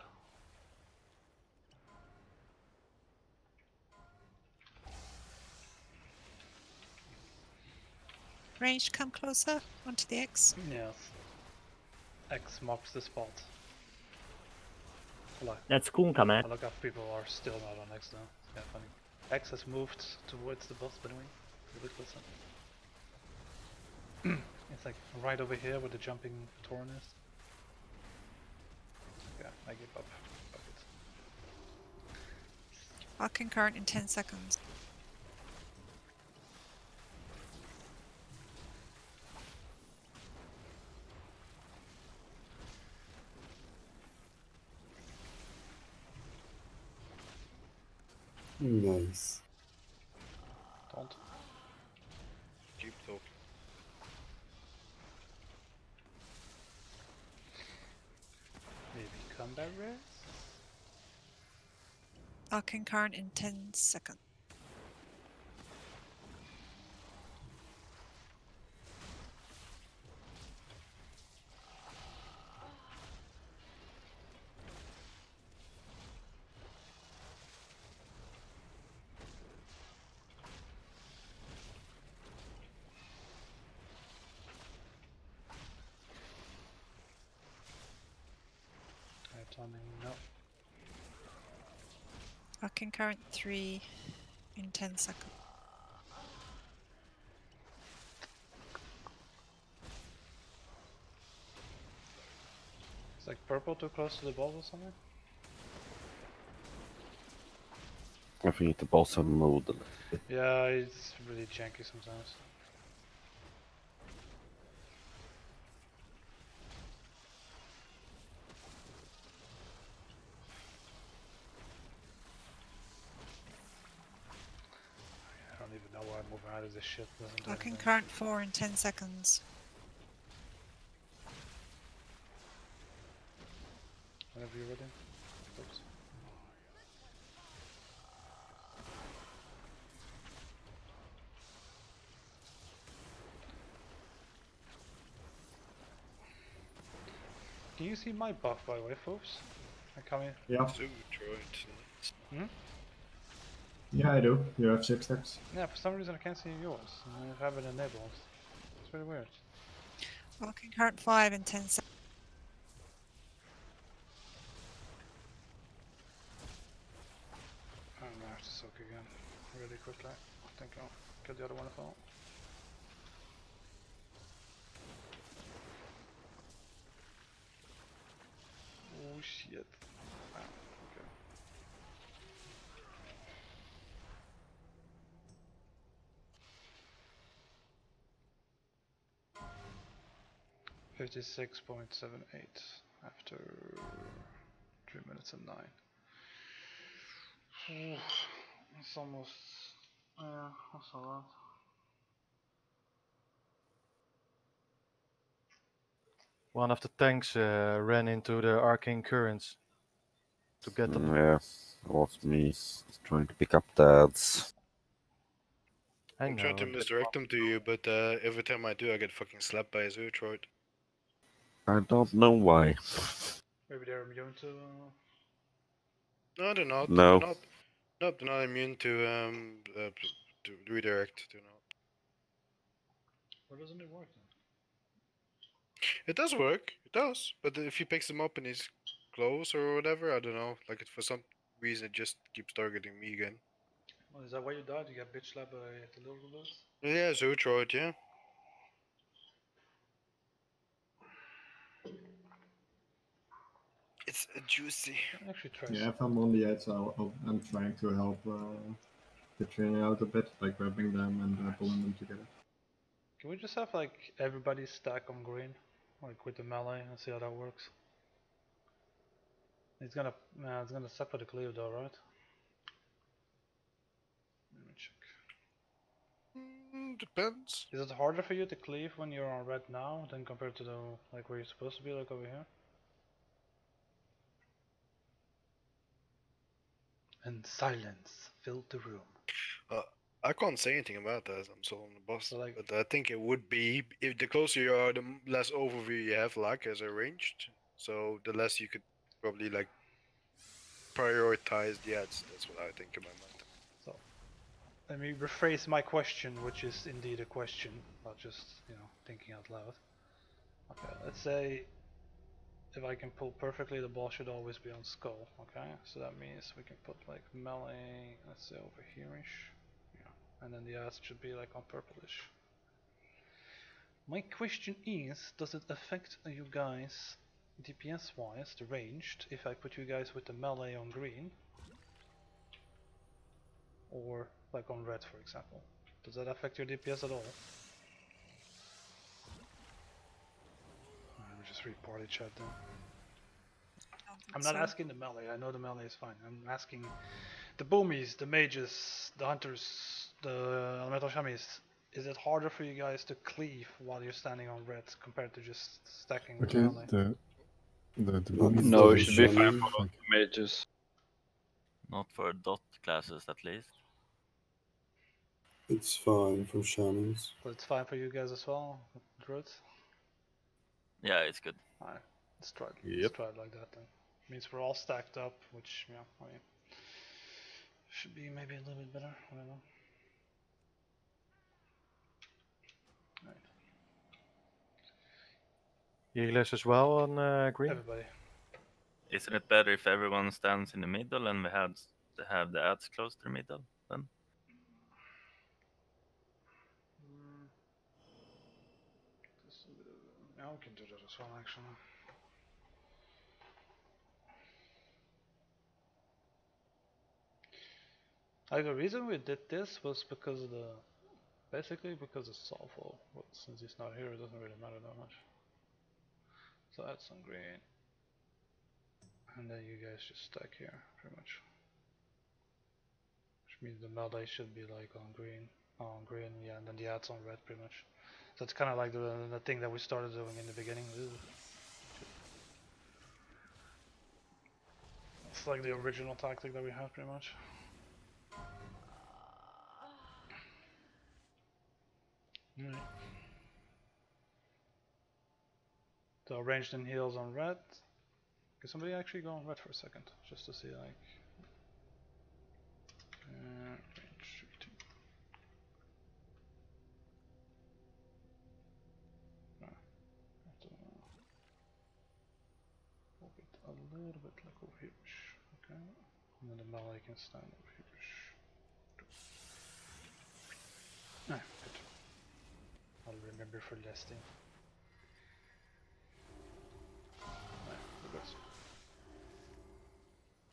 Range, come closer. Onto the X. Yes. X marks the spot. Hello. That's Kunkka, man. I look up people are still not on X now. It's kind of funny. X has moved towards the boss, by the way. A little bit closer. It's like right over here where the jumping torn is. Yeah, I give up. Fuck it. Arcane Current in ten seconds. Nice. Don't. Keep talking. Combat rares? Arcane Current in ten seconds. plumbing up. Arcane Current three in ten seconds. Is like purple too close to the balls or something? I think the balls are moved. Yeah, it's really janky sometimes. I don't even know why I'm moving out of this shit. Locking current four in ten seconds. Whenever you're ready. Oops. Do you see my buff, by the way, folks? I come in. Yeah. Hmm? Yeah, I do. You have six steps. Yeah, for some reason I can't see yours. I have it enabled. It's really weird. Locking current five in ten seconds. I'm gonna have to soak again really quickly. I think I'll get the other one if I want. Oh shit. Ah, okay. fifty-six point seven eight after three minutes and nine. Ooh, it's almost. Yeah, that's a lot. One of the tanks uh, ran into the Arcane Currents to get them. Yeah, it was me trying to pick up that. I'm trying to misdirect them to you, but uh, every time I do, I get fucking slapped by a Zootroid. I don't know why. Maybe they're immune to. No, they're not. No. They're not, no, they're not immune to um uh, to redirect. They're not. Why doesn't it work then? It does work, it does, but if he picks them up and he's close or whatever, I don't know, like it, for some reason it just keeps targeting me again. Well, is that why you died? You got bitch slapped by the little ones? Yeah, Zootroid, yeah. It's uh, juicy. Actually, yeah, if I'm on the edge, I'll, I'll, I'm trying to help uh, the trainer out a bit, like grabbing them and uh, pulling them together. Can we just have like everybody stack on green? Like with the melee and see how that works. It's gonna, nah, it's gonna suck for the cleave though, right? Let me check. Mm, depends. Is it harder for you to cleave when you're on red now than compared to the like where you're supposed to be, like over here? And silence filled the room. Uh, I can't say anything about that. I'm still on the boss, so like, but I think it would be if the closer you are, the less overview you have, like as arranged. So the less you could probably like prioritize the ads. That's what I think in my mind. So let me rephrase my question, which is indeed a question, not just you know thinking out loud. Okay, let's say if I can pull perfectly, the ball should always be on skull. Okay, so that means we can put like melee, let's say over here-ish. And then the ass should be like on purplish. My question is, does it affect you guys D P S wise, the ranged, if I put you guys with the melee on green? Or like on red for example. Does that affect your D P S at all? Let me just read party chat then. I'm not so. asking the melee, I know the melee is fine. I'm asking the boomies, the mages, the hunters, the elemental shami's, is it harder for you guys to cleave while you're standing on red compared to just stacking with okay, the the, the, the No, it should be fine for all the mages. Not for dot classes at least. It's fine for shamans. But it's fine for you guys as well, druids? Yeah, it's good. Alright, let's try it. Yep. Let's try it like that then. It means we're all stacked up, which, yeah, I mean, should be maybe a little bit better, I don't know. Healers as well on uh, green? Everybody. Isn't it better if everyone stands in the middle and we have to have the ads close to the middle then? Yeah, we can do that as well, actually. Like, the reason we did this was because the, basically because it's solvable. But since he's not here, it doesn't really matter that much. So that's on green. And then you guys just stack here, pretty much. Which means the melee should be like on green. Oh, on green, yeah, and then the ad's on red, pretty much. So it's kind of like the, the thing that we started doing in the beginning. It's like the original tactic that we had, pretty much. Right. So ranged and heals on red. Can somebody actually go on red for a second, just to see like? Uh, range shooting. No, I don't know. Move it a little bit like over here. Okay, and then the melee can stand over here. No. I'll remember for last thing.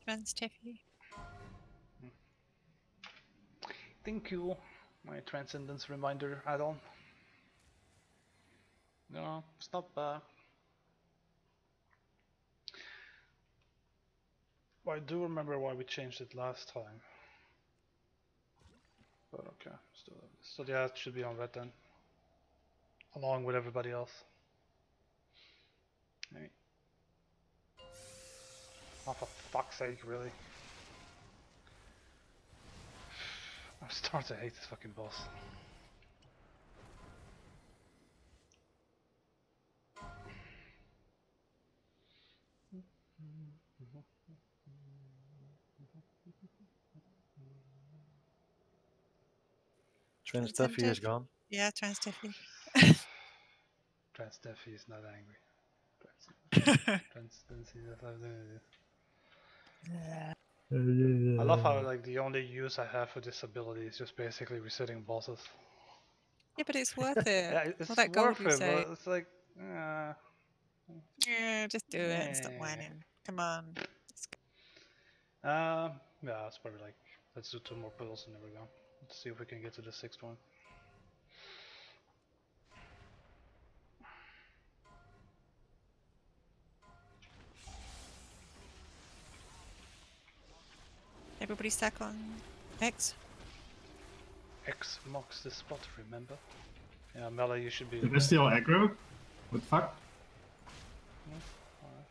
Thanks, Tiffy. Thank you. My Transcendence reminder add-on. No, it's not bad. Well, I do remember why we changed it last time. But okay, still have this. So yeah, it should be on red then. Along with everybody else. Right. Oh, for fuck's sake, really. I'm starting to hate this fucking boss. Trans Duffy is gone. Yeah, Trans Duffy. Trans Duffy is not angry. Trans Duffy is not angry. Yeah. I love how like the only use I have for this ability is just basically resetting bosses. Yeah, but it's worth it. Yeah, it's all that worth gold it, say. But it's like, uh, yeah, just do yeah. it and stop whining. Come on. Um, uh, yeah, it's probably like let's do two more puzzles and there we go. Let's see if we can get to the sixth one. Everybody stack on X. X marks the spot, remember? Yeah, Mela, you should be... Did I steal aggro? What the fuck? Yeah, alright.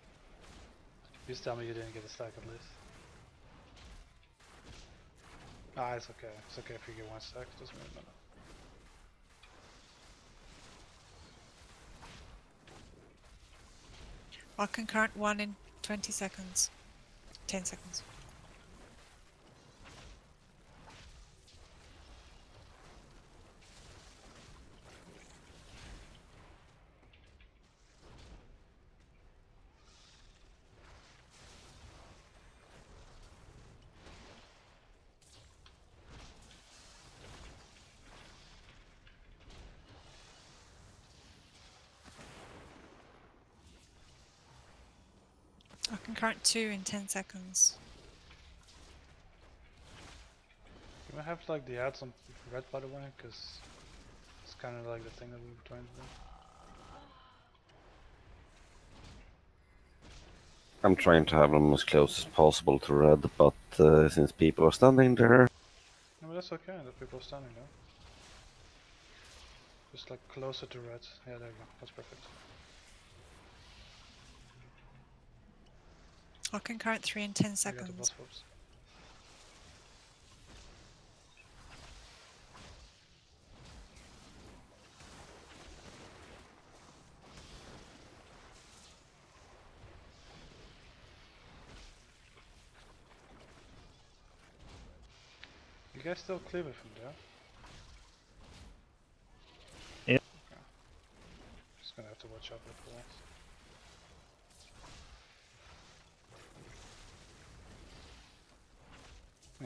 Please tell me you didn't get a stack at least. Ah, it's okay. It's okay if you get one stack, it doesn't really matter. Arcane Current one in twenty seconds. ten seconds. Current two in ten seconds. Can we have like the ads on red by the way? Because it's kind of like the thing that we were trying to do. I'm trying to have them as close as possible to red, but uh, since people are standing there. No, but that's okay that people are standing there. Just like closer to red. Yeah, there you go. That's perfect. Arcane Current three in ten seconds. You guys still clear it from there? Yeah. Okay. Just gonna have to watch out for the rest.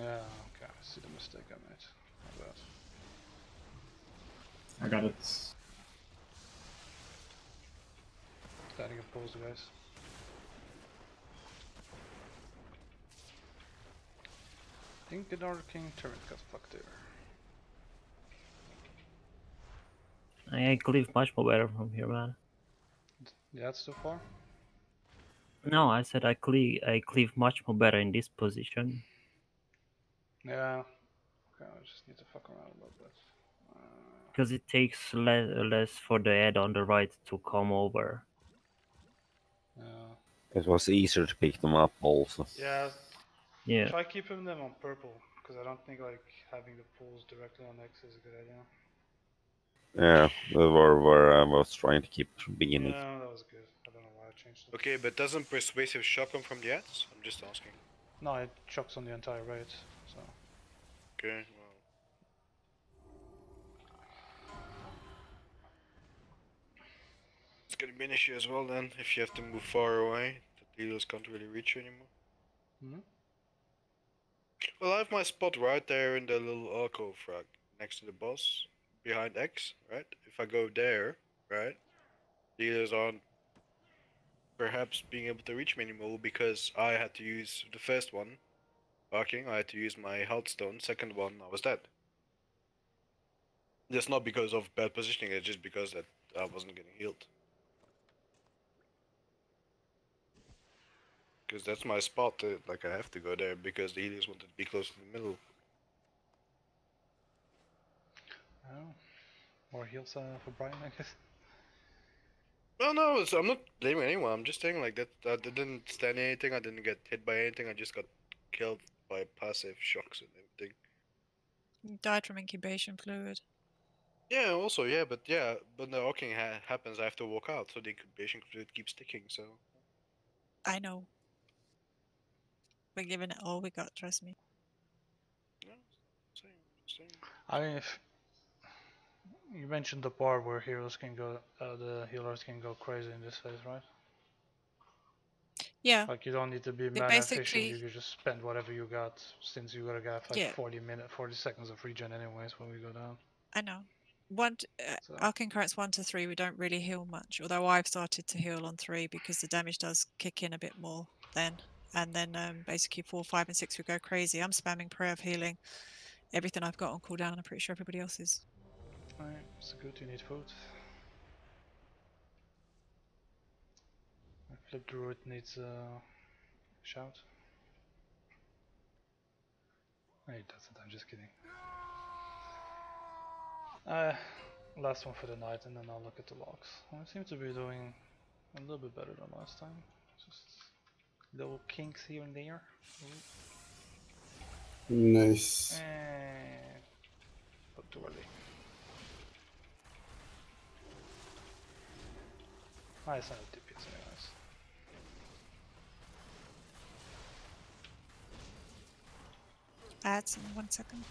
Yeah, okay, I see the mistake I made. Not bad. I got it. Starting a pause, guys. I think the Arcane Current got fucked there. I cleave much more better from here, man. Yeah, it's too far? No, I said I cleave, I cleave much more better in this position. Yeah. Okay, I just need to fuck around a little bit. Because uh... it takes less, less for the head on the right to come over. Yeah. It was easier to pick them up also. Yeah. Yeah. Try keeping them on purple, because I don't think like having the pools directly on X is a good idea. Yeah, they were where I was trying to keep beginning. No, that was good. I don't know why I changed it. Okay, but doesn't Persuasive Shock come from the ads? I'm just asking. No, it shocks on the entire raid, so... Okay, well... It's gonna be an issue as well then, if you have to move far away. The dealers can't really reach you anymore. Mm-hmm. Well, I have my spot right there in the little alcove frag, next to the boss. Behind X, right? If I go there, right? Dealers aren't perhaps being able to reach me anymore because I had to use the first one, barking, I had to use my health stone, second one, I was dead. That's not because of bad positioning, it's just because that I wasn't getting healed. Because that's my spot, to, like I have to go there because the healers wanted to be close to the middle. Oh. More heals uh, for Brian, I guess. Well, no, it's, I'm not blaming anyone. I'm just saying like that. I didn't stand anything. I didn't get hit by anything. I just got killed by passive shocks and everything. You died from incubation fluid. Yeah, also, yeah, but yeah, but the arcing ha happens. I have to walk out, so the incubation fluid keeps ticking. So. I know. We're giving it all we got. Trust me. Yeah, same, same. I mean, if. You mentioned the bar where heroes can go, uh, the healers can go crazy in this phase, right? Yeah. Like you don't need to be mana efficient, you can just spend whatever you got, since you gotta get like yeah. forty minutes, forty seconds of regen anyways when we go down. I know. One, uh, so. Arcane Currents one to three, we don't really heal much. Although I've started to heal on three because the damage does kick in a bit more then, and then um, basically four, five, and six we go crazy. I'm spamming prayer of healing, everything I've got on cooldown, and I'm pretty sure everybody else is. Alright, so good, you need food. My flip druid needs a uh, shout. No, he doesn't, I'm just kidding. Uh, last one for the night and then I'll look at the logs. I seem to be doing a little bit better than last time. Just little kinks here and there. Nice. And... but too early. Ah, it's not a D P S anyways. Ads in one second.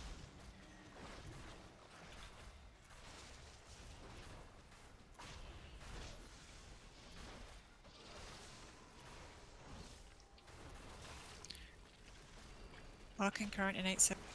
Arcane Current in eight seconds.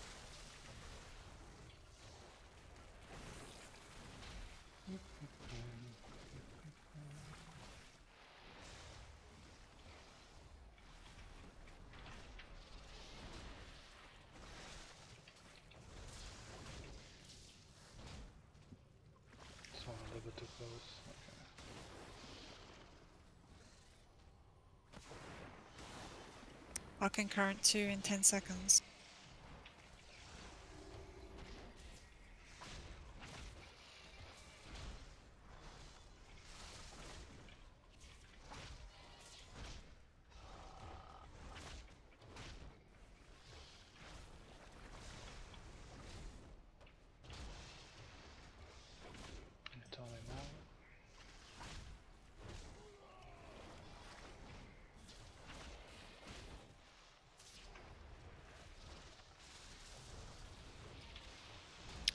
Arcane Current two in ten seconds.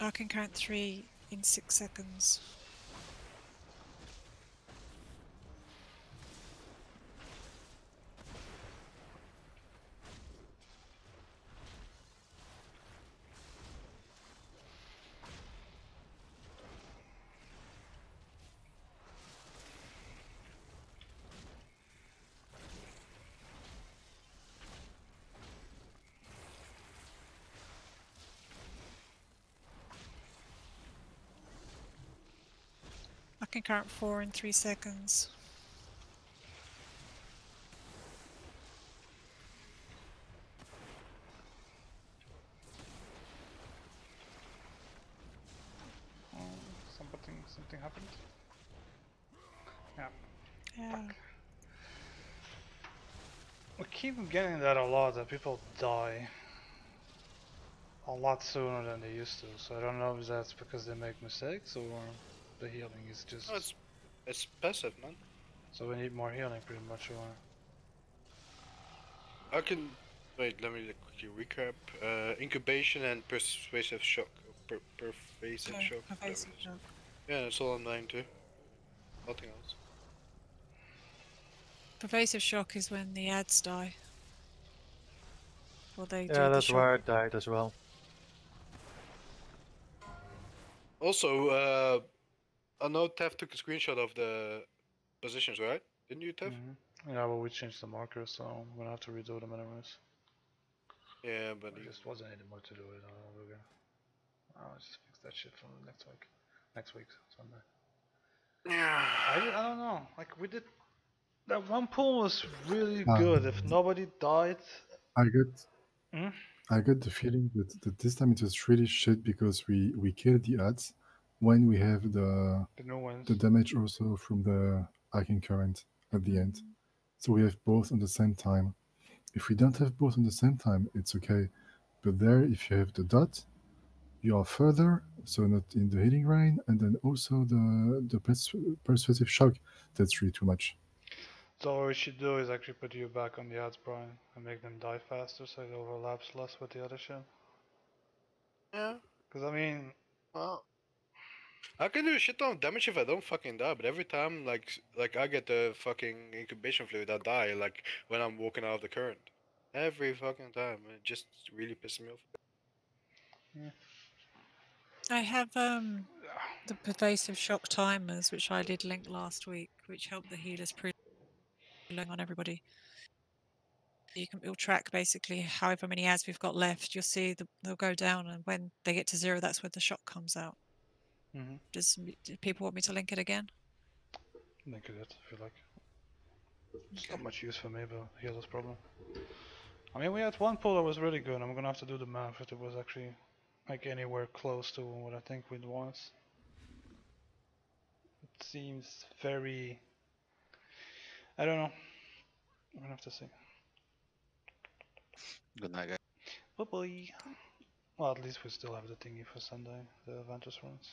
Arcane Current three in six seconds. Arcane Current four in three seconds. Oh, something, something happened. Yeah. Yeah. Fuck. We keep getting that a lot, that people die a lot sooner than they used to, so I don't know if that's because they make mistakes or the healing is just... No, it's, it's passive, man. So we need more healing pretty much, or... I can... Wait, let me quickly recap. Uh, incubation and Pervasive Shock. Per pervasive no, Shock. Pervasive Shock. Yeah, that's all I'm dying to. Nothing else. Pervasive Shock is when the ads die. Or they yeah, do that's the where I died as well. Also, uh, I know Tev took a screenshot of the positions, right? Didn't you, Tev? Mm-hmm. Yeah, well, we changed the marker, so we're gonna have to redo them anyways. Yeah, but there just wasn't any more to do it. I'll oh, just fix that shit from next week. Next week, Sunday. Yeah. I, I don't know. Like we did. That one pool was really um, good. If nobody died, I got. Hmm? I got the feeling that, that this time it was really shit because we, we killed the ads when we have the the, no the damage also from the Arcane Current at the end. So we have both at the same time. If we don't have both at the same time, it's okay. But there, if you have the dot, you are further, so not in the healing rain, and then also the, the pers persuasive shock, that's really too much. So what we should do is actually put you back on the ads, Brian, and make them die faster so it overlaps less with the other shit. Yeah. Cause I mean... Well... I can do a shit ton of damage if I don't fucking die, but every time, like, like I get the fucking incubation fluid, I die, like, when I'm walking out of the current. Every fucking time, it just really pisses me off. Yeah. I have, um, the pervasive shock timers, which I did link last week, which helped the healers pretty on everybody. You can, it'll track basically however many ads we've got left. You'll see the, they'll go down, and when they get to zero, that's when the shock comes out. Mm-hmm. Does do people want me to link it again? Link it if you like. It's okay. Not much use for me, but here's this problem. I mean, we had one pool that was really good. I'm gonna have to do the math if it was actually like anywhere close to what I think it was. It seems very. I don't know. I'm gonna have to see. Good night, guys. Bye bye. Well, at least we still have the thingy for Sunday, the adventures runs.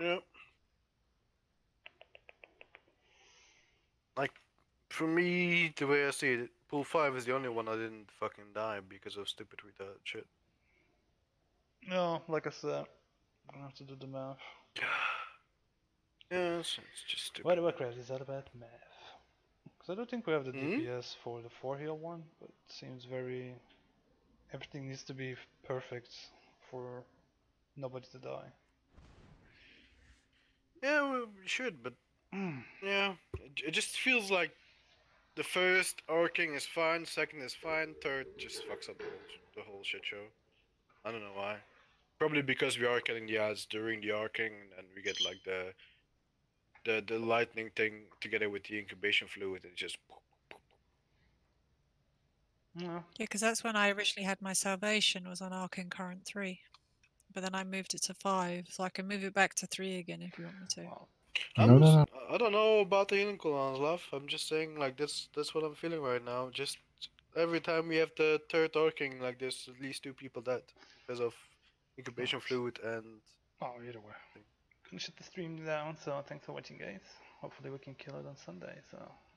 Yep. Like, for me, the way I see it, pool five is the only one I didn't fucking die because of stupid retarded shit. No, like I said, I'm gonna have to do the math. Yeah, so it's just stupid. What about crazy? Is that about math? I don't think we have the mm-hmm. D P S for the four heal one, but it seems very... Everything needs to be perfect for nobody to die. Yeah, we should, but... Mm. Yeah, it, it just feels like the first arcing is fine, second is fine, third just fucks up the whole, the whole shit show. I don't know why. Probably because we are killing the ads during the arcing and we get like the... The, the lightning thing together with the incubation fluid, and just... Yeah, because that's when I originally had my salvation, was on Arcane Current three. But then I moved it to five, so I can move it back to three again if you want me to. Wow. No, no, no. I don't know about the healing cooldowns, love. I'm just saying, like, that's, that's what I'm feeling right now. Just every time we have the third arcing, like, there's at least two people dead because of incubation fluid and... Oh, either way. Shut the stream down, so thanks for watching, guys. Hopefully we can kill it on Sunday, so